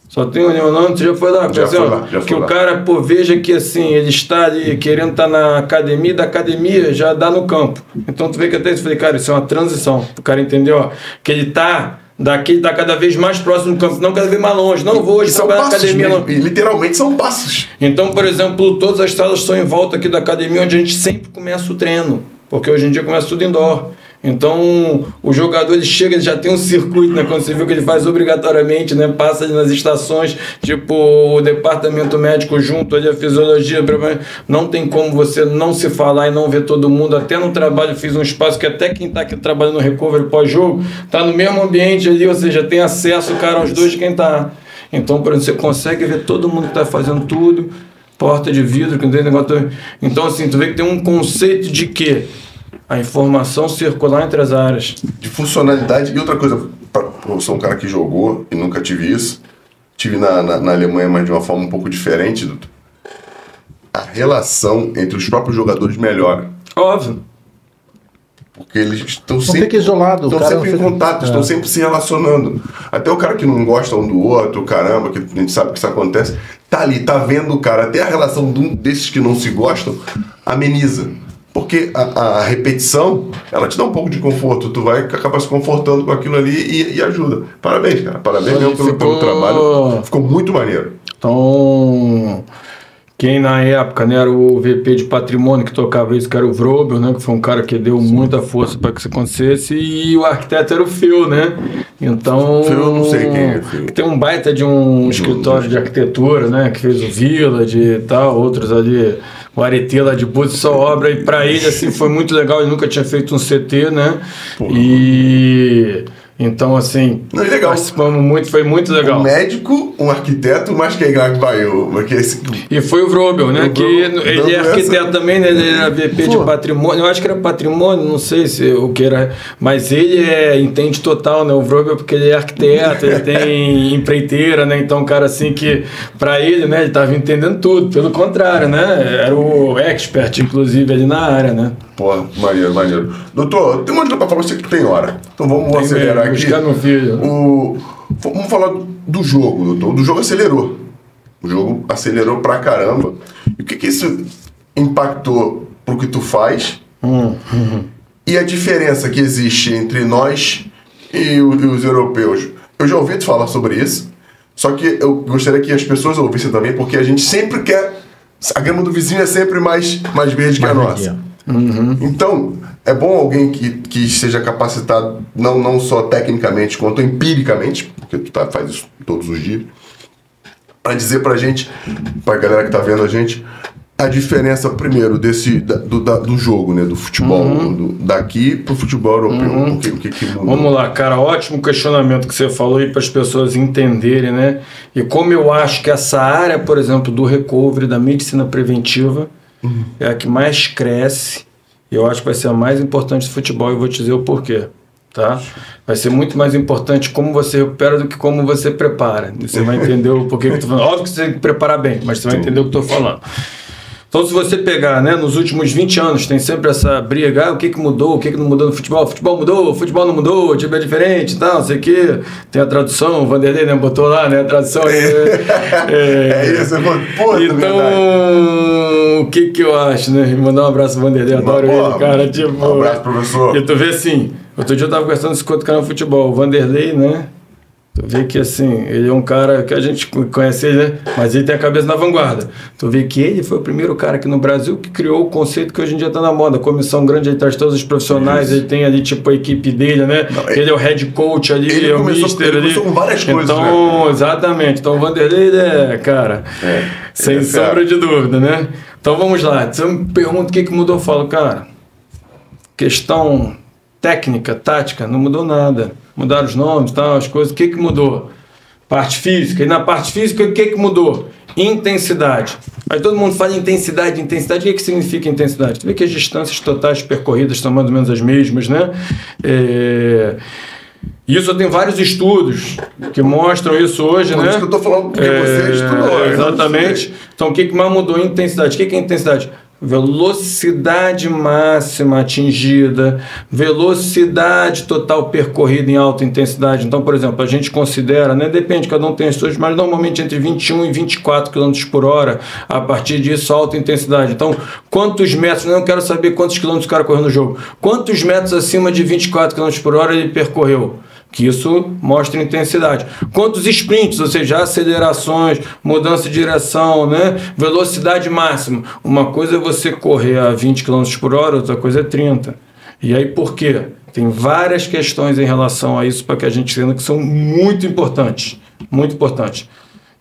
só tem o Leonardo, você já foi lá, já foi lá, já foi que lá. O cara, pô, veja que assim, ele está ali, querendo estar na academia, da academia já dá no campo. Então, tu vê que até isso, falei, cara, isso é uma transição, o cara entendeu, ó, que ele tá... Daqui está cada vez mais próximo do campo, não cada vez mais longe. Não vou hoje trabalhar na academia. Mesmo, e literalmente são passos. Então, por exemplo, todas as salas estão em volta aqui da academia, onde a gente sempre começa o treino. Porque hoje em dia começa tudo indoor. Então, o jogador ele chega, ele já tem um circuito, né? Quando você viu que ele faz obrigatoriamente, né? Passa ali nas estações, tipo o departamento médico junto, ali a fisiologia. Não tem como você não se falar e não ver todo mundo. Até no trabalho fiz um espaço que até quem está aqui trabalhando no recovery pós-jogo está no mesmo ambiente ali, ou seja, tem acesso, cara, aos dois de quem está. Então, por exemplo, você consegue ver todo mundo que está fazendo tudo, porta de vidro, que não tem negócio. Então, assim, tu vê que tem um conceito de quê? A informação circular entre as áreas. De funcionalidade. E outra coisa, eu sou um cara que jogou e nunca tive isso. Tive na, na, na Alemanha, mas de uma forma um pouco diferente. Doutor. A relação entre os próprios jogadores melhora. Óbvio. Porque eles estão sempre isolados. Estão sempre em contato, estão sempre se relacionando. Até o cara que não gosta um do outro, caramba, que a gente sabe que isso acontece, tá ali, tá vendo o cara. Até a relação de um desses que não se gostam ameniza. Porque a, a repetição, ela te dá um pouco de conforto. Tu vai acabar se confortando com aquilo ali e, e ajuda. Parabéns, cara. Parabéns mesmo pelo, pelo trabalho. Ficou muito maneiro. Então, quem na época, né, era o V P de patrimônio que tocava isso, que era o Vrobel, né? Que foi um cara que deu muita força para que isso acontecesse. E o arquiteto era o Phil, né? Então... Phil, eu não sei quem é. Phil. Tem um baita de um escritório de arquitetura, né? Que fez o Village e tal, outros ali... O Arete lá de Búzios, só obra, e para ele assim foi muito legal, ele nunca tinha feito um C T, né? Porra. E então assim, não, legal. Participamos muito, foi muito legal. Um médico, um arquiteto, mas quem é que baiou? Esse... E foi o Vrobel, né? O que Vrobel, ele é arquiteto essa... também, né? Ele era V P Porra. de patrimônio, eu acho que era patrimônio, não sei se o que era, mas ele é, entende total, né? O Vrobel, porque ele é arquiteto, ele tem empreiteira, né? Então, um cara assim que, pra ele, né? Ele tava entendendo tudo, pelo contrário, né? Era o expert, inclusive, ali na área, né? Pô, maneiro, maneiro. Doutor, tem um monte de coisa pra falar, você que tem hora. Então vamos tem acelerar mesmo, aqui. No filho. O... Vamos falar do jogo, doutor. Do jogo acelerou. O jogo acelerou pra caramba. E o que que isso impactou pro que tu faz? Hum, hum. E a diferença que existe entre nós e os, e os europeus? Eu já ouvi tu falar sobre isso. Só que eu gostaria que as pessoas ouvissem também, porque a gente sempre quer... A grama do vizinho é sempre mais, mais verde mais que a nossa. Uhum. Então, é bom alguém que, que seja capacitado, não, não só tecnicamente, quanto empiricamente, porque tu tá, faz isso todos os dias, para dizer pra gente, pra galera que tá vendo a gente, a diferença, primeiro, desse, da, do, da, do jogo, né? Do futebol, uhum. do, daqui pro futebol europeu. Uhum. O que, o que, que muda? Vamos lá, cara. Ótimo questionamento que você falou aí para as pessoas entenderem, né? E como eu acho que essa área, por exemplo, do recovery, da medicina preventiva, uhum. é a que mais cresce, e eu acho que vai ser a mais importante do futebol, e eu vou te dizer o porquê. Tá? Vai ser muito mais importante como você recupera do que como você prepara. Você vai entender o porquê que eu tô falando. Óbvio que você tem que preparar bem, mas você vai entender o que eu tô falando. Então, se você pegar, né, nos últimos vinte anos, tem sempre essa briga, ah, o que, que mudou, o que, que não mudou no futebol, o futebol mudou, o futebol não mudou, o time é diferente, tal, não sei o quê. Tem a tradução, o Vanderlei, né, botou lá, né, a tradução. É, é, é isso, é bom. Porra, então, o que que eu acho, né, mandar um abraço pro Vanderlei, adoro boa, ele, cara, tipo... Um abraço, professor. E tu vê assim, outro dia eu tava conversando com outro cara no futebol, o Vanderlei, né, tu vê que assim, ele é um cara que a gente conhece ele, né? Mas ele tem a cabeça na vanguarda. Tu vê que ele foi o primeiro cara aqui no Brasil que criou o conceito que hoje em dia está na moda. Comissão grande, ele traz todos os profissionais, isso. Ele tem ali tipo a equipe dele, né? Não, ele, ele é o head coach ali, ele é o começou, mister ele ali. Começou com várias então, coisas, né? Exatamente. Então o Vanderlei, né, cara, é, sem é sombra de dúvida, né? Então vamos lá. Você me pergunta o que, que mudou, eu falo, cara, questão técnica, tática, não mudou nada. Mudaram os nomes, tal, as coisas. O que, que mudou? Parte física. E na parte física, o que, que mudou? Intensidade. Aí todo mundo fala intensidade, intensidade. O que, que significa intensidade? Tu vê que as distâncias totais percorridas são mais ou menos as mesmas, né? É... Isso tem vários estudos que mostram isso hoje, Por né? Isso que eu estou falando, porque é... você estudou. Exatamente. Então, o que, que mais mudou? Intensidade. O que, que é intensidade? Velocidade máxima atingida, velocidade total percorrida em alta intensidade. Então, por exemplo, a gente considera, né, depende, cada um tem as suas, mas normalmente entre vinte e um e vinte e quatro quilômetros por hora, a partir disso, alta intensidade. Então, quantos metros, eu não quero saber quantos quilômetros o cara correu no jogo, quantos metros acima de vinte e quatro quilômetros por hora ele percorreu? Que isso mostra intensidade. Quantos sprints, ou seja, acelerações, mudança de direção, né? Velocidade máxima. Uma coisa é você correr a vinte quilômetros por hora, outra coisa é trinta. E aí por quê? Tem várias questões em relação a isso para que a gente entenda que são muito importantes. Muito importantes.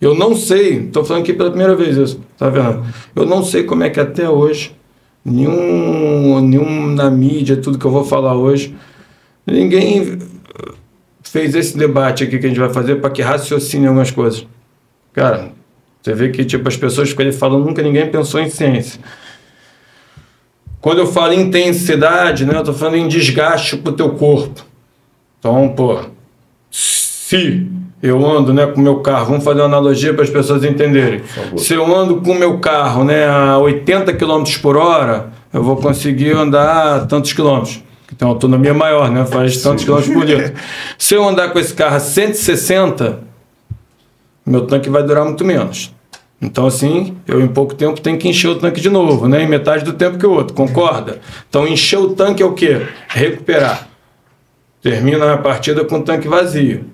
Eu não sei, estou falando aqui pela primeira vez isso, tá vendo? Eu não sei como é que até hoje, nenhum, nenhum na mídia, tudo que eu vou falar hoje, ninguém... fez esse debate aqui que a gente vai fazer para que raciocine algumas coisas. Cara, você vê que tipo, as pessoas ficam ali falando, nunca ninguém pensou em ciência. Quando eu falo em intensidade, né, eu estou falando em desgaste para o teu corpo. Então, pô, se eu ando, né, com o meu carro, vamos fazer uma analogia para as pessoas entenderem. Se eu ando com o meu carro, né, a oitenta quilômetros por hora, eu vou conseguir andar tantos quilômetros. Tem uma autonomia maior, né? Faz tantos quilômetros por litro. Se eu andar com esse carro a cento e sessenta, meu tanque vai durar muito menos. Então, assim, eu em pouco tempo tenho que encher o tanque de novo, né? Em metade do tempo que o outro, concorda? Então, encher o tanque é o quê? Recuperar. Termina a partida com o tanque vazio.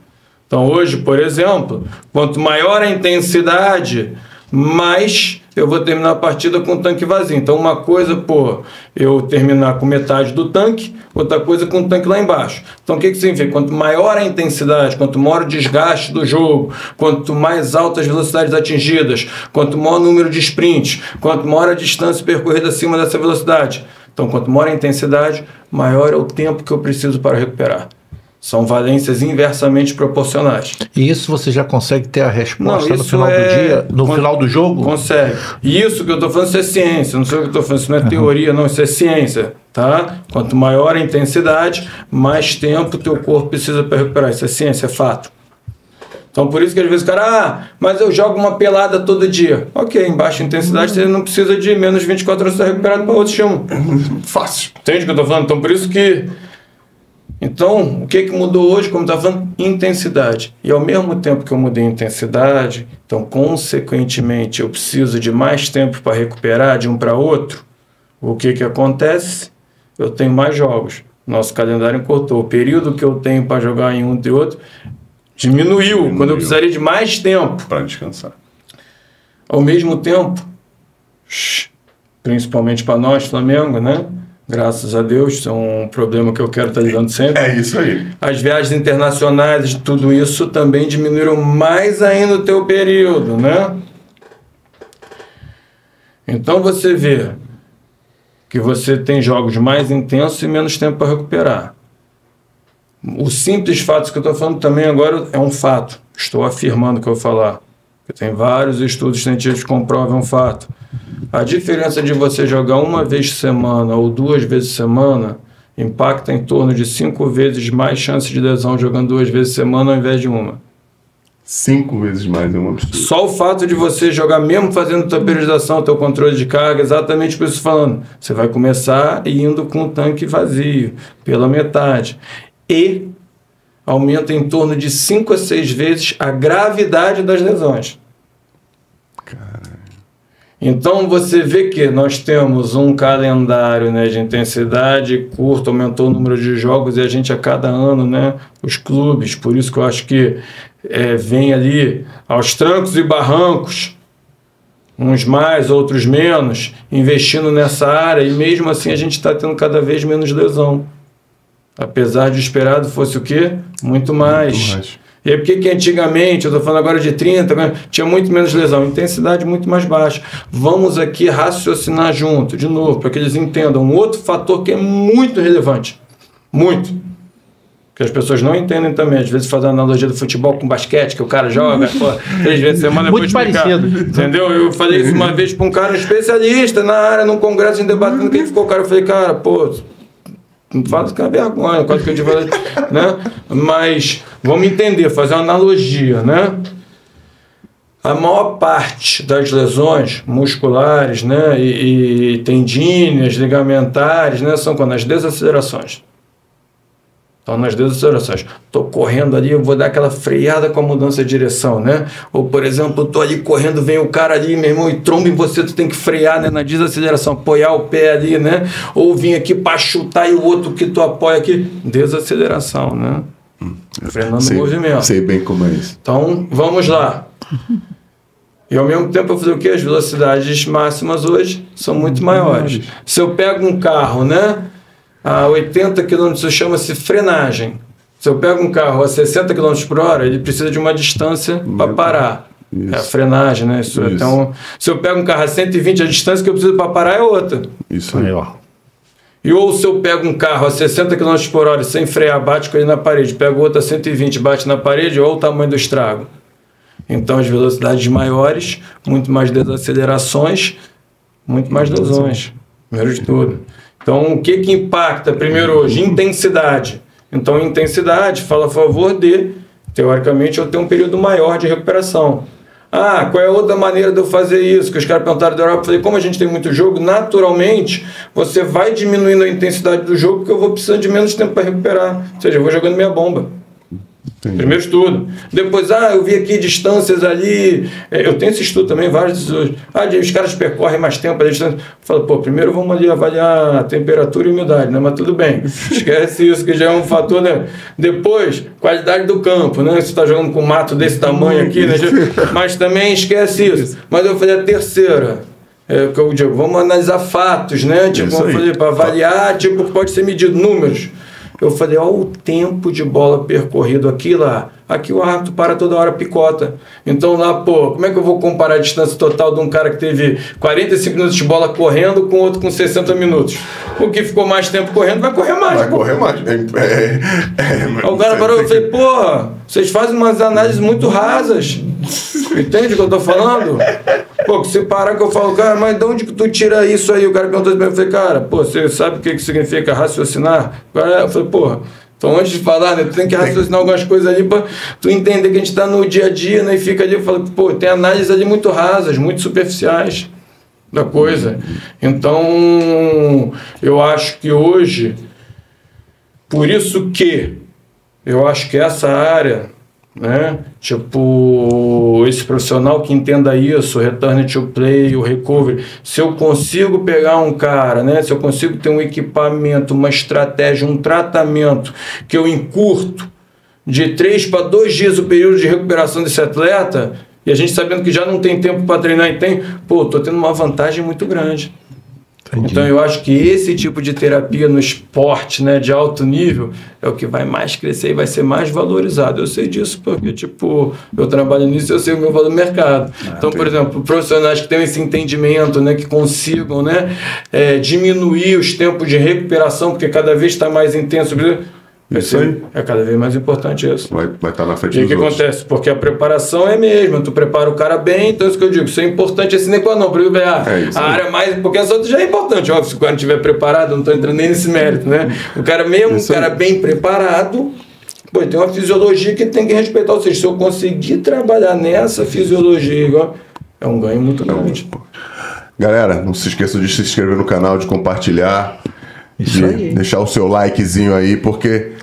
Então, hoje, por exemplo, quanto maior a intensidade, mais eu vou terminar a partida com o tanque vazio. Então, uma coisa, pô, eu terminar com metade do tanque, outra coisa com o tanque lá embaixo. Então, o que, que significa? Quanto maior a intensidade, quanto maior o desgaste do jogo, quanto mais altas velocidades atingidas, quanto maior o número de sprints, quanto maior a distância percorrida acima dessa velocidade. Então, quanto maior a intensidade, maior é o tempo que eu preciso para recuperar. São valências inversamente proporcionais. E isso você já consegue ter a resposta não, no final é... do dia, no Con... final do jogo? Consegue. E isso que eu estou falando, isso é ciência. Não sei o que eu estou falando, isso não é uhum. teoria, não, isso é ciência. Tá? Quanto maior a intensidade, mais tempo o teu corpo precisa para recuperar. Isso é ciência, é fato. Então, por isso que às vezes o cara, ah, mas eu jogo uma pelada todo dia. Ok, em baixa intensidade você não precisa de menos vinte e quatro horas para recuperar para outro chão. Fácil. Entende o que eu estou falando? Então, por isso que... Então, o que, que mudou hoje, como estava falando? Intensidade. E ao mesmo tempo que eu mudei a intensidade, então, consequentemente, eu preciso de mais tempo para recuperar de um para outro. O que, que acontece? Eu tenho mais jogos. Nosso calendário encurtou. O período que eu tenho para jogar em um e outro Diminuiu, Diminuiu quando eu precisaria de mais tempo para descansar. Ao mesmo tempo, principalmente para nós, Flamengo, né? Graças a Deus, isso é um problema que eu quero estar lidando sempre. É isso aí. As viagens internacionais, tudo isso também diminuíram mais ainda o teu período, né? Então você vê que você tem jogos mais intensos e menos tempo para recuperar. O simples fato que eu estou falando também agora é um fato. Estou afirmando o que eu vou falar. Tem vários estudos científicos que comprovam um fato. A diferença de você jogar uma vez por semana ou duas vezes por semana impacta em torno de cinco vezes mais chance de lesão jogando duas vezes por semana ao invés de uma. Cinco vezes mais é um absurdo. Só o fato de você jogar mesmo fazendo tua periodização, teu controle de carga, exatamente por isso falando. Você vai começar indo com o tanque vazio, pela metade. E aumenta em torno de cinco a seis vezes a gravidade das lesões. Caramba. Então você vê que nós temos um calendário, né, de intensidade curto, aumentou o número de jogos e a gente a cada ano, né, os clubes, por isso que eu acho que é, vem ali aos trancos e barrancos, uns mais, outros menos, investindo nessa área e mesmo assim a gente está tendo cada vez menos lesão. Apesar de o esperado fosse o quê? Muito mais. Muito mais. E aí por que antigamente, eu estou falando agora de trinta, tinha muito menos lesão, intensidade muito mais baixa. Vamos aqui raciocinar junto, de novo, para que eles entendam. Um outro fator que é muito relevante, muito, que as pessoas não entendem também. Às vezes fazem analogia do futebol com basquete, que o cara joga pô, três vezes por semana. Muito parecido. Entendeu? Eu falei isso uma vez para um cara especialista na área, num congresso, debatendo, quem ficou o cara, eu falei, cara, pô... Não falo que é uma vergonha, quase que eu digo, né? Mas vamos entender, fazer uma analogia, né? A maior parte das lesões musculares, né, e, e tendíneas, ligamentares, né, são quando as desacelerações. Então, nas desacelerações, estou correndo ali, eu vou dar aquela freada com a mudança de direção, né? Ou, por exemplo, estou ali correndo, vem o cara ali, meu irmão, e tromba em você, tu tem que frear, né? Na desaceleração, apoiar o pé ali, né? Ou vim aqui para chutar e o outro que tu apoia aqui. Desaceleração, né? Hum, Frenando sei, o movimento. Sei bem como é isso. Então, vamos lá. E ao mesmo tempo eu fazer o quê? As velocidades máximas hoje são muito maiores. Se eu pego um carro, né? A oitenta quilômetros isso chama-se frenagem. Se eu pego um carro a sessenta quilômetros por hora, ele precisa de uma distância para parar. Isso. É a frenagem, né? Isso, isso. Então, se eu pego um carro a cento e vinte, a distância que eu preciso para parar é outra. Isso aí, ó. E ou se eu pego um carro a sessenta quilômetros por hora sem frear, bate com ele na parede, pego outro a cento e vinte, bate na parede, ou o tamanho do estrago. Então, as velocidades maiores, muito mais desacelerações, muito mais lesões. Primeiro de tudo. Então, o que que impacta primeiro hoje? Intensidade. Então, intensidade fala a favor de, teoricamente, eu ter um período maior de recuperação. Ah, qual é a outra maneira de eu fazer isso? Que os caras perguntaram da Europa, eu falei, como a gente tem muito jogo, naturalmente, você vai diminuindo a intensidade do jogo porque eu vou precisando de menos tempo para recuperar. Ou seja, eu vou jogando minha bomba. Entendi. Primeiro estudo. Depois, ah, eu vi aqui distâncias ali. É, eu tenho esse estudo também, vários estudos. Ah, os caras percorrem mais tempo a distância. Eu falo, pô, primeiro vamos ali avaliar a temperatura e umidade, né? Mas tudo bem. Esquece isso, que já é um fator, né? Depois, qualidade do campo, né? Você está jogando com mato desse tamanho aqui, né? Mas também esquece isso. Mas eu falei a terceira. É o que eu digo, vamos analisar fatos, né? Tipo, vamos fazer para avaliar, tipo, pode ser medido, números. Eu falei, olha o tempo de bola percorrido aqui lá. Aqui o árbitro para toda hora, picota. Então lá, pô, como é que eu vou comparar a distância total de um cara que teve quarenta e cinco minutos de bola correndo com outro com sessenta minutos? O que ficou mais tempo correndo vai correr mais. Vai pô. correr mais. É, é, é, o cara parou e falei, porra, vocês fazem umas análises muito rasas. Entende o que eu tô falando? Pô, se parar que eu falo, cara, mas de onde que tu tira isso aí? O cara perguntou pra mim, eu falei, cara, pô, você sabe o que que significa raciocinar? Eu falei, porra, então antes de falar, né, tu tem que raciocinar algumas coisas ali pra tu entender que a gente tá no dia a dia, né, e fica ali, eu falo, pô, tem análises ali muito rasas, muito superficiais da coisa. Então, eu acho que hoje, por isso que eu acho que essa área... Né? Tipo, esse profissional que entenda isso, o return to play, o recovery, se eu consigo pegar um cara, né? Se eu consigo ter um equipamento, uma estratégia, um tratamento que eu encurto de três para dois dias o período de recuperação desse atleta, e a gente sabendo que já não tem tempo para treinar e tem, pô, tô tendo uma vantagem muito grande. Entendi. Então eu acho que esse tipo de terapia no esporte, né, de alto nível, é o que vai mais crescer e vai ser mais valorizado. Eu sei disso porque, tipo, eu trabalho nisso e eu sei o meu valor no mercado. Ah, então, entendi. Por exemplo, profissionais que têm esse entendimento, né, que consigam, né, é, diminuir os tempos de recuperação, porque cada vez está mais intenso. Isso aí. É cada vez mais importante isso. Vai estar tá na frente dos outros. E o que acontece? Porque a preparação é a mesma. Tu prepara o cara bem, então é isso que eu digo. Isso é importante, é sine qua non. Para o ganhar a área mais... Porque a saúde já é importante. Óbvio, se o cara não estiver preparado, eu não estou entrando nem nesse mérito, né? O cara mesmo, um cara bem preparado... Pô, tem uma fisiologia que tem que respeitar. Ou seja, se eu conseguir trabalhar nessa fisiologia, igual, é um ganho muito grande. Galera, não se esqueça de se inscrever no canal, de compartilhar... Isso aí. Deixar o seu likezinho aí, porque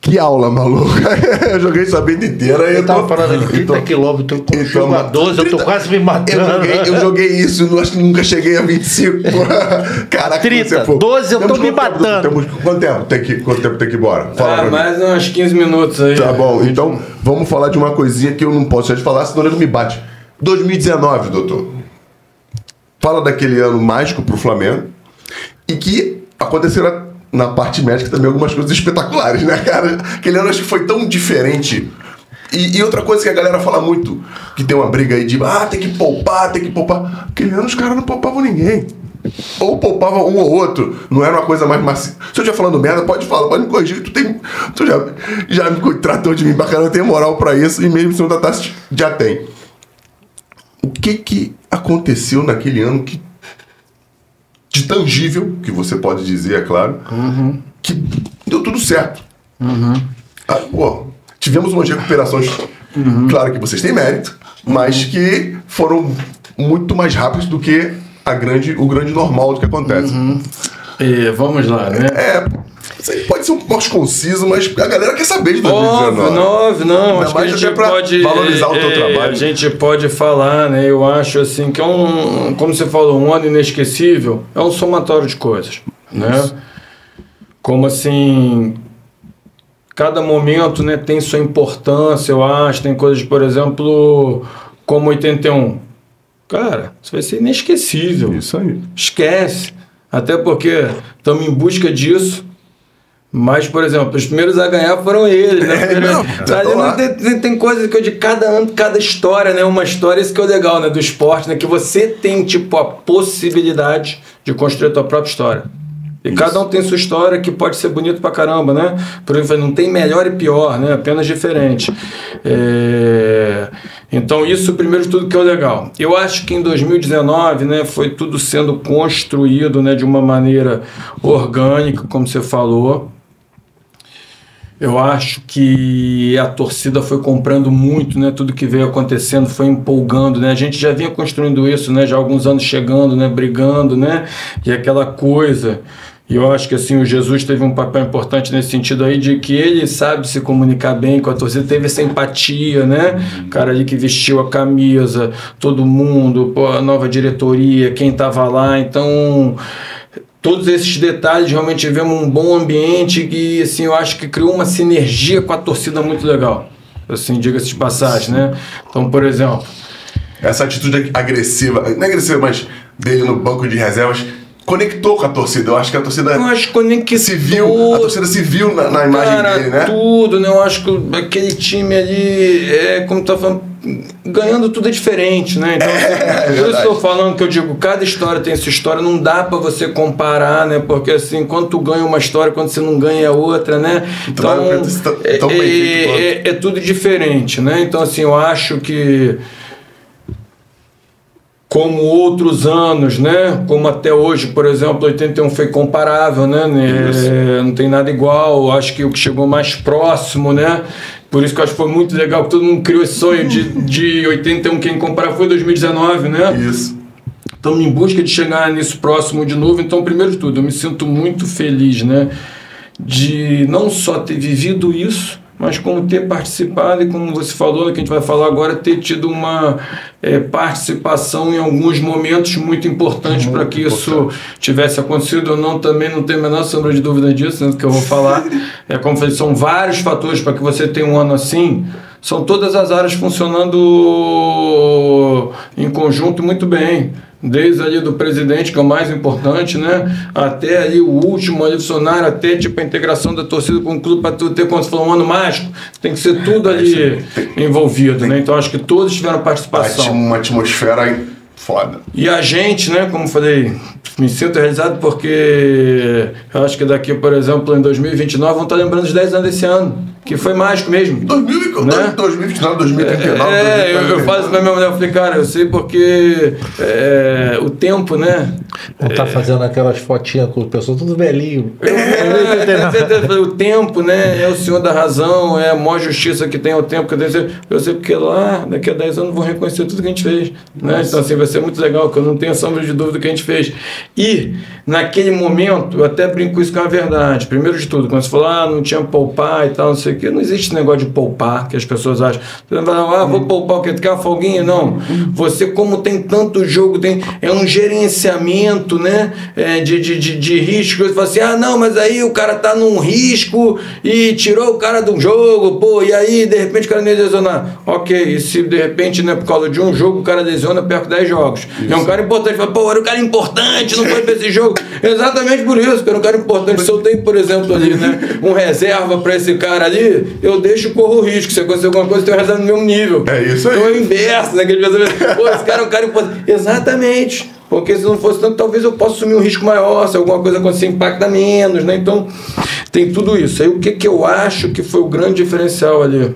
que aula maluca. Eu joguei sua vida inteira. Eu, eu tava tô... falando de trinta quilômetros com o jogo a doze, eu tô quase me matando. Eu joguei, eu joguei isso, eu acho que nunca cheguei a vinte e cinco. Caraca, trinta, doze, eu tô me matando. Temos, quanto tempo tem que, quanto tempo tem que ir embora? Fala ah, mais mim. Uns quinze minutos aí. Tá bom, então vamos falar de uma coisinha que eu não posso já te falar, senão ele não me bate. dois mil e dezenove, doutor. Fala daquele ano mágico pro Flamengo e que aconteceram na parte médica também algumas coisas espetaculares, né, cara? Aquele ano acho que foi tão diferente. E, e outra coisa que a galera fala muito, que tem uma briga aí de, ah, tem que poupar, tem que poupar. Aquele ano os caras não poupavam ninguém. Ou poupavam um ou outro. Não era uma coisa mais macia. Se eu já falando merda, pode falar, pode me corrigir. Tu, tem, tu já, já me tratou de mim bacana, eu tenho moral pra isso. E mesmo se não tratasse, já tem. O que que aconteceu naquele ano que de tangível, que você pode dizer, é claro, uhum. que deu tudo certo. Uhum. Ah, pô, tivemos umas recuperações, uhum. claro que vocês têm mérito, mas uhum. que foram muito mais rápidas do que a grande, o grande normal do que acontece. Uhum. E vamos lá, né? É, pode ser um pouco conciso, mas a galera quer saber de dois mil e dezenove. nove, não, acho que a gente pode valorizar é, o teu trabalho. A gente pode falar, né? Eu acho assim que é um, como você falou, um ano inesquecível, é um somatório de coisas, né? Isso. Como assim, cada momento, né, tem sua importância, eu acho, tem coisas, por exemplo, como oitenta e um. Cara, isso vai ser inesquecível. Isso aí. Esquece. Até porque estamos em busca disso. Mas, por exemplo, os primeiros a ganhar foram eles, né? É, não, tá tem, tem coisas que eu de cada ano, cada história, né? Uma história, isso que é o legal, né? Do esporte, né? Que você tem, tipo, a possibilidade de construir a tua própria história. E isso. Cada um tem sua história que pode ser bonito pra caramba, né? Por exemplo, não tem melhor e pior, né? Apenas diferente. É... Então, isso primeiro de tudo que é legal. Eu acho que em dois mil e dezenove, né, foi tudo sendo construído, né, de uma maneira orgânica, como você falou. Eu acho que a torcida foi comprando muito, né? Tudo que veio acontecendo foi empolgando, né? A gente já vinha construindo isso, né? Já há alguns anos chegando, né? Brigando, né? E aquela coisa... E eu acho que assim, o Jesus teve um papel importante nesse sentido aí, de que ele sabe se comunicar bem com a torcida, teve essa empatia, né? O cara ali que vestiu a camisa, todo mundo, pô, a nova diretoria, quem tava lá, então... Todos esses detalhes, realmente tivemos um bom ambiente e, assim, eu acho que criou uma sinergia com a torcida muito legal. Assim, diga-se de passagem, né? Então, por exemplo... Essa atitude agressiva, não é agressiva, mas dele no banco de reservas, conectou com a torcida. Eu acho que a torcida eu acho que se viu, a torcida se viu na, na imagem cara, dele, né? Tudo, né? Eu acho que aquele time ali, é, como tu tá falando... ganhando tudo é diferente, né? Então, é, eu estou falando que eu digo, cada história tem sua história, não dá para você comparar, né? Porque assim, quando tu ganha uma história, quando você não ganha outra, né? Então, então é, tão bem feito, é, é, é tudo diferente, né? Então assim, eu acho que como outros anos, né? Como até hoje, por exemplo, oitenta e um foi comparável, né? É, não tem nada igual, acho que o que chegou mais próximo, né? Por isso que eu acho que foi muito legal, que todo mundo criou esse sonho de, de oitenta e um, quem comparar foi dois mil e dezenove, né? Isso. Estamos em busca de chegar nisso próximo de novo, então primeiro de tudo, eu me sinto muito feliz, né? De não só ter vivido isso, mas como ter participado e, como você falou, que a gente vai falar agora, ter tido uma é, participação em alguns momentos muito importantes para que importante. isso tivesse acontecido ou não, também não tenho a menor sombra de dúvida disso, né, que eu vou falar. É, como falei, são vários fatores para que você tenha um ano assim. São todas as áreas funcionando em conjunto muito bem. Desde ali do presidente, que é o mais importante, né? Até ali o último, ali funcionário, até tipo a integração da torcida com o clube, para tu ter, quando você falou, um ano mágico, tem que ser tudo ali envolvido, tem, né? Então acho que todos tiveram participação. Uma atmosfera foda. E a gente, né? Como falei, me sinto realizado porque eu acho que daqui, por exemplo, em dois mil e vinte e nove, vão estar lembrando os dez anos desse ano. Que foi mágico mesmo. dois mil e vinte e nove, né? dois mil e vinte e nove, dois mil e trinta e nove. É, dois mil e trinta e nove, eu, eu faço pra minha mulher, eu falei, cara, eu sei porque é, o tempo, né? Não tá é, fazendo aquelas fotinhas com o pessoal, tudo velhinho. É, é, o tempo, né? É o senhor da razão, é a maior justiça que tem ao tempo. Que eu, tenho, eu sei porque lá, daqui a dez anos, vão reconhecer tudo que a gente fez. Né? Então, assim, vai ser muito legal, que eu não tenho sombra de dúvida que a gente fez. E, naquele momento, eu até brinco isso com a verdade. Primeiro de tudo, quando você falou, ah, não tinha poupar e tal, não sei. Que não existe negócio de poupar, que as pessoas acham, ah, vou poupar o que tu quer, a folguinha. Não, você, como tem tanto jogo, tem, é um gerenciamento, né, é, de, de, de, de risco. Você fala assim, ah, não, mas aí o cara tá num risco e tirou o cara de um jogo, pô, e aí de repente o cara nem lesionar. Ok, e se de repente, né, por causa de um jogo o cara lesiona, perto de dez jogos. Isso. É um cara importante, fala, pô, era um cara importante, não foi pra esse jogo. Exatamente por isso, era um cara importante. Se eu tenho, por exemplo, ali, né, um reserva pra esse cara ali, eu deixo, corro o risco. Se acontecer alguma coisa, eu tenho razão no mesmo nível. É isso aí. Então é o inverso, né? Que pô, esse cara é um cara importante. Exatamente. Porque se não fosse tanto, talvez eu possa assumir um risco maior. Se alguma coisa acontecer, impacta menos, né? Então, tem tudo isso. Aí o que, que eu acho que foi o grande diferencial ali?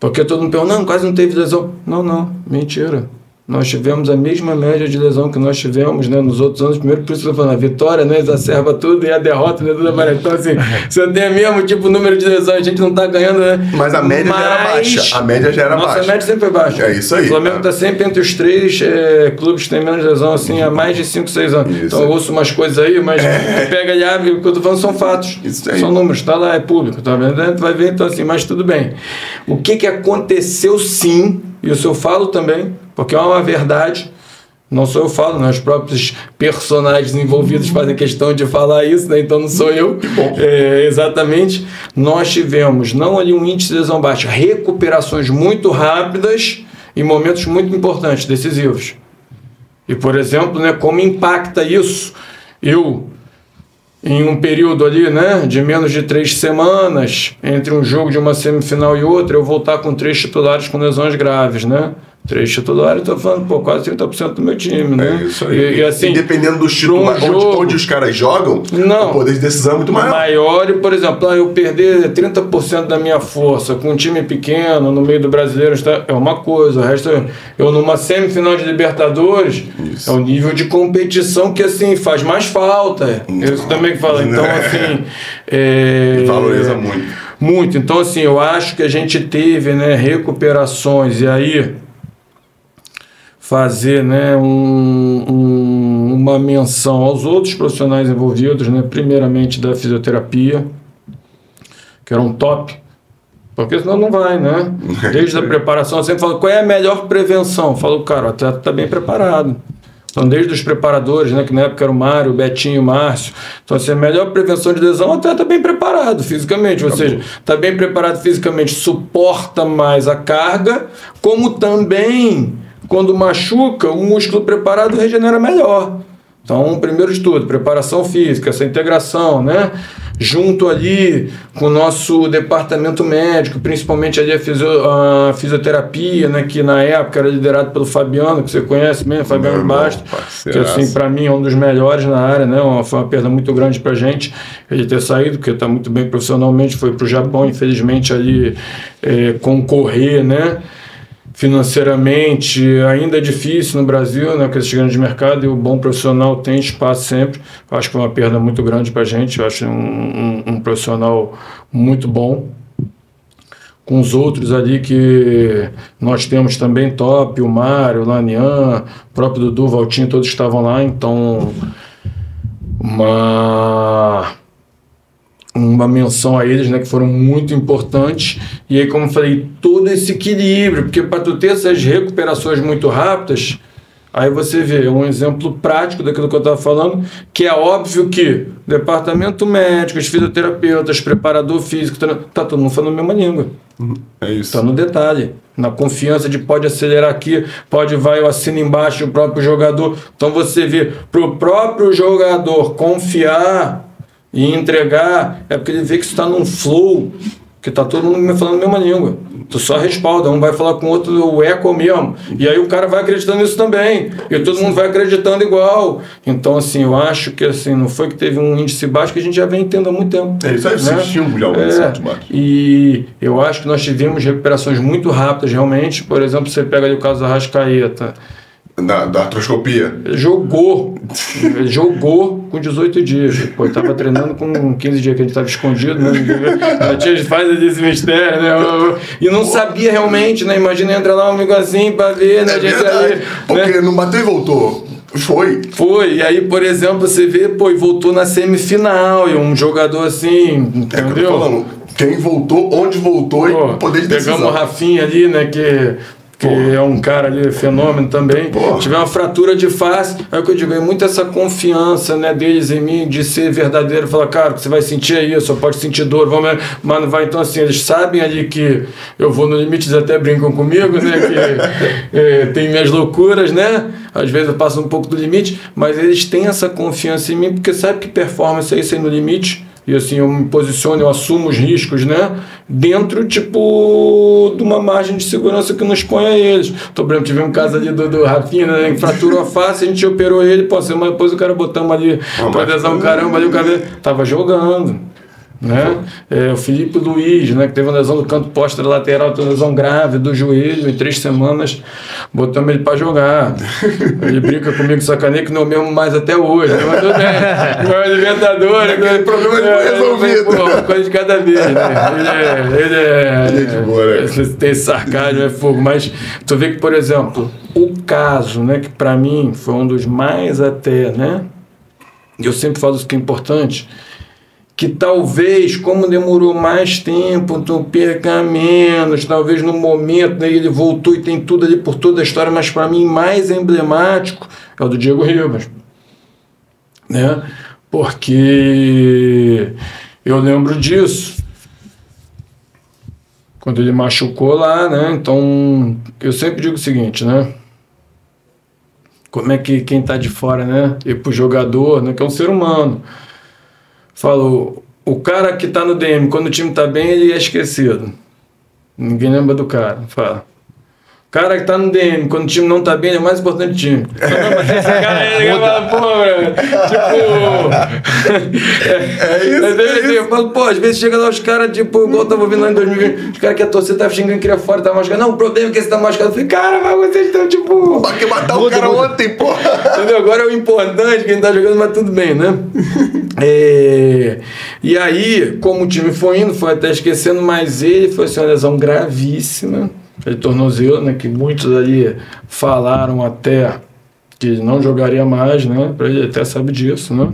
Porque todo mundo pergunta, não, quase não teve lesão. Não, não, mentira. Nós tivemos a mesma média de lesão que nós tivemos, né, nos outros anos. Primeiro, por isso que eu tô falando, a vitória, né, exacerba tudo, e a derrota, né, tudo aparece. Então, assim, você tem o mesmo tipo número de lesão, a gente não tá ganhando, né? Mas a média Mas... já era baixa. A média já era Nossa, baixa. Nossa, a média sempre foi baixa. É isso aí. O Flamengo tá sempre entre os três é, clubes que tem menos lesão, assim, há mais de cinco, seis anos. Isso. Então eu ouço umas coisas aí, mas é. pega e abre, o que eu tô falando são fatos. Isso aí. São números, tá lá, é público, tá vendo? Vai ver, então, assim, mas tudo bem. O que que aconteceu, sim, e isso eu falo também, porque é uma verdade, não sou eu falo, né? Os próprios personagens envolvidos fazem questão de falar isso, né? Então não sou eu. É, exatamente. Nós tivemos, não ali um índice de lesão baixa, recuperações muito rápidas em momentos muito importantes, decisivos. E, por exemplo, né, como impacta isso? Eu, em um período ali, né, de menos de três semanas, entre um jogo de uma semifinal e outra, eu voltar com três titulares com lesões graves, né? Três titulares, estou falando, pô, quase trinta por cento do meu time, né? É isso aí. E, e, assim, e dependendo dos titulares, um jogo, onde, onde os caras jogam, não, o poder de decisão é muito maior. Maior, e, por exemplo, eu perder trinta por cento da minha força com um time pequeno, no meio do Brasileiro, é uma coisa. O resto, eu numa semifinal de Libertadores, isso. é um nível de competição que, assim, faz mais falta. Não. Isso também que fala. Então, assim... É... Valoriza muito. Muito. Então, assim, eu acho que a gente teve, né, recuperações, e aí... fazer, né, um, um, uma menção aos outros profissionais envolvidos, né, primeiramente da fisioterapia, que era um top, porque senão não vai, né? Desde a preparação, eu sempre falo, qual é a melhor prevenção? Eu falo, cara, o atleta está bem preparado. Então, desde os preparadores, né, que na época era o Mário, o Betinho, o Márcio. Então, assim, a melhor prevenção de lesão até está bem preparado fisicamente. Ou seja, está bem preparado fisicamente, suporta mais a carga, como também... Quando machuca, o músculo preparado regenera melhor. Então, primeiro de tudo, preparação física, essa integração, né? Junto ali com o nosso departamento médico, principalmente ali a, fisio, a fisioterapia, né? Que na época era liderado pelo Fabiano, que você conhece mesmo, Fabiano Bastos, que assim, para mim é um dos melhores na área, né? Uma, foi uma perda muito grande para a gente ele ter saído, porque está muito bem profissionalmente, foi para o Japão, infelizmente ali é, concorrer, né? Financeiramente ainda é difícil no Brasil, né, com esses grandes mercados, e o bom profissional tem espaço sempre. Eu acho que é uma perda muito grande para a gente. Eu acho um, um, um profissional muito bom. Com os outros ali que nós temos também top, o Mário, o Lanian, o próprio Dudu, o Valtinho, todos estavam lá. Então, uma... uma menção a eles, né, que foram muito importantes. E aí, como eu falei, todo esse equilíbrio, porque para tu ter essas recuperações muito rápidas, aí você vê um exemplo prático daquilo que eu estava falando, que é óbvio que departamento médico, os fisioterapeutas, preparador físico, tá todo mundo falando a mesma língua. É isso. Tá no detalhe, na confiança de pode acelerar aqui, pode vai, eu assino embaixo o próprio jogador. Então você vê, pro próprio jogador confiar e entregar, é porque ele vê que está num flow, que tá todo mundo falando a mesma língua. Tu só respalda, um vai falar com o outro, o eco mesmo. E aí o cara vai acreditando nisso também. E todo mundo vai acreditando igual. Então, assim, eu acho que assim, não foi que teve um índice baixo que a gente já vem tendo há muito tempo. É, isso aí, né? Estímulo de algum certo baixo. E eu acho que nós tivemos recuperações muito rápidas, realmente. Por exemplo, você pega ali o caso da Arrascaeta. Da, da artroscopia. Jogou. Jogou com dezoito dias. Pô, eu tava treinando com quinze dias que a gente tava escondido, né? A tia faz esse mistério, né? E não sabia realmente, né? Imagina entrar lá um amigo assim pra ver, né? É verdade, ali, porque né? Não bateu e voltou. Foi. Foi. E aí, por exemplo, você vê, pô, e voltou na semifinal. E um jogador assim, entendeu? É que eu tô falando. Quem voltou, onde voltou pô, e poder de decisão. Pegamos o Rafinha ali, né? Que... que porra. É um cara ali, fenômeno também. Porra. Tiver uma fratura de face, é o que eu digo, é muito essa confiança, né, deles em mim, de ser verdadeiro, falar, cara, você vai sentir isso, pode sentir dor, vamos, mas não vai, então assim, eles sabem ali que eu vou no limite, eles até brincam comigo, né, que é, tem minhas loucuras, né, às vezes eu passo um pouco do limite, mas eles têm essa confiança em mim, porque sabe que performance é isso aí no limite. E assim, eu me posiciono, eu assumo os riscos, né? Dentro, tipo, de uma margem de segurança que nos põe a eles. Então, por exemplo, tive um caso ali do, do Rafinha, né? Que fraturou a face, a gente operou ele, pô, assim, mas depois o cara botamos ali, ah, pra desar um caramba ali, o cara tava jogando, né? É, o Felipe Luiz, né? Que teve uma lesão do canto póstero lateral, uma lesão grave do joelho, em três semanas, botamos ele pra jogar. Ele brinca comigo, sacaneia, que não é o mesmo mais até hoje. Mas tudo bem, é Libertador, aquele problema é, foi resolvido. Pô, coisa de cada vez, né? Ele é. Ele é, ele é de boa, né? Tem sarcasmo, é fogo. Mas tu vê que, por exemplo, o caso, né? Que pra mim foi um dos mais até, né? E eu sempre falo isso que é importante. Que talvez, como demorou mais tempo, então perca menos, talvez no momento, né, ele voltou e tem tudo ali por toda a história, mas para mim mais emblemático é o do Diego Ribas, né? Porque eu lembro disso, quando ele machucou lá, né? Então, eu sempre digo o seguinte, né? Como é que quem tá de fora, né? E pro jogador, né? Que é um ser humano. Falou, o cara que tá no D M, quando o time tá bem, ele é esquecido. Ninguém lembra do cara. Fala. O cara que tá no D M, quando o time não tá bem, ele é o mais importante do time. Não, mas esse cara aí, ele fala, pô, velho. Tipo. É isso. Às vezes eu falo, pô, às vezes chega lá os caras, tipo, igual eu tava ouvindo lá em dois mil e vinte, os caras que a torcida tava xingando, queria fora, tava machucado. Não, o problema é que esse tá machucado. Eu falei, cara, mas vocês estão, tipo. Vai que matar o cara ontem, pô. Entendeu? Agora é o importante que a gente tá jogando, mas tudo bem, né? É, e aí, como o time foi indo, foi até esquecendo, mas ele foi assim, uma lesão gravíssima, ele tornozelo, né, que muitos ali falaram até que não jogaria mais, né, pra ele até sabe disso, né,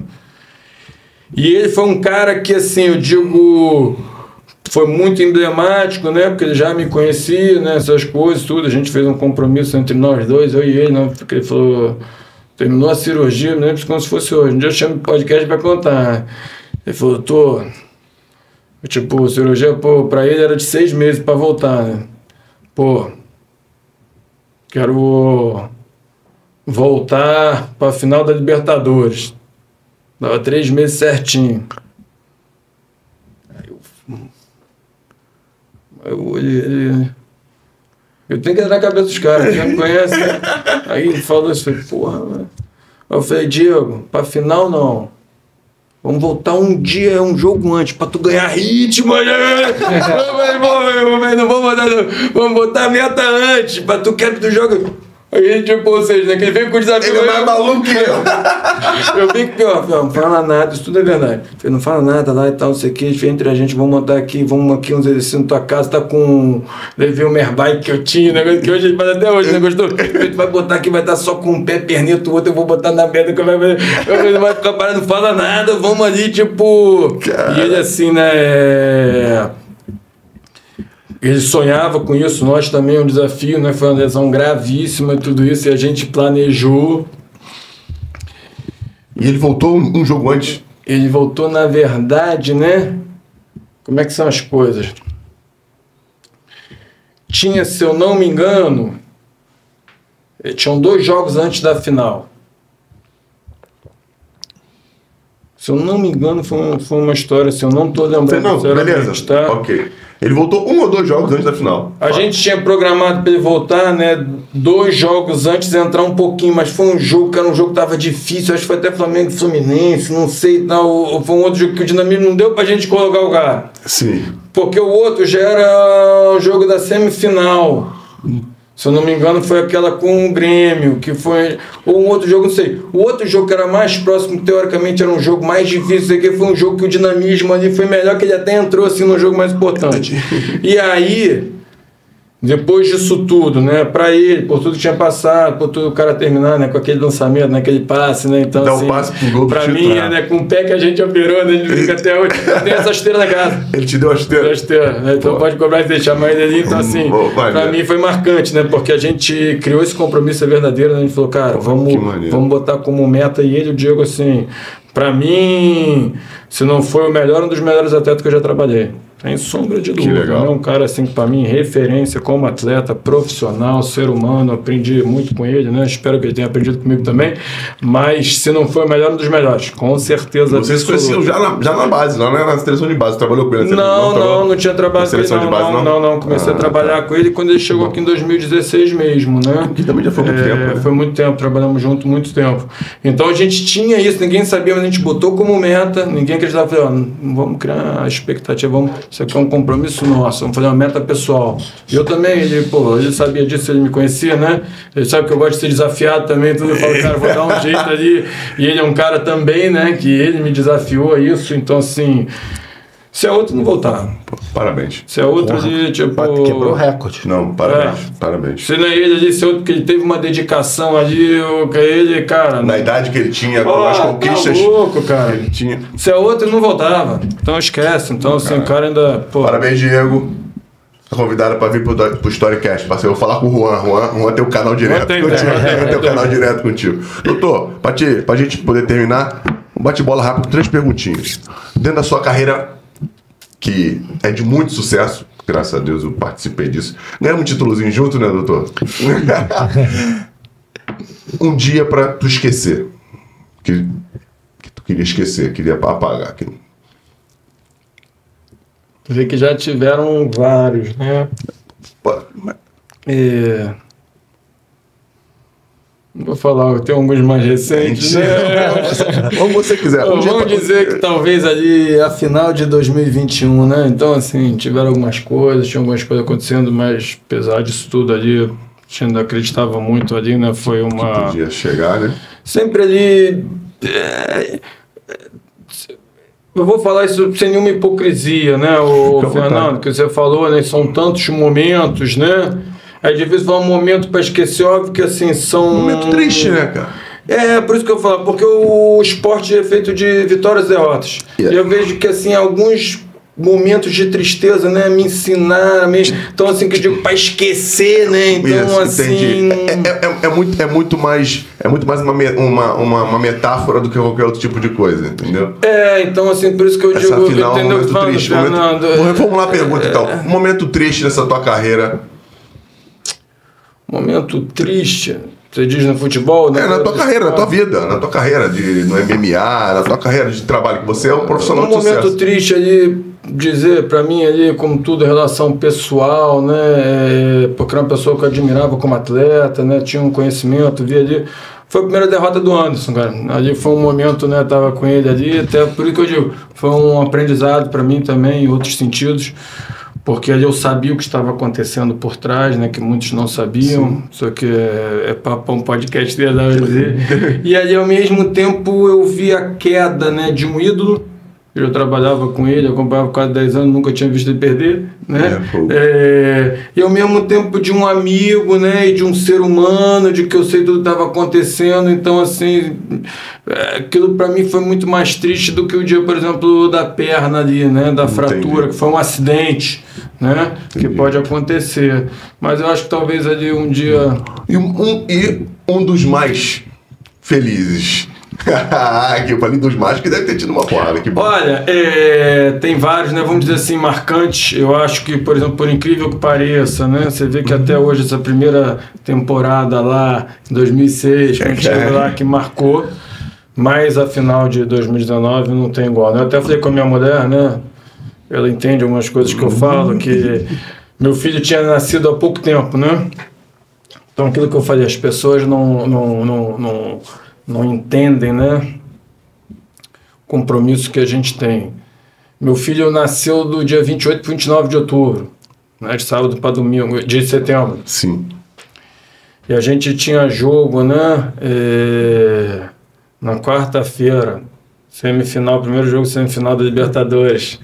e ele foi um cara que assim, eu digo, foi muito emblemático, né, porque ele já me conhecia, né, essas coisas, tudo, a gente fez um compromisso entre nós dois, eu e ele, né, porque ele falou... Terminou a cirurgia, me lembro como se fosse hoje. Um dia eu chamo o podcast pra contar. Ele falou, tô... Tipo, cirurgia, pô, pra ele era de seis meses pra voltar, né? Pô, quero voltar pra final da Libertadores. Dava três meses certinho. Aí eu... eu ele... Eu tenho que entrar na cabeça dos caras, já me conhece, né? Aí ele falou isso, eu falei, porra, velho. Eu falei, Diego, pra final não. Vamos voltar um dia, um jogo antes, pra tu ganhar ritmo. Não, mas, não vamos botar, não. Vamos botar a meta antes, pra tu quer que tu jogue. Aí, tipo, ou seja, né, que ele veio com o desafio... Ele é mais maluco que eu. Eu vim que, ó, não fala nada, isso tudo é verdade. Eu falei, não fala nada lá e tal, não sei o que, entre a gente, vamos montar aqui, vamos aqui uns exercícios na tua casa, tá com... Levei o um merbaik que eu tinha, negócio que hoje a gente faz até hoje, né, gostou? Tu vai botar aqui, vai estar só com um pé pernito, o outro eu vou botar na merda, que eu vai... Eu vai ficar parado, não fala nada, vamos ali, tipo... Cara. E ele assim, né, é... Ele sonhava com isso, nós também, um desafio, né? Foi uma lesão gravíssima e tudo isso, e a gente planejou. E ele voltou um jogo antes? Ele voltou, na verdade, né? Como é que são as coisas? Tinha, se eu não me engano, tinham dois jogos antes da final. Se eu não me engano, foi uma, foi uma história, se eu não estou lembrando. Não, beleza, tá? Ok. Ele voltou um ou dois jogos antes da final. A ah. gente tinha programado para ele voltar, né? Dois jogos antes, entrar um pouquinho, mas foi um jogo, cara, um jogo que tava difícil, acho que foi até Flamengo e Fluminense, não sei, tal. Foi um outro jogo que o dinamismo não deu pra gente colocar o cara. Sim. Porque o outro já era o jogo da semifinal. Se eu não me engano, foi aquela com o Grêmio, que foi... Ou um outro jogo, não sei. O outro jogo que era mais próximo, teoricamente, era um jogo mais difícil, que foi um jogo que o dinamismo ali foi melhor, que ele até entrou, assim, num jogo mais importante. E aí, depois disso tudo, né, pra ele, por tudo que tinha passado, por tudo o cara terminar, né, com aquele lançamento, né, aquele passe, né, então, dá assim... Dá um passe pro gol do título. Pra mim, é, né, com o pé que a gente operou, né, ele fica até hoje, tem essa esteira na casa. Ele te deu a esteira? Deu a esteira, né, então pode cobrar e deixar mais ali, então assim, Boa, vai, pra né? mim foi marcante, né, porque a gente criou esse compromisso verdadeiro, né, a gente falou, cara, vamos, vamos botar como meta, e ele, o Diego, assim, pra mim, se não foi o melhor, um dos melhores atletas que eu já trabalhei. Sem sombra de dúvida, é um cara assim que para mim referência como atleta, profissional, ser humano, aprendi muito com ele, né? Espero que ele tenha aprendido comigo também, mas se não foi o melhor, um dos melhores, com certeza. Vocês conheciam já na, já na base, lá na seleção de base, trabalhou com ele? Não, não, não, não, não tinha trabalhado com ele, não, não, não, não, comecei ah, a trabalhar tá. com ele quando ele chegou aqui em dois mil e dezesseis mesmo, né? Que também já foi muito é, tempo. Né? Foi muito tempo, trabalhamos junto muito tempo. Então a gente tinha isso, ninguém sabia, mas a gente botou como meta, ninguém acreditava, falei, ó, não vamos criar a expectativa, vamos... Isso aqui é um compromisso nosso, vamos fazer uma meta pessoal. Eu também, ele, pô, ele sabia disso, ele me conhecia, né? Ele sabe que eu gosto de ser desafiado também, tudo. Eu falo, cara, vou dar um jeito ali. E ele é um cara também, né? Que ele me desafiou a isso, então assim... Se é outro, não voltar. Parabéns. Se é outro, ele, tipo... Quebrou o recorde. Não, parabéns, é. parabéns. Se não é ele ali, se é outro, porque ele teve uma dedicação ali, eu, ele, cara... Na idade que ele tinha, com as conquistas... Tá louco, cara. Ele tinha. Se é outro, ele não voltava. Então esquece, então assim, o cara ainda... Pô. Parabéns, Diego. Convidado para vir para o Storycast, parceiro. Eu vou falar com o Juan. Juan, Juan tem o canal direto contigo. Juan tem o canal direto contigo. Doutor, para te, pra gente poder terminar, um bate-bola rápido, três perguntinhas. Dentro da sua carreira... que é de muito sucesso, graças a Deus eu participei disso. Ganhamos um títulozinho junto, né, doutor? Um dia pra tu esquecer, que, que tu queria esquecer, queria apagar aquilo. Tu vê que já tiveram vários, né? É... Não vou falar, eu tenho alguns mais recentes, né? Como você quiser. Um Vamos dizer pra... que talvez ali a final de dois mil e vinte e um, né? Então, assim, tiveram algumas coisas, tinha algumas coisas acontecendo, mas apesar disso tudo ali, a gente ainda acreditava muito ali, né? Foi uma... Que podia chegar, né? Sempre ali... Eu vou falar isso sem nenhuma hipocrisia, né, o Fernando? Que você falou, né? São tantos momentos, né? É difícil falar um momento para esquecer, óbvio que assim, são... Momento triste, né, cara? É, por isso que eu falo, porque o esporte é feito de vitórias e derrotas. Yeah. Eu vejo que, assim, alguns momentos de tristeza, né, me ensinaram mesmo. Então, assim, que eu digo, para esquecer, né, então, yes, assim... É, é, é, muito, é muito mais, é muito mais uma, uma, uma, uma metáfora do que qualquer outro tipo de coisa, entendeu? É, então, assim, por isso que eu Essa digo... Final, entendeu? Momento Fala, triste, Fernando, momento... Vou reformular a pergunta, é... então. Um momento triste nessa tua carreira... Momento triste, você diz no futebol? Né? É, na tua carreira, na tua vida, na tua carreira de, no M M A, na tua carreira de trabalho, que você é um profissional de sucesso. Um momento triste ali, dizer pra mim ali, como tudo, relação pessoal, né, porque era uma pessoa que eu admirava como atleta, né, tinha um conhecimento, via ali, foi a primeira derrota do Anderson, cara, ali foi um momento, né, tava com ele ali, até por isso que eu digo, foi um aprendizado pra mim também, em outros sentidos. porque eu sabia o que estava acontecendo por trás, né, que muitos não sabiam. Sim. Só que é, é papão podcast da U F C. E ali, ao mesmo tempo, eu vi a queda, né, de um ídolo. Eu trabalhava com ele, acompanhava por quase dez anos, nunca tinha visto ele perder, né? É, é, e ao mesmo tempo de um amigo, né? E de um ser humano, de que eu sei tudo que estava acontecendo. Então, assim, aquilo para mim foi muito mais triste do que o dia, por exemplo, da perna ali, né? Da Entendi. Fratura, que foi um acidente, né? Entendi. Que pode acontecer. Mas eu acho que talvez ali um dia... E um, e um dos mais felizes... Que eu falei dos mais, que deve ter tido uma porrada. Que Olha, é, tem vários, né? Vamos dizer assim, marcantes. Eu acho que, por exemplo, por incrível que pareça, né? Você vê que até hoje, essa primeira temporada lá, em dois mil e seis, quando chegou lá, que marcou. Mas a final de dois mil e dezenove não tem igual, né? Eu até falei com a minha mulher, né? Ela entende algumas coisas que eu falo, que meu filho tinha nascido há pouco tempo, né? Então aquilo que eu falei, as pessoas não... não, não, não não entendem, né, o compromisso que a gente tem. Meu filho nasceu do dia vinte e oito para vinte e nove de outubro, né, de sábado para domingo, de setembro. Sim. E a gente tinha jogo, né, é, na quarta-feira, semifinal, primeiro jogo semifinal da Libertadores.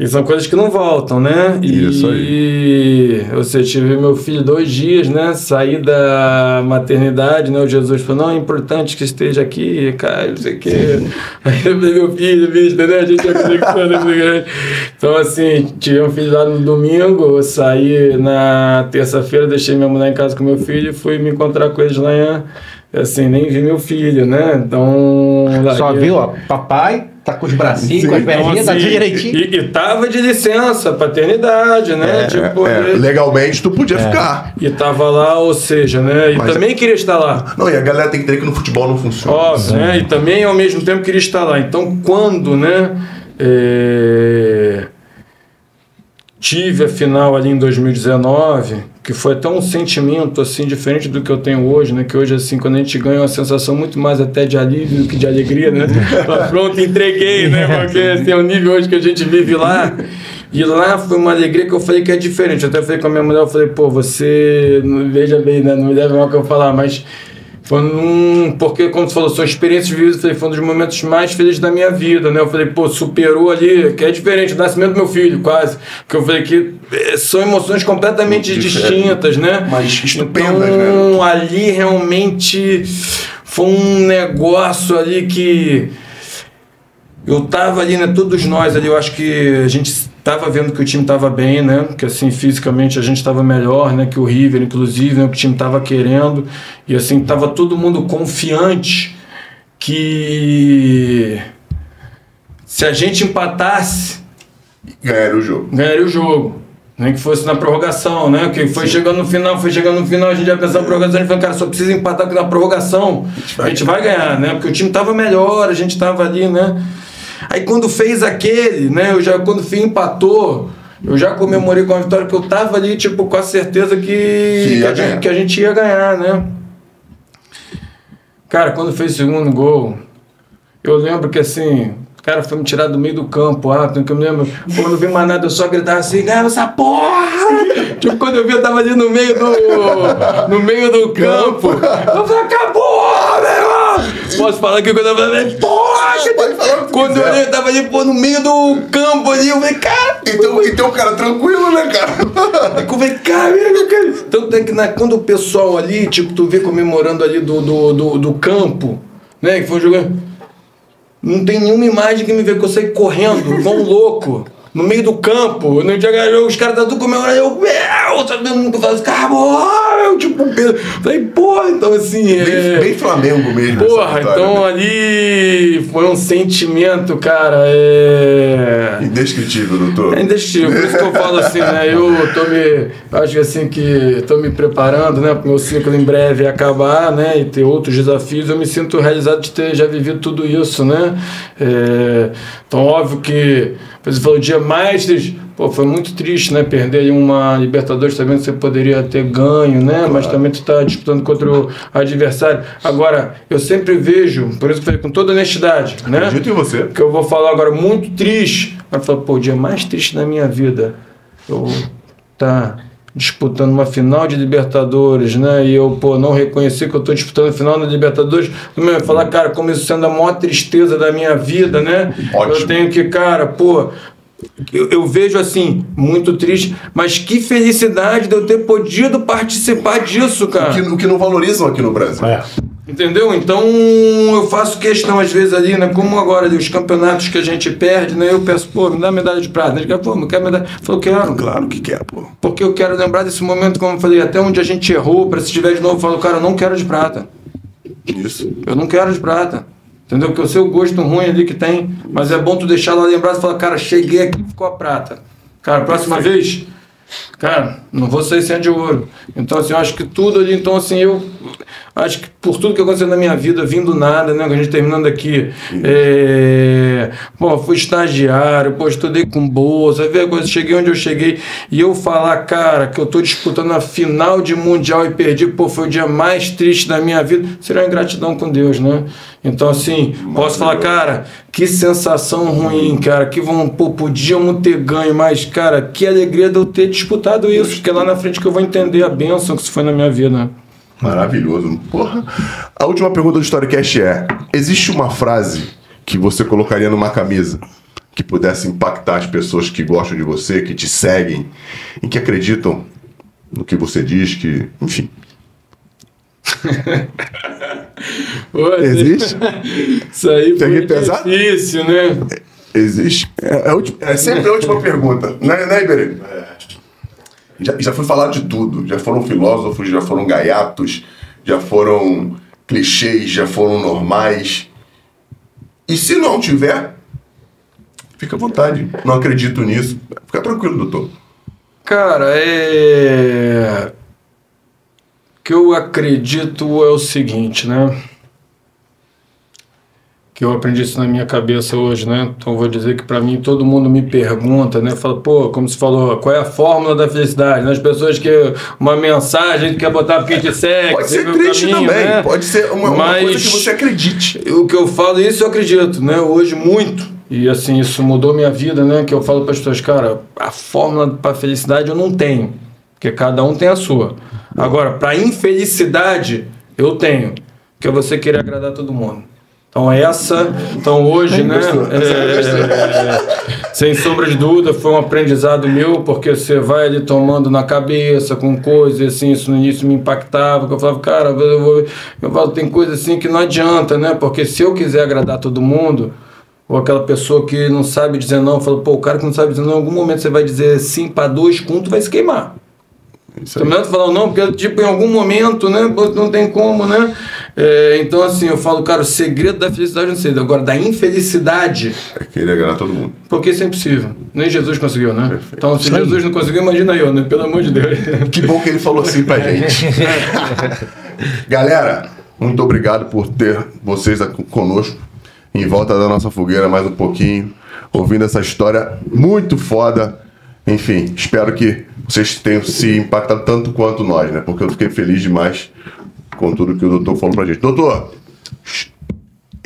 E são coisas que não voltam, né? Isso e, aí. Ou seja, tive meu filho dois dias, né? Saí da maternidade, né? O Jesus falou, não, é importante que esteja aqui, cara, não sei o quê. Aí eu falei, meu filho, bicho, né? A gente é conexão. Então, assim, tive um filho lá no domingo, saí na terça-feira, deixei minha mulher em casa com meu filho e fui me encontrar com eles lá em... Assim, nem vi meu filho, né? Então... Só viu, ó, papai... Tá com os bracinhos, sim, com as perninhas, então, assim, tá direitinho. E, e tava de licença, paternidade, né? É, tipo, é, legalmente tu podia é. ficar. E tava lá, ou seja, né? E Mas também é... queria estar lá. Não, e a galera tem que ter que no futebol não funciona. Óbvio, né? É. E também, ao mesmo tempo, queria estar lá. Então, quando, né? É... Tive a final ali em dois mil e dezenove, que foi até um sentimento, assim, diferente do que eu tenho hoje, né? Que hoje, assim, quando a gente ganha, é uma sensação muito mais até de alívio do que de alegria, né? Pronto, entreguei, né? Porque, assim, é o nível hoje que a gente vive lá. E lá foi uma alegria que eu falei que é diferente. Eu até falei com a minha mulher, eu falei, pô, você... Veja bem, né? Não me deve mal que eu falar, mas... Foi um, porque, como você falou, são experiências vividas, foi um dos momentos mais felizes da minha vida, né? Eu falei, pô, superou ali, que é diferente do nascimento do meu filho, quase. Porque eu falei que são emoções completamente Muito distintas, diferente. né? Mas estupendas, então, né? Ali realmente foi um negócio ali que... Eu tava ali, né? Todos nós ali, eu acho que a gente... Estava vendo que o time estava bem, né? Que assim, fisicamente a gente estava melhor, né? Que o River, inclusive, né? Que o time estava querendo. E assim, estava todo mundo confiante que se a gente empatasse... Ganharia o jogo. Ganharia o jogo. Nem que fosse na prorrogação, né? Que foi Sim. chegando no final, foi chegando no final, a gente já pensava na prorrogação, a gente falou, cara, só precisa empatar porque na prorrogação a gente vai ganhar, né? Porque o time estava melhor, a gente estava ali, né? Aí quando fez aquele, né, eu já, quando o Phil empatou, eu já comemorei com a vitória, que eu tava ali, tipo, com a certeza que, que, a, gente, que a gente ia ganhar, né? Cara, quando fez o segundo gol, eu lembro que assim, o cara foi me tirar do meio do campo, ah, que eu me lembro, pô, eu não vi mais nada, eu só gritava assim, ganha essa porra! Tipo, quando eu vi, eu tava ali no meio do, no meio do campo, eu falei, acabou, meu irmão! Posso falar que eu tava falando, poxa, pode falar quando quiser. Eu olhei, eu tava ali, pô, no meio do campo ali, eu falei, cara... Então, então cara, tranquilo, né, cara? Eu falei, cara, cara... Tanto é que na, quando o pessoal ali, tipo, tu vê comemorando ali do, do, do, do campo, né, que foi jogando... Não tem nenhuma imagem que me vê, que eu saí correndo, igual um louco, no meio do campo, no dia que os caras estavam tudo comemorando, eu... Meu, todo mundo falando, acabou! Tipo, falei, porra, então assim... Bem, é... bem Flamengo mesmo. Porra, vitória, então né? ali foi um sentimento, cara, é... Indescritível, doutor. É indescritível, por isso que eu falo assim, né, eu tô me... Acho que assim, que tô me preparando, né, pro meu ciclo em breve acabar, né, e ter outros desafios, eu me sinto realizado de ter já vivido tudo isso, né, é... Então, óbvio que... Você falou, dia mais triste. Pô, foi muito triste, né? Perder uma Libertadores também, você poderia ter ganho, né? Claro. Mas também tu tá disputando contra o adversário. Agora, eu sempre vejo, por isso que eu falei com toda honestidade, né? Acredito em você. Que eu vou falar agora, muito triste. Mas eu falo, pô, o dia mais triste da minha vida. Eu tá disputando uma final de Libertadores, né? E eu, pô, não reconheci que eu tô disputando a final da Libertadores. Tu me vai falar, cara, como isso sendo a maior tristeza da minha vida, né? Ótimo. Eu tenho que, cara, pô... Eu, eu vejo assim, muito triste, mas que felicidade de eu ter podido participar disso, cara. O que, o que não valorizam aqui no Brasil. É. Entendeu? Então eu faço questão às vezes ali, né? Como agora, os campeonatos que a gente perde, né? Eu peço, pô, me dá medalha de prata. Ele quer, pô, me quer medalha. Eu falo, quero. Claro que quer, pô. Porque eu quero lembrar desse momento, como eu falei, até onde a gente errou, pra se tiver de novo, eu falo, cara, eu não quero de prata. Isso. Eu não quero de prata. Entendeu? Porque eu sei o gosto ruim ali que tem, mas é bom tu deixar lá lembrado e falar, cara, cheguei aqui, ficou a prata. Cara, próxima vez, cara, não vou sair sem de ouro. Então, assim, eu acho que tudo ali, então, assim, eu acho que por tudo que aconteceu na minha vida, vindo nada, né, a gente terminando aqui, é, bom, fui estagiário, pô, estudei com bolsa, ver a coisa, cheguei onde eu cheguei, e eu falar, cara, que eu tô disputando a final de mundial e perdi, pô, foi o dia mais triste da minha vida, seria uma ingratidão com Deus, né? Então, assim, posso falar, cara, que sensação ruim, cara, que vão, pô, podíamos ter ganho, mas, cara, que alegria de eu ter disputado isso, porque é lá na frente que eu vou entender a bênção que isso foi na minha vida. Maravilhoso. Porra. A última pergunta do Storycast é, existe uma frase que você colocaria numa camisa que pudesse impactar as pessoas que gostam de você, que te seguem e que acreditam no que você diz, que, enfim... Existe? Isso aí foi difícil, né? Existe? É, é, é sempre a última pergunta, né, né, Iberê? Já, já foi falado de tudo, já foram filósofos, já foram gaiatos, já foram clichês, já foram normais. E se não tiver, fica à vontade, não acredito nisso. Fica tranquilo, doutor. Cara, é... que eu acredito é o seguinte, né? Que eu aprendi isso na minha cabeça hoje, né? Então vou dizer que para mim todo mundo me pergunta, né? Fala, pô, como se falou, qual é a fórmula da felicidade? Né? As pessoas que uma mensagem que quer botar porque te segue. Pode ser triste caminho, também, né? Pode ser uma, uma coisa que você acredite. O que eu falo, isso eu acredito, né? Hoje muito. E assim, isso mudou minha vida, né? Que eu falo para as pessoas, cara, a fórmula para felicidade eu não tenho, porque cada um tem a sua. Agora, para infelicidade, eu tenho, que é você querer agradar todo mundo. Então essa, então hoje, né, é, sem sombra de dúvida, foi um aprendizado meu, porque você vai ali tomando na cabeça com coisas, e assim, isso no início me impactava, que eu falava, cara, eu vou, eu falo, tem coisa assim que não adianta, né, porque se eu quiser agradar todo mundo, ou aquela pessoa que não sabe dizer não, eu falo, pô, o cara que não sabe dizer não, em algum momento você vai dizer sim para dois contos, vai se queimar. Não adianta falar não, porque tipo, em algum momento, né, não tem como, né? É, então assim, eu falo, cara, o segredo da felicidade eu não sei, agora da infelicidade é querer agradar todo mundo. Porque isso é impossível, nem Jesus conseguiu, né? Perfeito. Então se Jesus não conseguiu, imagina eu, né? Pelo amor de Deus. Que bom que ele falou assim pra gente. Galera, muito obrigado por ter vocês conosco em volta da nossa fogueira mais um pouquinho, ouvindo essa história muito foda. Enfim, espero que vocês tenham se impactado tanto quanto nós, né? Porque eu fiquei feliz demais com tudo que o doutor falou pra gente. Doutor,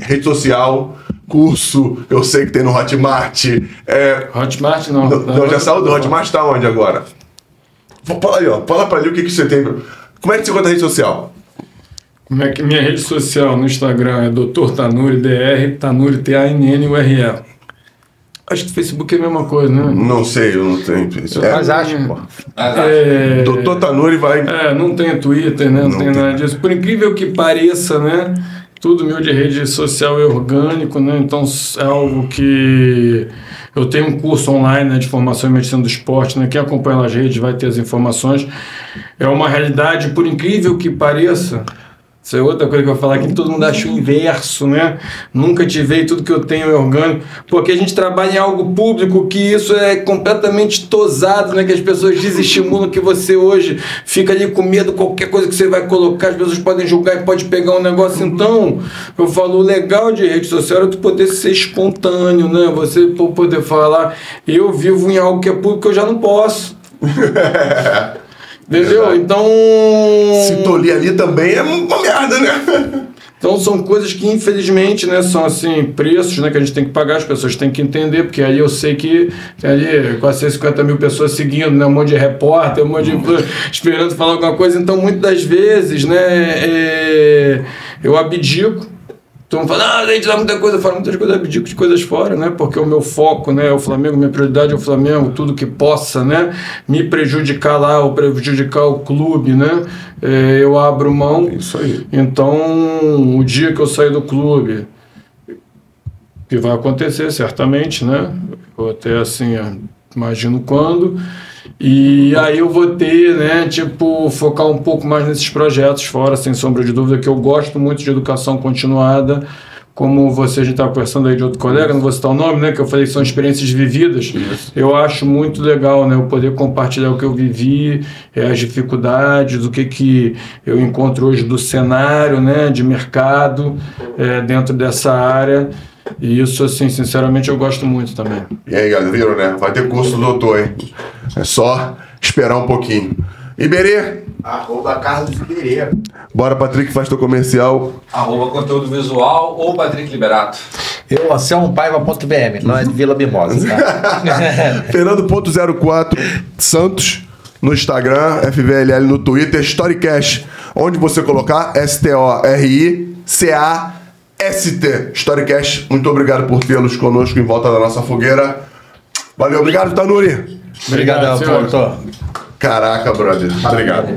rede social, curso, eu sei que tem no Hotmart. É... Hotmart não. não, não já saiu do Hotmart, tá onde agora? Fala aí, ó. Fala pra ali o que, que você tem. Como é que você conta a rede social? Como é que minha rede social no Instagram é doutor Tannure, D R, Tannure, T A N N U R E. Acho que o Facebook é a mesma coisa, né? Não sei, eu não tenho. É, mas acho, pô. É, doutor Tannure vai... É, não tem Twitter, né? Não, não tem, tem nada disso. Por incrível que pareça, né? Tudo meu de rede social é orgânico, né? Então é algo que... Eu tenho um curso online, né, de formação em medicina do esporte, né? Quem acompanha nas redes vai ter as informações. É uma realidade, por incrível que pareça... Isso é outra coisa que eu vou falar aqui, que todo mundo acha o inverso, né? Nunca te veio, tudo que eu tenho é orgânico. Porque a gente trabalha em algo público que isso é completamente tosado, né? Que as pessoas desestimulam, que você hoje fica ali com medo, qualquer coisa que você vai colocar, as pessoas podem julgar e pode pegar um negócio. Então, eu falo, o legal de rede social é tu poder ser espontâneo, né? Você poder falar, eu vivo em algo que é público, eu já não posso. Entendeu? Exato. Então... se tolir ali também é uma merda, né? Então são coisas que infelizmente, né, são assim, preços, né, que a gente tem que pagar, as pessoas têm que entender, porque aí eu sei que tem ali quatrocentos e cinquenta mil pessoas seguindo, né, um monte de repórter, um monte de esperando falar alguma coisa, então muitas das vezes, né, é, eu abdico. Então fala, ah, a gente dá muita coisa fora, muitas coisas, abdico de coisas fora, né? Porque o meu foco, né, é o Flamengo, minha prioridade é o Flamengo, tudo que possa, né, me prejudicar lá ou prejudicar o clube, né, é, eu abro mão. Isso aí. Então, o dia que eu sair do clube, que vai acontecer certamente, né, eu até assim, imagino quando, e aí eu vou ter, né, tipo, focar um pouco mais nesses projetos fora, sem sombra de dúvida, que eu gosto muito de educação continuada, como você, a gente estava conversando aí de outro colega, não vou citar o nome, né, que eu falei que são experiências vividas. Isso. Eu acho muito legal, né, eu poder compartilhar o que eu vivi, é, as dificuldades, o que que eu encontro hoje do cenário, né, de mercado, é, dentro dessa área. E isso, assim, sinceramente, eu gosto muito também. E aí, galera, viram, né? Vai ter curso do doutor, hein? É só esperar um pouquinho. Iberê! Arroba Carlos Iberê. Bora, Patrick, faz teu comercial. Arroba Conteúdo Visual ou Patrick Liberato. Eu, Anselmo Paiva ponto b m, não é de Vila Mimosa, tá? Fernando ponto zero quatro Santos no Instagram, F V L L no Twitter, Storycast, onde você colocar S T O R I C A S T. Storycast, muito obrigado por tê-los conosco em volta da nossa fogueira. Valeu, obrigado, Tannure. Obrigadão, doutor. Caraca, brother. Obrigado.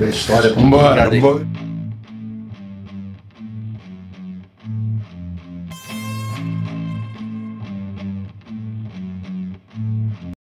Vambora.